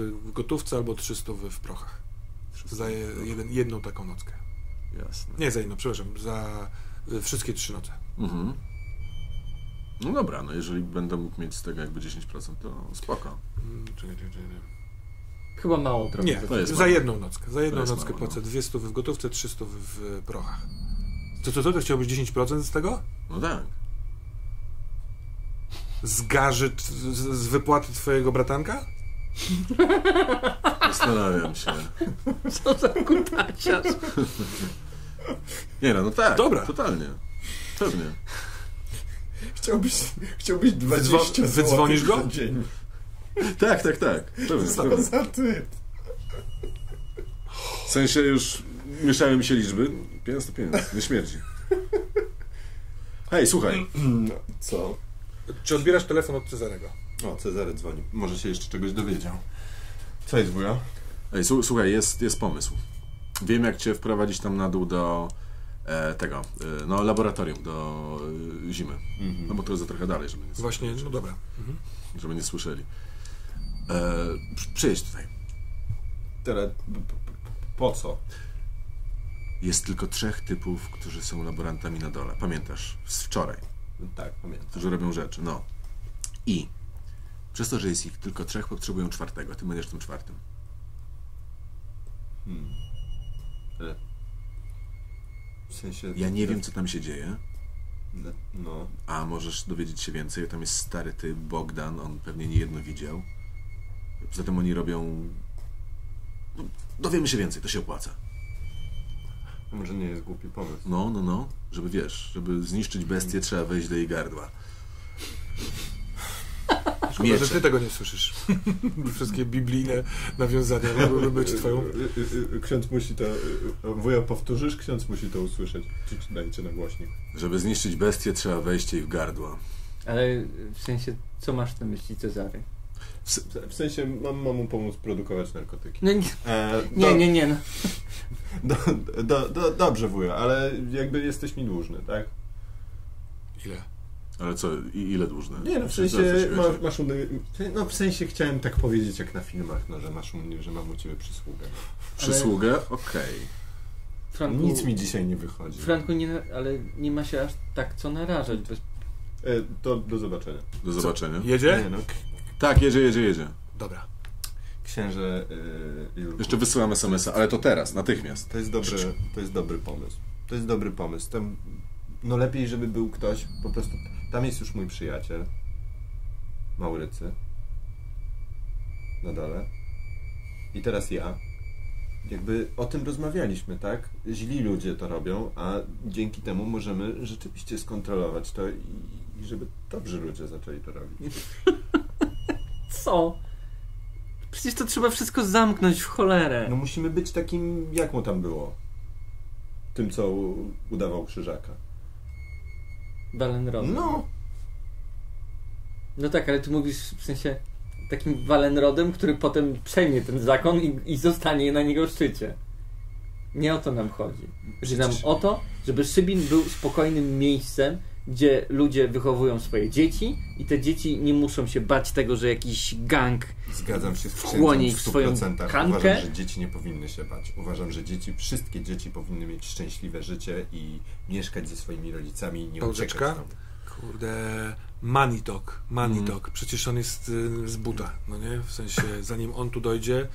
w gotówce albo 300 w prochach. Za jedną taką nockę. Jasne. Nie za jedną, przepraszam, za wszystkie 3 noce. Mhm. No dobra, no jeżeli będę mógł mieć z tego jakby 10%, to spoko. Czekaj. Chyba mało trochę. Nie, to jest za jedną nockę. Za jedną nockę płacę 200 w gotówce, 300 w prochach. Co? To chciałbyś 10% z tego? No tak. Z garzy, z wypłaty twojego bratanka? Zastanawiam się. Co za kutaciarz? Nie no tak. Dobra. Totalnie. Pewnie. Chciałbyś 20 zł. Wydzwonisz go? Dzień. Tak. Pewnie. Za ty. W sensie już mieszały mi się liczby. Pieniądz to pieniądz, nie śmierdzi. Hej, słuchaj. Co? Czy odbierasz telefon od Cezarego? O, Cezary dzwoni. Może się jeszcze czegoś dowiedział. Co jest, wuja? Ej, słuchaj, jest pomysł. Wiem, jak cię wprowadzić tam na dół do laboratorium, do Zimy. No bo to jest trochę dalej, żeby nie słyszeli. Właśnie, no dobra. Żeby nie słyszeli. Przyjedź tutaj. Tyle. Po co? Jest tylko 3 typów, którzy są laborantami na dole. Pamiętasz? Z wczoraj. Tak, pamiętam. Którzy robią rzeczy. No. I przez to, że jest ich tylko 3, potrzebują 4. Ty będziesz tym 4. W sensie... Ja nie wiem, co tam się dzieje. No. A możesz dowiedzieć się więcej. Tam jest stary typ, Bogdan. On pewnie niejedno widział. Zatem oni robią... No, dowiemy się więcej, to się opłaca. Może nie jest głupi pomysł. No. Żeby wiesz, żeby zniszczyć bestię, trzeba wejść do jej gardła. Szkoda, że ty tego nie słyszysz. Wszystkie biblijne nawiązania mogłyby być twoją... Ksiądz musi to... Wuja, powtórzysz? Ksiądz musi to usłyszeć. Dajcie na głośnik. Żeby zniszczyć bestię, trzeba wejść jej w gardła. Ale w sensie, co masz na myśli, Cezary? W sensie mam mu pomóc produkować narkotyki. No, nie. Dobrze, wuja, ale jakby jesteś mi dłużny, tak? Ile? Ale co, ile dłużny? Nie, no w sensie masz u mnie... No w sensie chciałem tak powiedzieć jak na filmach, no, że masz u mnie, że mam u ciebie przysługę. Przysługę? Ale... Okej. Nic mi dzisiaj nie wychodzi. Franku, ale nie ma się aż tak co narażać. To do zobaczenia. Do zobaczenia. Jedzie? Nie, no. Tak, jedzie. Dobra. Księże... Jurku. Jeszcze wysyłam SMS-a, ale to teraz, natychmiast. To jest dobry pomysł. To jest dobry pomysł. Tam, no lepiej, żeby był ktoś, po prostu... Tam jest już mój przyjaciel. Maurycy. Na dole. I teraz ja. Jakby o tym rozmawialiśmy, tak? Źli ludzie to robią, a dzięki temu możemy rzeczywiście skontrolować to i żeby dobrzy ludzie zaczęli to robić. Co? Przecież to trzeba wszystko zamknąć w cholerę. No musimy być takim, jak mu tam było. Tym, co udawał Krzyżaka. Walenrodem. No tak, ale ty mówisz w sensie takim Walenrodem, który potem przejmie ten zakon i zostanie na niego szczycie. Nie o to nam chodzi. Chodzi nam o to, żeby Szybin był spokojnym miejscem, gdzie ludzie wychowują swoje dzieci i te dzieci nie muszą się bać tego, że jakiś gang wchłonie ich w swoją kankę. Uważam, że dzieci nie powinny się bać. Uważam, że wszystkie dzieci powinny mieć szczęśliwe życie i mieszkać ze swoimi rodzicami i nie uciekać tam. Kurde, money talk. Przecież on jest z buta, no nie? W sensie, zanim on tu dojdzie,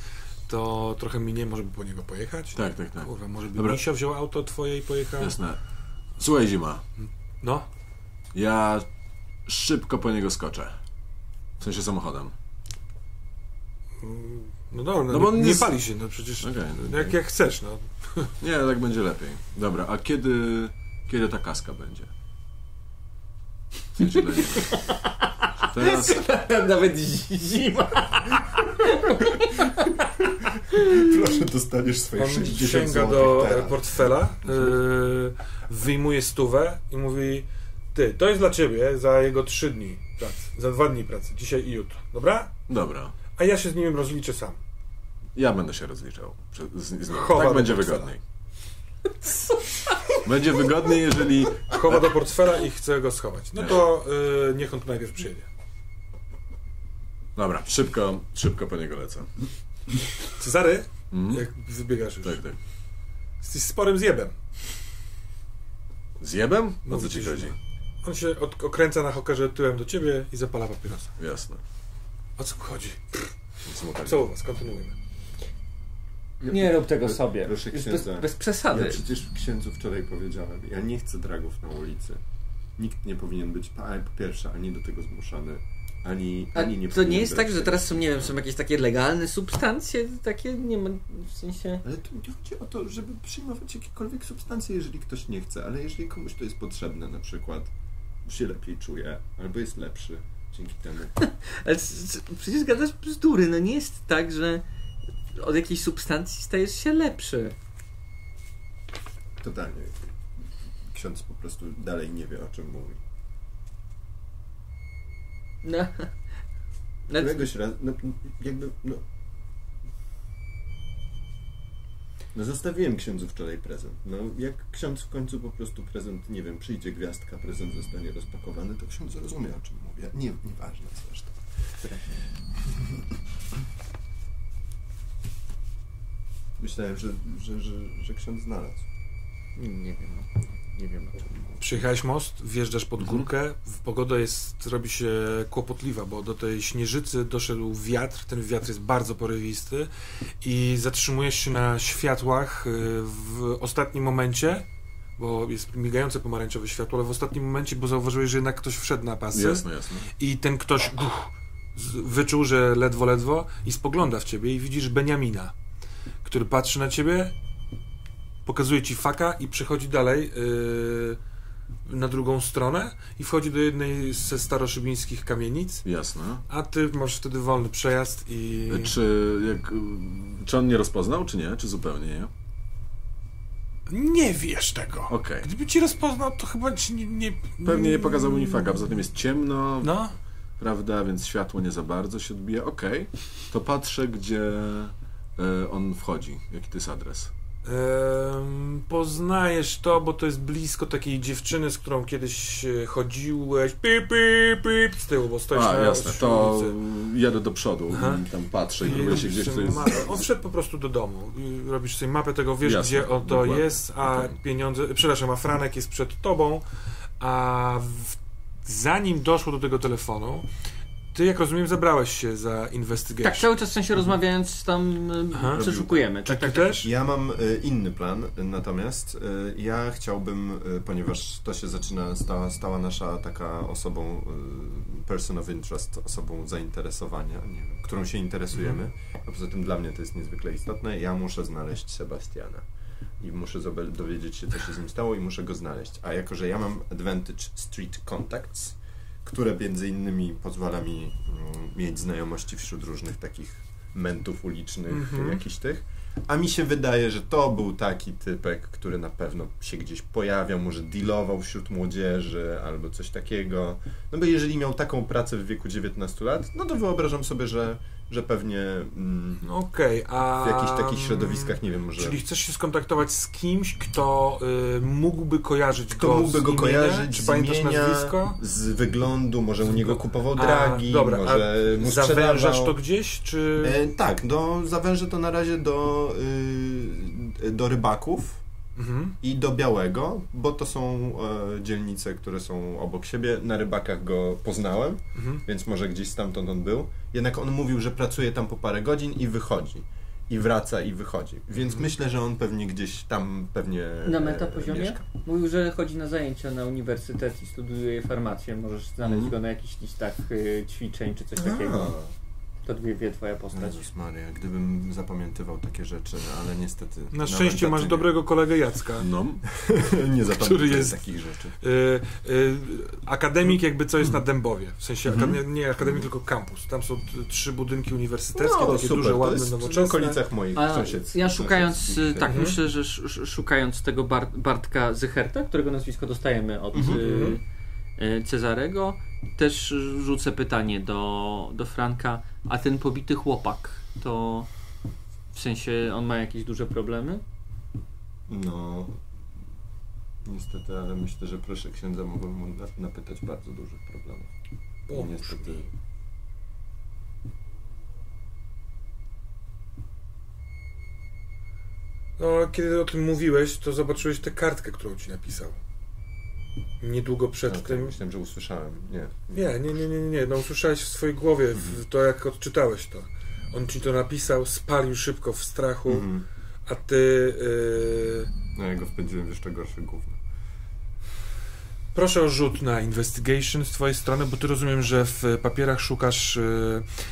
to trochę minie, może by po niego pojechać? Tak. Kurwa, może by Misia wziął auto twoje i pojechał? Jasne. Słuchaj, Zima. No? Ja szybko po niego skoczę. W sensie samochodem. No dobra, no bo on nie pali się, no przecież okay, no, jak chcesz, no. Nie, tak będzie lepiej. Dobra, a kiedy ta kaska będzie? Teraz... Nawet zima. Proszę, dostaniesz swoje 60 sięga do teraz. Portfela, wyjmuje 100 i mówi: ty, to jest dla ciebie za jego 3 dni pracy, za 2 dni pracy, dzisiaj i jutro, dobra? Dobra. A ja się z nim rozliczę sam. Ja będę się rozliczał z nim. Tak będzie wygodniej. Będzie wygodniej, jeżeli... Chowa do portfela i chce go schować. No to niech on tu najpierw przyjedzie. Dobra, szybko po niego lecę. Cezary? Jak zbiegasz już. Tak. Jesteś sporym zjebem. Zjebem? No co ci chodzi? On się okręca na hokerze tyłem do ciebie i zapala papierosa. Jasne. O co chodzi? Co u was? Kontynuujemy. Nie rób tego sobie. Proszę księdza. Bez przesady. Ja przecież księdzu wczoraj powiedziałem, ja nie chcę dragów na ulicy. Nikt nie powinien być, po pierwsze, ani do tego zmuszany, ani nie. To nie jest tak, że teraz są, nie wiem, są jakieś takie legalne substancje, takie nie ma, w sensie... Ale tu nie chodzi o to, żeby przyjmować jakiekolwiek substancje, jeżeli ktoś nie chce, ale jeżeli komuś to jest potrzebne, na przykład się lepiej czuje, albo jest lepszy dzięki temu. Ale przecież gadasz bzdury, no nie jest tak, że od jakiejś substancji stajesz się lepszy. Totalnie. Ksiądz po prostu dalej nie wie, o czym mówi. No. Któregoś razu, no, jakby, no... No zostawiłem księdzu wczoraj prezent. No jak ksiądz w końcu po prostu prezent, nie wiem, przyjdzie gwiazdka, prezent zostanie rozpakowany, to ksiądz zrozumie, o czym mówię. Nieważne zresztą. Myślałem, że ksiądz znalazł. Nie wiem. Nie wiem, o czym. Przyjechałeś most, wjeżdżasz pod górkę, pogoda jest, robi się kłopotliwa, bo do tej śnieżycy doszedł wiatr, ten wiatr jest bardzo porywisty i zatrzymujesz się na światłach w ostatnim momencie, bo jest migające pomarańczowe światło, ale w ostatnim momencie, bo zauważyłeś, że jednak ktoś wszedł na pasy. Jasne. I ten ktoś wyczuł, że ledwo i spogląda w ciebie i widzisz Beniamina, który patrzy na ciebie, pokazuje ci faka i przechodzi dalej na drugą stronę i wchodzi do jednej ze staroszybińskich kamienic. Jasne. A ty masz wtedy wolny przejazd i... Czy on nie rozpoznał, czy nie? Czy zupełnie nie? Nie wiesz tego. Okay. Gdyby ci rozpoznał, to chyba ci nie... Pewnie nie pokazał mi faka, poza tym jest ciemno, no, prawda, więc światło nie za bardzo się odbija. Okej. To patrzę, gdzie on wchodzi. Jaki to jest adres? Poznajesz to, bo to jest blisko takiej dziewczyny, z którą kiedyś chodziłeś pip z tyłu, bo stoisz na jasne, to jadę do przodu i tam patrzę i próbuję się gdzieś coś... On wszedł po prostu do domu i robisz sobie mapę tego, wiesz, jasne, gdzie to dokładnie jest, a okay, pieniądze, przepraszam, a Franek jest przed tobą, a zanim doszło do tego telefonu, ty, jak rozumiem, zabrałeś się za investigation. Tak, cały czas w sensie rozmawiając tam przeszukujemy. Tak. Też? Ja mam inny plan, natomiast ja chciałbym, ponieważ to się zaczyna, stała nasza taka osobą, person of interest, osobą zainteresowania, nie wiem, którą się interesujemy, a poza tym dla mnie to jest niezwykle istotne, ja muszę znaleźć Sebastiana. I muszę dowiedzieć się, co się z nim stało i muszę go znaleźć. A jako, że ja mam advantage street contacts, które między innymi pozwala mi mieć znajomości wśród różnych takich mentów ulicznych, jakichś tych. A mi się wydaje, że to był taki typek, który na pewno się gdzieś pojawiał, może dealował wśród młodzieży albo coś takiego. No bo jeżeli miał taką pracę w wieku 19 lat, no to wyobrażam sobie, że pewnie w jakichś takich środowiskach, nie wiem, może... Czyli chcesz się skontaktować z kimś, kto mógłby kojarzyć go z imienia, kojarzyć, czy pamiętasz nazwisko? Z wyglądu, może u niego kupował dragi, dobra, może mu sprzedawał. Zawężasz to gdzieś, czy...? Tak, zawężę to na razie do Rybaków i do Białego, bo to są dzielnice, które są obok siebie. Na Rybakach go poznałem, więc może gdzieś stamtąd on był. Jednak on mówił, że pracuje tam po parę godzin i wychodzi. I wraca i wychodzi. Więc myślę, że on pewnie gdzieś tam na metapoziomie? Mieszka. Mówił, że chodzi na zajęcia na uniwersytet i studiuje farmację. Możesz znaleźć go na jakichś listach ćwiczeń czy coś takiego. To wie twoja postać. Jezus Maria, gdybym zapamiętywał takie rzeczy, ale niestety... Na szczęście masz dobrego kolegę Jacka. No. Nie zapamiętuję takich rzeczy. Akademik jakby co jest na Dębowie. W sensie nie akademik, tylko kampus. Tam są trzy budynki uniwersyteckie, no, takie super, duże, ładne, nowoczesne. W okolicach moich sąsiedztw. Ja szukając, tak myślę, że szukając tego Bartka Zycherta, którego nazwisko dostajemy od Cezarego, też rzucę pytanie do Franka, a ten pobity chłopak, to w sensie on ma jakieś duże problemy? No, niestety, ale myślę, że proszę księdza, mogłem mu napytać bardzo dużych problemów. Bo niestety... No, kiedy o tym mówiłeś, to zobaczyłeś tę kartkę, którą ci napisał. Niedługo przed tym... Tak, myślałem, że usłyszałem. Nie. No usłyszałeś w swojej głowie, to jak odczytałeś to. On ci to napisał, spalił szybko w strachu, a ty... No ja go wpędziłem w jeszcze gorsze gówno. Proszę o rzut na investigation z twojej strony, bo ty rozumiem, że w papierach szukasz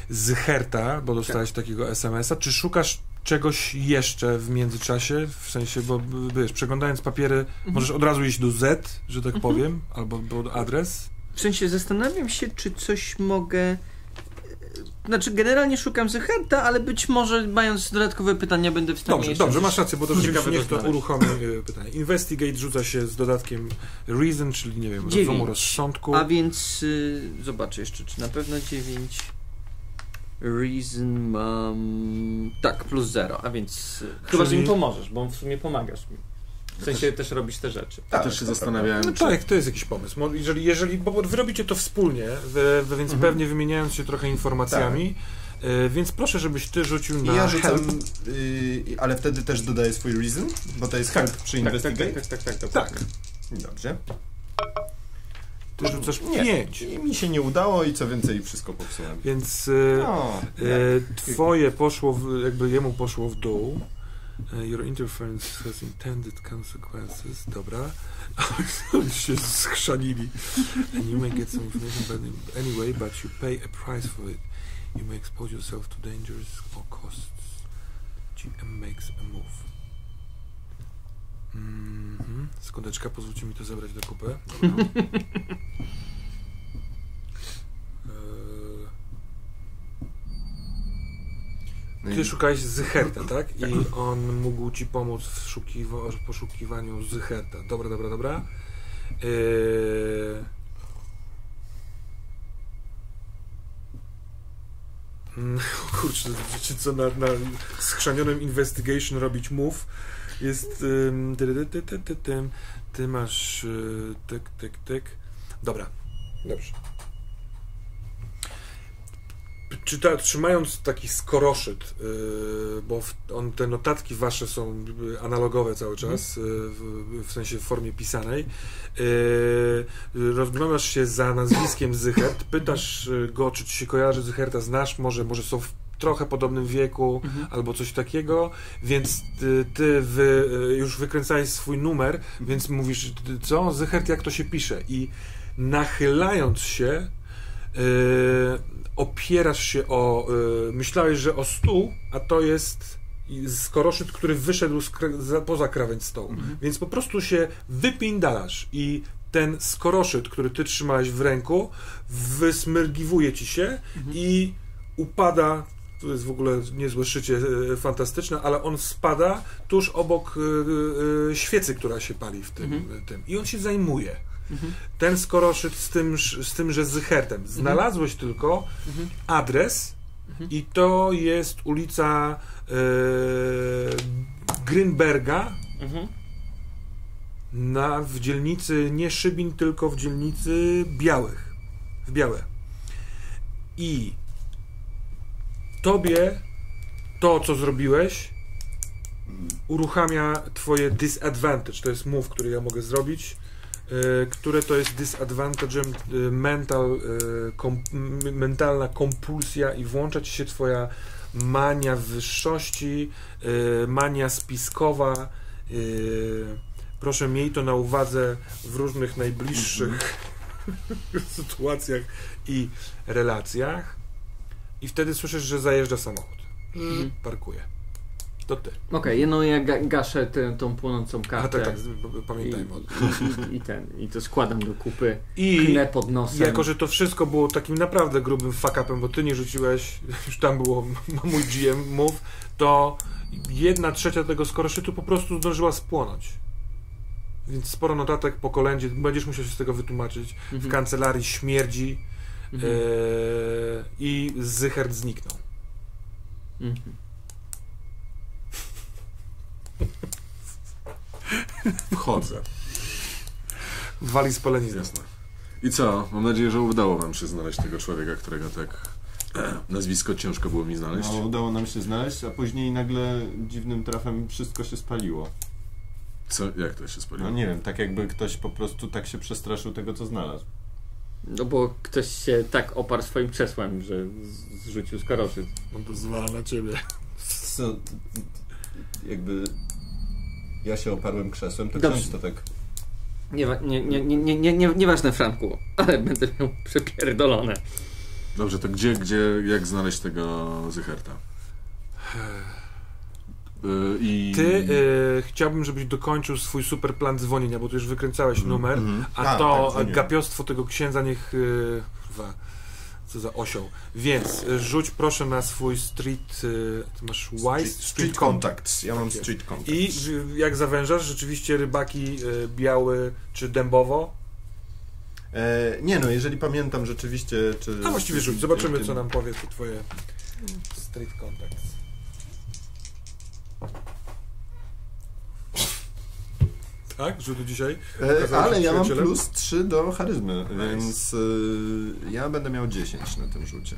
Zycherta, bo dostałeś takiego SMS-a. Czy szukasz czegoś jeszcze w międzyczasie, w sensie, bo wiesz, przeglądając papiery, możesz od razu iść do Z, że tak powiem, albo do adres? W sensie zastanawiam się, czy coś mogę... Znaczy, generalnie szukam Zycherta, ale być może, mając dodatkowe pytania, będę w stanie... Dobrze, masz rację, bo to ciekawe, niech to uruchomi pytanie. Investigate rzuca się z dodatkiem reason, czyli, nie wiem, rozumu, rozsądku. A więc zobaczę jeszcze, czy na pewno 9... Reason mam... Tak, +0, a więc... Chyba, że mi pomożesz, bo w sumie pomagasz mi. W sensie też robisz te rzeczy. Ja też się zastanawiałem, no czy... Tak, to jest jakiś pomysł. Jeżeli bo wy robicie to wspólnie, więc pewnie wymieniając się trochę informacjami, więc proszę, żebyś ty rzucił na... Ja rzucam, ale wtedy też dodaję swój reason, bo to jest help przy investigate. Tak. Dobrze. Rzucasz 5. I mi się nie udało i co więcej wszystko popsułem. Więc twoje poszło, jakby jemu poszło w dół. Your interference has intended consequences. Dobra. się schrzanili. And you may get some information anyway, but you pay a price for it. You may expose yourself to dangers or costs. GM makes a move. Skądeczka, pozwólcie mi to zabrać do kupy. Ty szukałeś Zycherta, tak? I on mógł ci pomóc w poszukiwaniu Zycherta. Dobra. Kurczę, wiecie co, na schrzanionym investigation robić move. Jest... Ty masz... Dobra. Dobrze. Trzymając taki skoroszyt, bo te notatki wasze są analogowe cały czas, w sensie w formie pisanej, rozglądasz się za nazwiskiem Zychert, pytasz go, czy ci się kojarzy Zycherta, znasz, może są w trochę podobnym wieku, albo coś takiego, więc ty już wykręcałeś swój numer, więc mówisz, co? Zychert, jak to się pisze? I nachylając się, opierasz się o... myślałeś, że o stół, a to jest skoroszyt, który wyszedł poza krawędź stołu. Więc po prostu się wypindalasz i ten skoroszyt, który ty trzymałeś w ręku, wysmyrgiwuje ci się i upada... To jest w ogóle niezłe szycie fantastyczne, ale on spada tuż obok świecy, która się pali w tym. I on się zajmuje. Ten skoroszyt z tymże Zychertem. Znalazłeś tylko adres i to jest ulica Grinberga w dzielnicy nie Szybin, tylko w dzielnicy Białych. W Białe. I tobie to, co zrobiłeś, uruchamia twoje disadvantage. To jest move, który ja mogę zrobić, które to jest disadvantage'em mentalna kompulsja i włącza ci się twoja mania wyższości, mania spiskowa. Proszę, miej to na uwadze w różnych najbliższych sytuacjach i relacjach. I wtedy słyszysz, że zajeżdża samochód. Parkuje. To ty. Okej, no ja gaszę tą płonącą kartę. A tak, pamiętajmy. I to składam do kupy, knę pod nosem. Jako, że to wszystko było takim naprawdę grubym fuck-upem, bo ty nie rzuciłeś, już tam było mój GM move, to 1/3 tego skoroszytu po prostu zdążyła spłonąć. Więc sporo notatek po kolędzie, będziesz musiał się z tego wytłumaczyć. W kancelarii śmierdzi i Zychert zniknął. Wchodzę. Wali z polenizy. Jasne. I co? Mam nadzieję, że udało wam się znaleźć tego człowieka, którego tak nazwisko ciężko było mi znaleźć. No, udało nam się znaleźć, a później nagle dziwnym trafem wszystko się spaliło. Co? Jak to się spaliło? No nie wiem, tak jakby ktoś po prostu tak się przestraszył tego, co znalazł. No bo ktoś się tak oparł swoim krzesłem, że zrzucił skoroszyt. On to zwala na ciebie. Co? Jakby... Ja się oparłem krzesłem, to często tak... Nieważne, Franku, ale będę miał przepierdolone. Dobrze, to jak znaleźć tego Zycherta? Chciałbym, żebyś dokończył swój super plan dzwonienia, bo tu już wykręcałeś numer, a to tak, gapiostwo tego księdza niech... co za osioł. Więc rzuć proszę na swój street... Ty masz street contacts. Ja mam street contacts. I jak zawężasz, rzeczywiście Rybaki, Biały czy Dębowo? Nie no, jeżeli pamiętam rzeczywiście... Czy... A właściwie rzuć, zobaczymy co nam powie to twoje street contacts. Tak? Rzuty dzisiaj? Ale ja mam plus 3 do charyzmy, więc ja będę miał 10 na tym rzucie.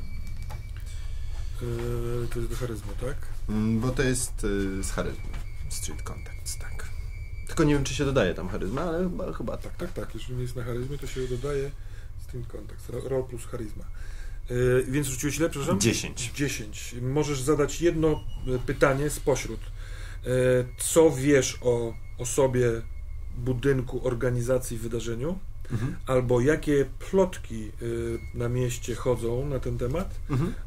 To jest do charyzmy, tak? Bo to jest z charyzmy. Street Contacts, tak. Tylko nie wiem, czy się dodaje tam charyzma, ale chyba tak. Tak. Jeżeli nie jest na charyzmie, to się dodaje Street Contacts. Roll plus charyzma. Więc rzuciłeś ile, przepraszam? 10. 10. Możesz zadać jedno pytanie spośród. Co wiesz o osobie, budynku, organizacji, wydarzeniu, albo jakie plotki na mieście chodzą na ten temat,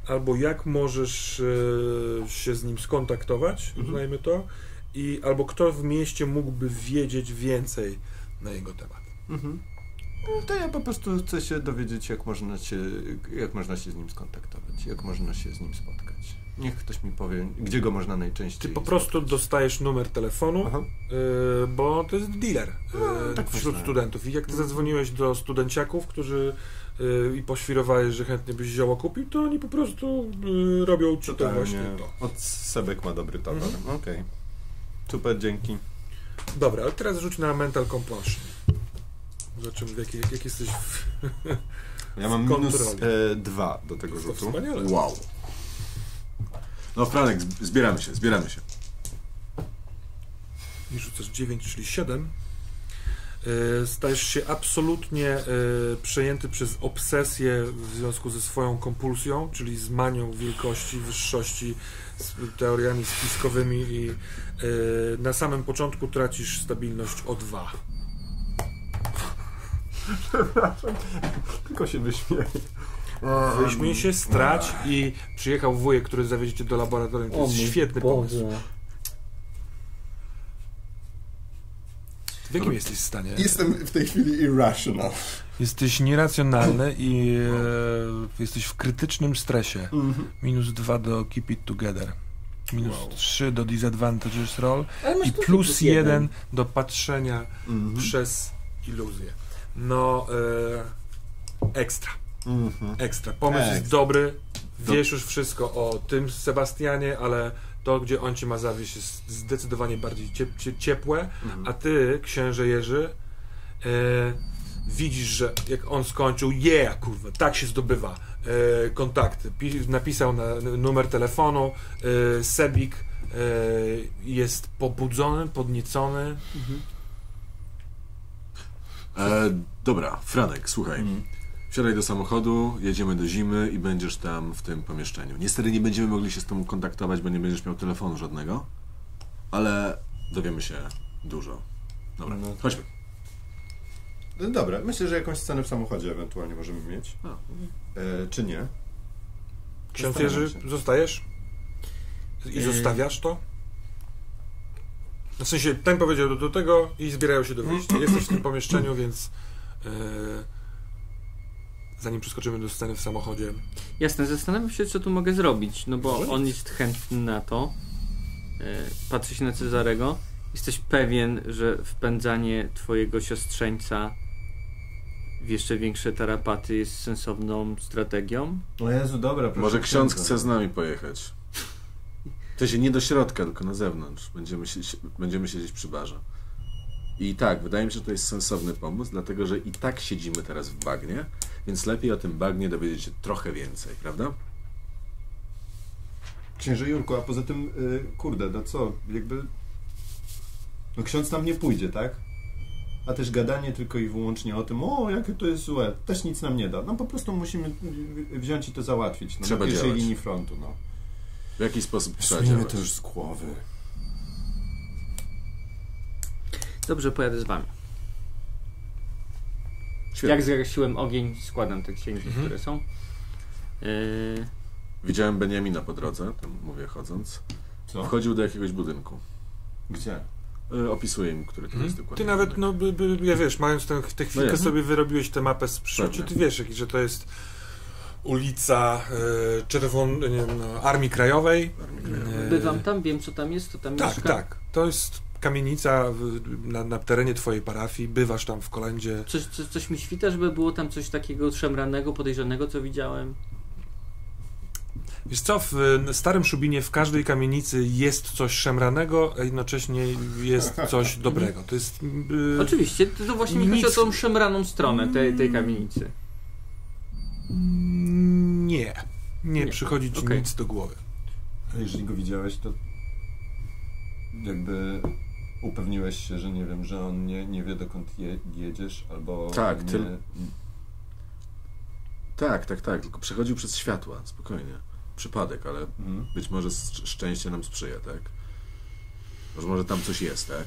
albo jak możesz się z nim skontaktować, uznajmy to, i albo kto w mieście mógłby wiedzieć więcej na jego temat. No to ja po prostu chcę się dowiedzieć, jak można się z nim skontaktować, jak można się z nim spotkać. Niech ktoś mi powie, gdzie go można najczęściej... Ty po prostu dostajesz numer telefonu, bo to jest dealer tak wśród studentów. I jak ty zadzwoniłeś do studenciaków, którzy i poświrowałeś, że chętnie byś zioło kupił, to oni po prostu robią ci to właśnie to. Od Sebek ma dobry towar. Okej. Super, dzięki. Dobra, ale teraz rzuć na mental compulsion. Zobaczymy, jak jesteś w Ja mam minus 2 do tego rzutu. Wspaniale. Wow. No Franek, zbieramy się. I rzucasz 9, czyli 7. Stajesz się absolutnie przejęty przez obsesję w związku ze swoją kompulsją, czyli z manią wielkości, wyższości, z teoriami spiskowymi i na samym początku tracisz stabilność o 2. Przepraszam, tylko się wyśmieję. Wyśmiej się, strać i przyjechał wujek, który zawiezie cię do laboratorium. To jest świetny pomysł. W jakim jesteś stanie? Jestem w tej chwili irrational. Jesteś nieracjonalny i jesteś w krytycznym stresie. Minus 2 do keep it together. Minus 3 do disadvantages roll i plus 1 do patrzenia przez iluzję. No, ekstra. Ekstra. Pomysł jest dobry. Wiesz już wszystko o tym Sebastianie, ale to, gdzie on cię ma zawieść, jest zdecydowanie bardziej ciepłe. A ty, księże Jerzy, widzisz, że jak on skończył, kurwa, tak się zdobywa kontakty. Napisał numer telefonu, Sebik jest pobudzony, podniecony. Dobra, Franek, słuchaj. Wsiadaj do samochodu, jedziemy do Zimy i będziesz tam w tym pomieszczeniu. Niestety nie będziemy mogli się z tobą kontaktować, bo nie będziesz miał telefonu żadnego, ale dowiemy się dużo. Dobra, chodźmy. No dobra, myślę, że jakąś scenę w samochodzie ewentualnie możemy mieć. Czy nie? Ksiądz Jerzy, zostajesz? I zostawiasz to? W sensie, ten powiedział do tego i zbierają się do wyjścia. Jesteś w tym pomieszczeniu, więc... zanim przeskoczymy do sceny w samochodzie... Jasne, zastanawiam się, co tu mogę zrobić, no bo on jest chętny na to. Patrzy się na Cezarego. Jesteś pewien, że wpędzanie twojego siostrzeńca w jeszcze większe tarapaty jest sensowną strategią? O Jezu, dobra, proszę. Może ksiądz chce z nami pojechać. To się nie do środka, tylko na zewnątrz. Będziemy siedzieć przy barze. I tak, wydaje mi się, że to jest sensowny pomysł, dlatego że i tak siedzimy teraz w bagnie, więc lepiej o tym bagnie dowiedzieć się trochę więcej, prawda? Księże Jurku, a poza tym, kurde, no co, jakby... No ksiądz tam nie pójdzie, tak? A też gadanie tylko i wyłącznie o tym, o, jakie to jest złe, też nic nam nie da. No po prostu musimy wziąć i to załatwić. No, trzeba na pierwszej linii frontu, no. W jaki sposób trzeba działać? To już z głowy. Dobrze, pojadę z wami. Świetnie. Jak zgasiłem ogień, składam te księgi, które są. Widziałem Beniamina po drodze, tam mówię chodząc. Co? Wchodził do jakiegoś budynku. Gdzie? Opisuję im, który to jest dokładnie. Ty nawet, no, ja wiesz, mając tę chwilkę sobie wyrobiłeś tę mapę z przyszłości, ty wiesz, że to jest ulica Armii Krajowej. Bywam tam, wiem co tam jest, to tam mieszka. Tak, to jest kamienica na terenie twojej parafii, bywasz tam w kolędzie. Coś mi świta, żeby było tam coś takiego szemranego, podejrzanego, co widziałem. Wiesz co, w Starym Szybinie w każdej kamienicy jest coś szemranego, a jednocześnie jest coś dobrego. To jest... Oczywiście, to właśnie mi chodzi o tą szemraną stronę tej kamienicy. Nie przychodzi ci nic do głowy. A jeżeli go widziałeś, to jakby upewniłeś się, że nie wiem, że on nie wie, dokąd jedziesz, albo... Tak, nie... Tak, tylko przechodził przez światła, spokojnie. Przypadek, ale być może szczęście nam sprzyja, tak? Może tam coś jest, tak?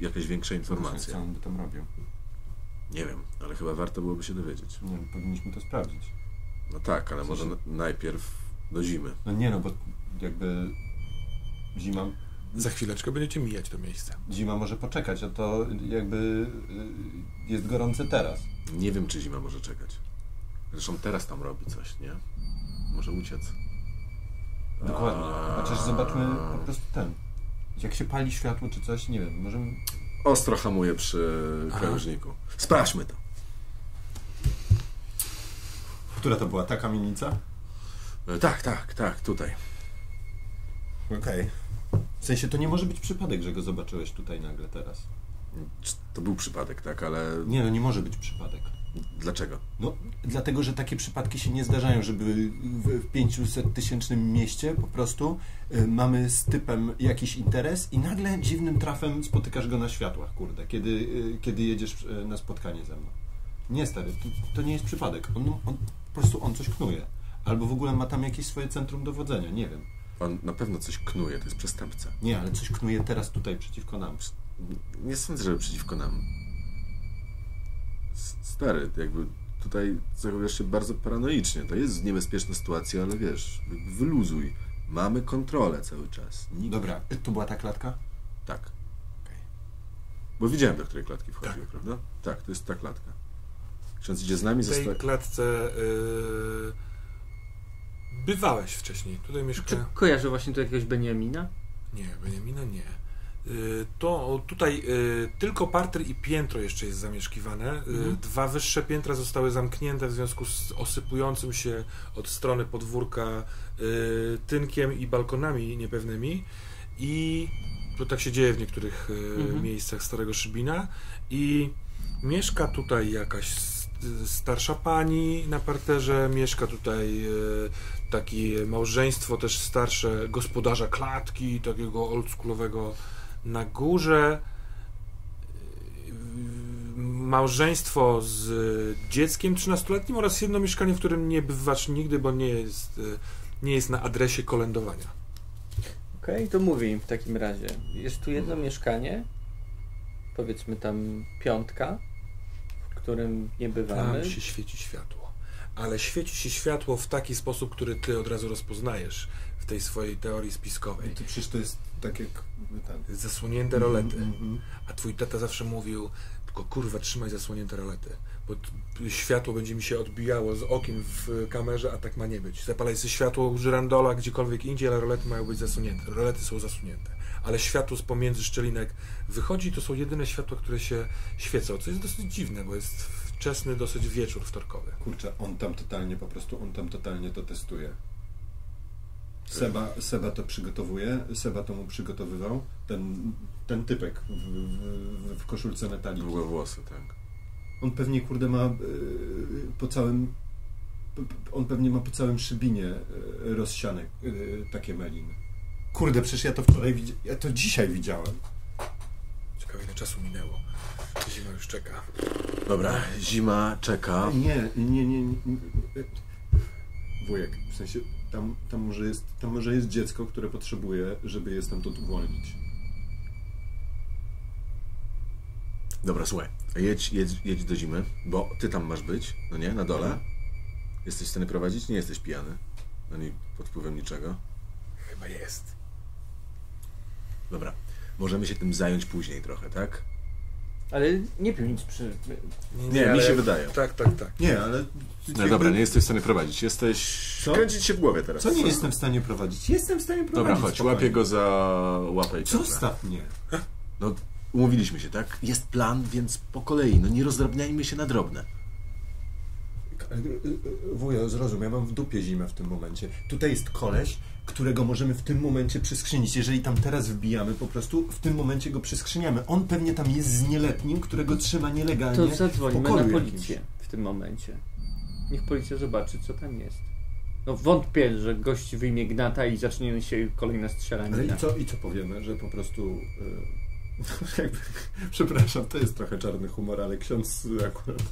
Jakaś większa informacja. Co on by tam robił? Nie wiem, ale chyba warto byłoby się dowiedzieć. Nie, powinniśmy to sprawdzić. No tak, ale może najpierw do zimy. No nie, no bo jakby zima... Za chwileczkę będziecie mijać to miejsce. Zima może poczekać, a to jakby jest gorące teraz. Nie wiem, czy zima może czekać. Zresztą teraz tam robi coś, nie? Może uciec. Dokładnie. Chociaż zobaczmy po prostu ten. Jak się pali światło czy coś, nie wiem, możemy... Ostro hamuję przy krężniku. Sprawdźmy to. Która to była? Ta kamienica? Tak, tutaj. Okej. W sensie to nie może być przypadek, że go zobaczyłeś tutaj nagle teraz. To był przypadek, tak, ale... Nie, no nie może być przypadek. Dlaczego? No, dlatego, że takie przypadki się nie zdarzają, żeby w 500-tysięcznym mieście po prostu mamy z typem jakiś interes i nagle dziwnym trafem spotykasz go na światłach, kurde, kiedy jedziesz na spotkanie ze mną. Nie, stary, to nie jest przypadek. On po prostu coś knuje. Albo w ogóle ma tam jakieś swoje centrum dowodzenia, nie wiem. On na pewno coś knuje, to jest przestępca. Nie, ale coś knuje teraz tutaj przeciwko nam. Nie sądzę, żeby przeciwko nam. Stary, jakby tutaj zachowiasz się bardzo paranoicznie. To jest niebezpieczna sytuacja, ale wiesz, wyluzuj. Mamy kontrolę cały czas. Nikt... Dobra, to była ta klatka? Tak. Okay. Bo widziałem, do której klatki wchodził, prawda? Tak, to jest ta klatka. Ksiądz idzie z nami. W tej klatce bywałeś wcześniej. Tutaj mieszka... Czy kojarzę właśnie tu jakiegoś Beniamina? Nie, Beniamina nie. To tutaj tylko parter i piętro jeszcze jest zamieszkiwane. Dwa wyższe piętra zostały zamknięte w związku z osypującym się od strony podwórka tynkiem i balkonami niepewnymi. I to tak się dzieje w niektórych miejscach Starego Szybina. I mieszka tutaj jakaś starsza pani na parterze, mieszka tutaj takie małżeństwo też starsze gospodarza klatki, takiego oldschoolowego. Na górze małżeństwo z dzieckiem 13-letnim oraz jedno mieszkanie, w którym nie bywasz nigdy, bo nie jest na adresie kolędowania. Okej, to mówię im w takim razie. Jest tu jedno mieszkanie, powiedzmy tam piątka, w którym nie bywamy. Tam się świeci światło. ale świeci się światło w taki sposób, który ty od razu rozpoznajesz w tej swojej teorii spiskowej. No to przecież to jest tak jak... Ten. Zasłonięte rolety. A twój tata zawsze mówił, tylko kurwa trzymaj zasłonięte rolety, bo światło będzie mi się odbijało z okien w kamerze, a tak ma nie być. Zapalaj sobie światło u żyrandola, gdziekolwiek indziej, ale rolety mają być zasunięte. Rolety są zasunięte, ale światło z pomiędzy szczelinek wychodzi, to są jedyne światła, które się świecą, co jest dosyć dziwne, bo jest wczesny dosyć wieczór wtorkowy. Kurczę, on tam totalnie, po prostu on tam totalnie to testuje. Seba to przygotowuje, Seba to mu przygotowywał, ten typek w koszulce metalicznej. Długie włosy, tak. On pewnie, kurde, ma po całym... On pewnie ma po całym Szybinie rozsiane takie meliny. Kurde, przecież ja to wczoraj widziałem, ja to dzisiaj widziałem. Ciekawe, ile czasu minęło. Zima już czeka. Dobra, zima czeka. Nie. Wujek, w sensie... Tam może jest dziecko, które potrzebuje, żeby je stamtąd uwolnić. Dobra, słuchaj, jedź do zimy, bo ty tam masz być, no nie, na dole. Jesteś w stanie prowadzić? Nie jesteś pijany, ani pod wpływem niczego. Chyba jest. Dobra, możemy się tym zająć później trochę, tak? Ale nie pił nic przy... Nie, mi się wydaje. Tak. Nie, ale... No dobra, nie jesteś w stanie prowadzić. Jesteś... Co? Kręcić się w głowie teraz. Co nie jestem w stanie prowadzić? Jestem w stanie prowadzić. Dobra, chodź, łapię go za łapę i co ostatnie? No, umówiliśmy się, tak? Jest plan, więc po kolei. No nie rozdrabniajmy się na drobne. Wujo, zrozum, ja mam w dupie zimę w tym momencie. Tutaj jest koleś, którego możemy w tym momencie przyskrzynić. Jeżeli tam teraz wbijamy, po prostu w tym momencie go przyskrzyniamy. On pewnie tam jest z nieletnim, którego trzyma nielegalnie. To zadzwonimy na policję w tym momencie. Niech policja zobaczy, co tam jest. No wątpię, że gość wyjmie gnata i zacznie się kolejna strzelanina. Ale i co powiemy, że po prostu... Przepraszam, to jest trochę czarny humor, ale ksiądz akurat,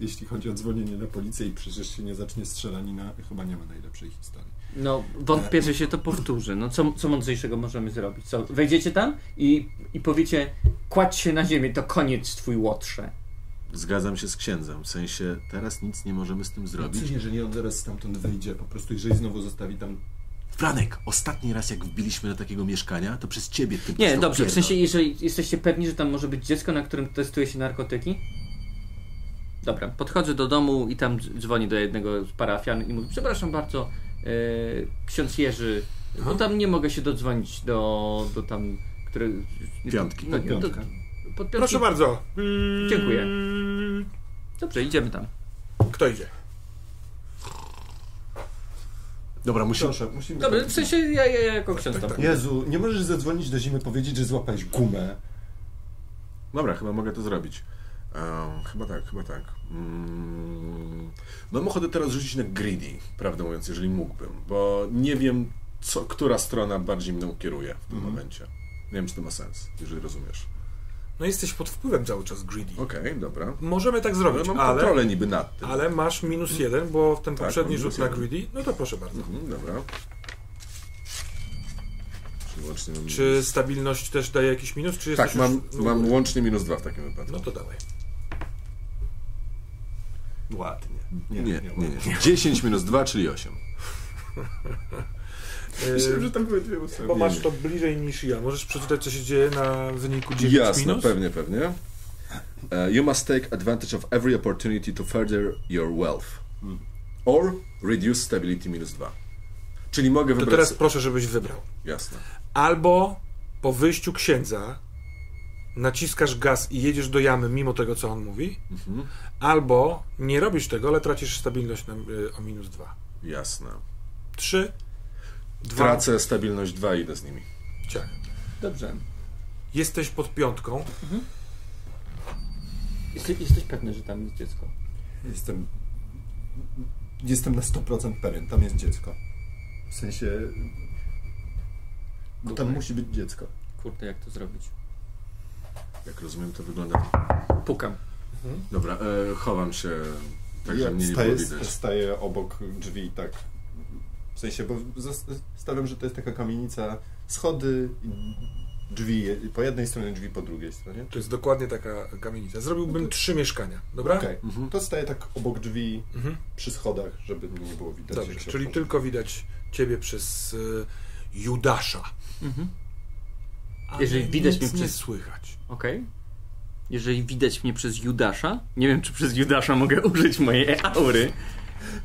jeśli chodzi o dzwonienie na policję i przecież się nie zacznie strzelanina, chyba nie ma najlepszej historii. No, wątpię, że się to powtórzy. No, co mądrzejszego możemy zrobić? Co, wejdziecie tam i powiecie, kładź się na ziemię, to koniec twój łotrze. Zgadzam się z księdzem, w sensie teraz nic nie możemy z tym zrobić. Przecież jeżeli on zaraz stamtąd wyjdzie, po prostu jeżeli znowu zostawi tam... Franek, ostatni raz jak wbiliśmy do takiego mieszkania, to przez ciebie... Nie, dobrze, w sensie jeżeli jesteście pewni, że tam może być dziecko, na którym testuje się narkotyki. Dobra, podchodzę do domu i tam dzwoni do jednego z parafian i mówi, przepraszam bardzo, ksiądz Jerzy, bo tam nie mogę się dodzwonić do tam... Które, piątki. No, pod piątki. Proszę bardzo. Dziękuję. Dobrze, idziemy tam. Kto idzie? Dobra, musimy... Dobra, w sensie ja jako ksiądz tam. Jezu, nie możesz zadzwonić do zimy, powiedzieć, że złapałeś gumę. Dobra, chyba mogę to zrobić. Chyba tak. Mam ochotę teraz rzucić na greedy, prawdę mówiąc, jeżeli mógłbym, bo nie wiem, która strona bardziej mną kieruje w tym momencie. Nie wiem, czy to ma sens, jeżeli rozumiesz. No jesteś pod wpływem cały czas greedy. Okej, dobra. Możemy tak zrobić, ale... Mam kontrolę niby nad tym. Ale masz -1, bo ten poprzedni rzut na greedy... No to proszę bardzo. Dobra. Czy stabilność też daje jakiś minus? Czy tak, mam łącznie -2 w takim wypadku. No to dawaj. Ładnie. Nie. 10 -2, czyli 8. Myślałem, że tam były dwie osoby. Bo masz to bliżej niż ja. Możesz przeczytać, co się dzieje na wyniku 9 minus? Jasne, pewnie. You must take advantage of every opportunity to further your wealth. Or reduce stability -2. Czyli mogę wybrać... To teraz proszę, żebyś wybrał. Jasne. Albo po wyjściu księdza naciskasz gaz i jedziesz do jamy mimo tego, co on mówi, albo nie robisz tego, ale tracisz stabilność o -2. Jasne. 3, 2. Tracę stabilność 2 i idę z nimi. Ciach. Dobrze. Jesteś pod piątką. Jesteś pewny, że tam jest dziecko? Jestem na 100% pewien, tam jest dziecko. W sensie... Bo tam musi być dziecko. Kurde, jak to zrobić? Jak rozumiem, to wygląda... Pukam. Dobra, chowam się, tak że mnie nie było widać. Staję obok drzwi, tak. W sensie, bo stawiam, że to jest taka kamienica, schody, drzwi, po jednej stronie drzwi, po drugiej stronie. To jest dokładnie taka kamienica. Zrobiłbym no to... 3 mieszkania, dobra? Okay. Mhm. To staje tak obok drzwi, mhm, przy schodach, żeby mnie nie było widać. Dobrze, czyli tylko widać ciebie przez Judasza. Mhm. Jeżeli widać mnie przez... słychać. Okej. Okay. Jeżeli widać mnie przez Judasza, nie wiem, czy przez Judasza mogę użyć mojej aury,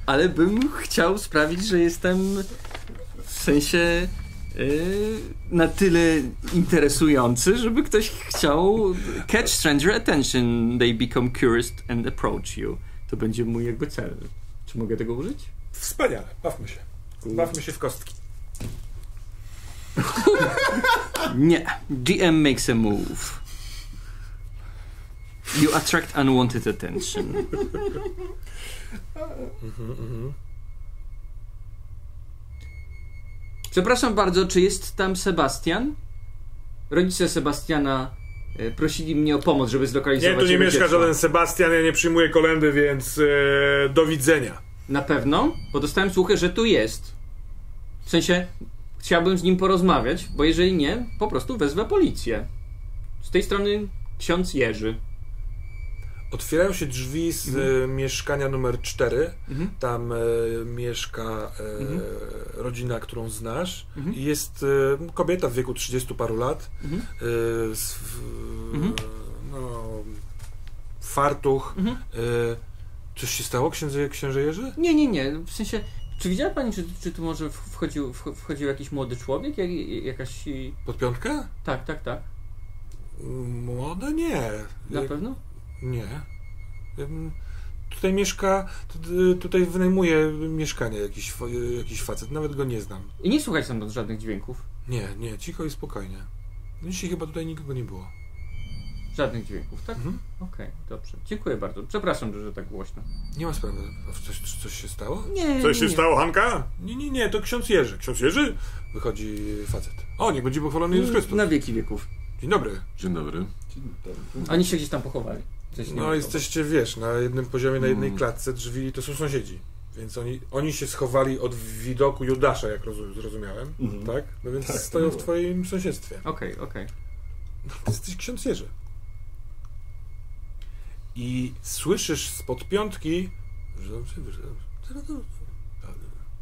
ale bym chciał sprawić, że jestem w sensie... na tyle interesujący, żeby ktoś chciał catch stranger attention, they become curious and approach you. To będzie mój jakby cel. Czy mogę tego użyć? Wspaniale, bawmy się. Bawmy się w kostki. Nie. GM makes a move. You attract unwanted attention. Przepraszam bardzo, czy jest tam Sebastian? Rodzice Sebastiana prosili mnie o pomoc, żeby zlokalizować jego dziecko. Nie, tu nie mieszka żaden Sebastian, ja nie przyjmuję kolędy, więc do widzenia. Na pewno? Bo dostałem słuchy, że tu jest. W sensie, chciałbym z nim porozmawiać, bo jeżeli nie, po prostu wezwę policję. Z tej strony ksiądz Jerzy. Otwierają się drzwi z mieszkania numer 4. Mhm. Tam mieszka rodzina, którą znasz. Mhm. Jest kobieta w wieku 30 paru lat. Mhm. No, fartuch. Mhm. Coś się stało, księże Jerzy? Nie, nie, nie. W sensie, czy widziała pani, czy tu może wchodził jakiś młody człowiek? Jakaś... Pod piątkę? Tak, tak, tak. Młode? Nie. Na pewno? Nie. Tutaj mieszka, tutaj wynajmuje mieszkanie jakiś facet, nawet go nie znam. I nie słuchaj tam żadnych dźwięków? Nie, nie, cicho i spokojnie. Dzisiaj chyba tutaj nikogo nie było. Żadnych dźwięków, tak? Mhm. Okej, dobrze. Dziękuję bardzo. Przepraszam, że tak głośno. Nie ma sprawy. Coś się stało? Nie. Coś się stało, Hanka? Nie, nie, nie, to ksiądz Jerzy. Ksiądz Jerzy? Wychodzi facet. O, niech będzie pochwalony Jezus Chrystus. Na wieki wieków. Dzień dobry. Dzień dobry. Dzień dobry. Oni się gdzieś tam pochowali. No jesteście, wiesz, na jednym poziomie, na jednej klatce, drzwi to są sąsiedzi, więc oni się schowali od widoku Judasza, jak zrozumiałem, tak? No więc tak, stoją w twoim sąsiedztwie. Okej, okej. No ty jesteś ksiądz Jerzy. I słyszysz spod piątki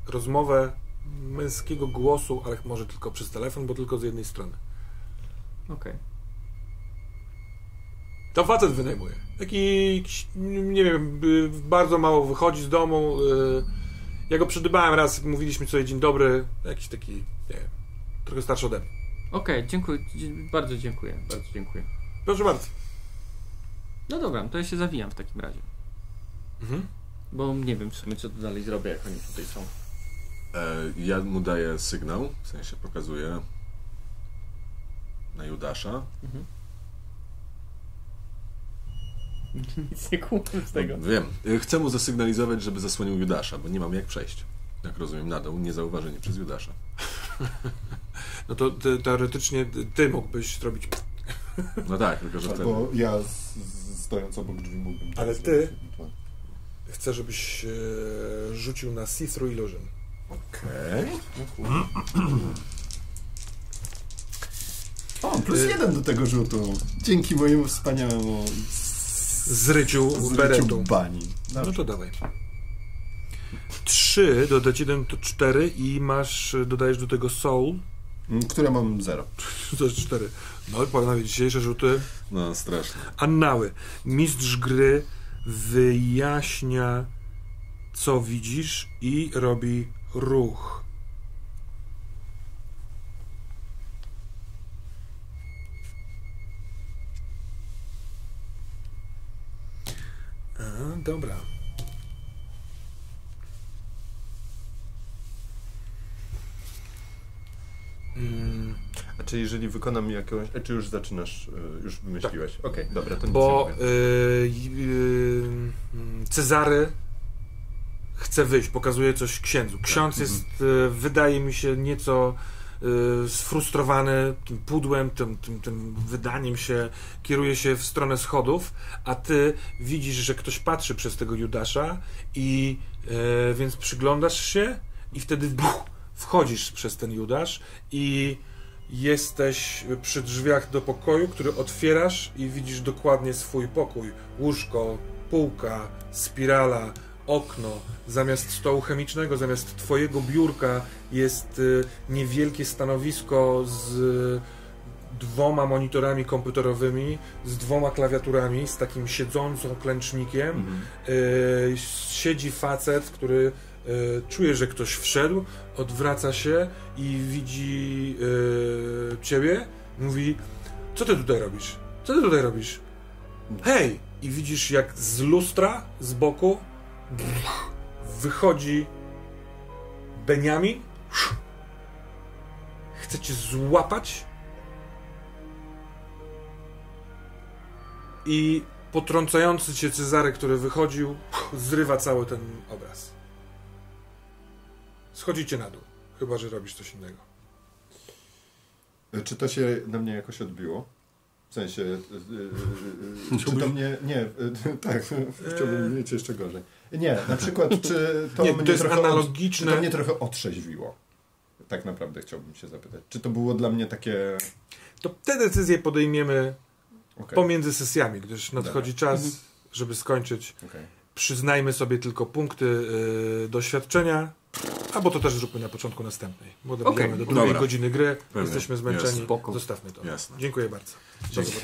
rozmowę męskiego głosu, ale może tylko przez telefon, bo tylko z jednej strony. Okej. To facet wynajmuje. Jakiś, nie wiem, bardzo mało wychodzi z domu. Ja go przydybałem raz, mówiliśmy sobie dzień dobry. Jakiś taki, nie wiem, trochę starszy ode mnie. Okej, dziękuję. Bardzo dziękuję. Bardzo dziękuję. Proszę bardzo. No dobra, to ja się zawijam w takim razie. Mhm. Bo nie wiem w sumie, co tu dalej zrobię, jak oni tutaj są. Ja mu daję sygnał, w sensie pokazuję na Judasza. Mhm. Nic nie kłócę z tego. No, wiem. Chcę mu zasygnalizować, żeby zasłonił Judasza, bo nie mam jak przejść. Jak rozumiem, na dół, niezauważenie przez Judasza. No to teoretycznie ty mógłbyś zrobić... No tak, tylko że... Albo wtedy... ja stojąc obok drzwi mógłbym... Ale ty chcę, żebyś rzucił na see-through illusion. Okej. No, o, plus 1 do tego rzutu. Dzięki mojemu wspaniałemu... Zryciu beretu. Bani. No to dawaj. 3, dodać 1 to 4 i masz, dodajesz do tego soul. Które mam 0. To jest 4. No, panowie, dzisiejsze rzuty. No, straszne. Annały. Mistrz gry wyjaśnia, co widzisz i robi ruch. A, dobra. A czy jeżeli wykonam jakąś... A czy już zaczynasz, już wymyśliłeś? Tak. Okej, dobra, to nic. Bo nie Cezary chce wyjść, pokazuje coś księdzu. Ksiądz jest, wydaje mi się, nieco sfrustrowany tym pudłem, tym wydaniem się, kieruje się w stronę schodów, a ty widzisz, że ktoś patrzy przez tego Judasza i więc przyglądasz się i wtedy wchodzisz przez ten Judasz i Jesteś przy drzwiach do pokoju, który otwierasz i widzisz dokładnie swój pokój. Łóżko, półka, spirala, okno. Zamiast stołu chemicznego, zamiast twojego biurka jest niewielkie stanowisko z dwoma monitorami komputerowymi, z dwoma klawiaturami, z takim siedzącym klęcznikiem. Siedzi facet, który czuje, że ktoś wszedł, odwraca się i widzi ciebie, mówi: co ty tutaj robisz? Co ty tutaj robisz? Hej! I widzisz, jak z lustra, z boku wychodzi Beniamin, chce cię złapać i potrącający cię Cezary, który wychodził, zrywa cały ten obraz. Schodzicie na dół, chyba że robisz coś innego. Czy to się na mnie jakoś odbiło? W sensie, czy to mnie... Nie, tak, chciałbym mieć jeszcze gorzej. Nie, na przykład, czy to, nie, mnie, to jest trochę analogiczne. Czy to mnie trochę otrzeźwiło? Tak naprawdę chciałbym się zapytać. Czy to było dla mnie takie... To te decyzje podejmiemy pomiędzy sesjami, gdyż nadchodzi czas, żeby skończyć. Przyznajmy sobie tylko punkty doświadczenia. Albo to też zróbmy na początku następnej, bo dobijamy do drugiej godziny gry, jesteśmy zmęczeni, zostawmy to. Jasne. Dziękuję bardzo. Dzięki.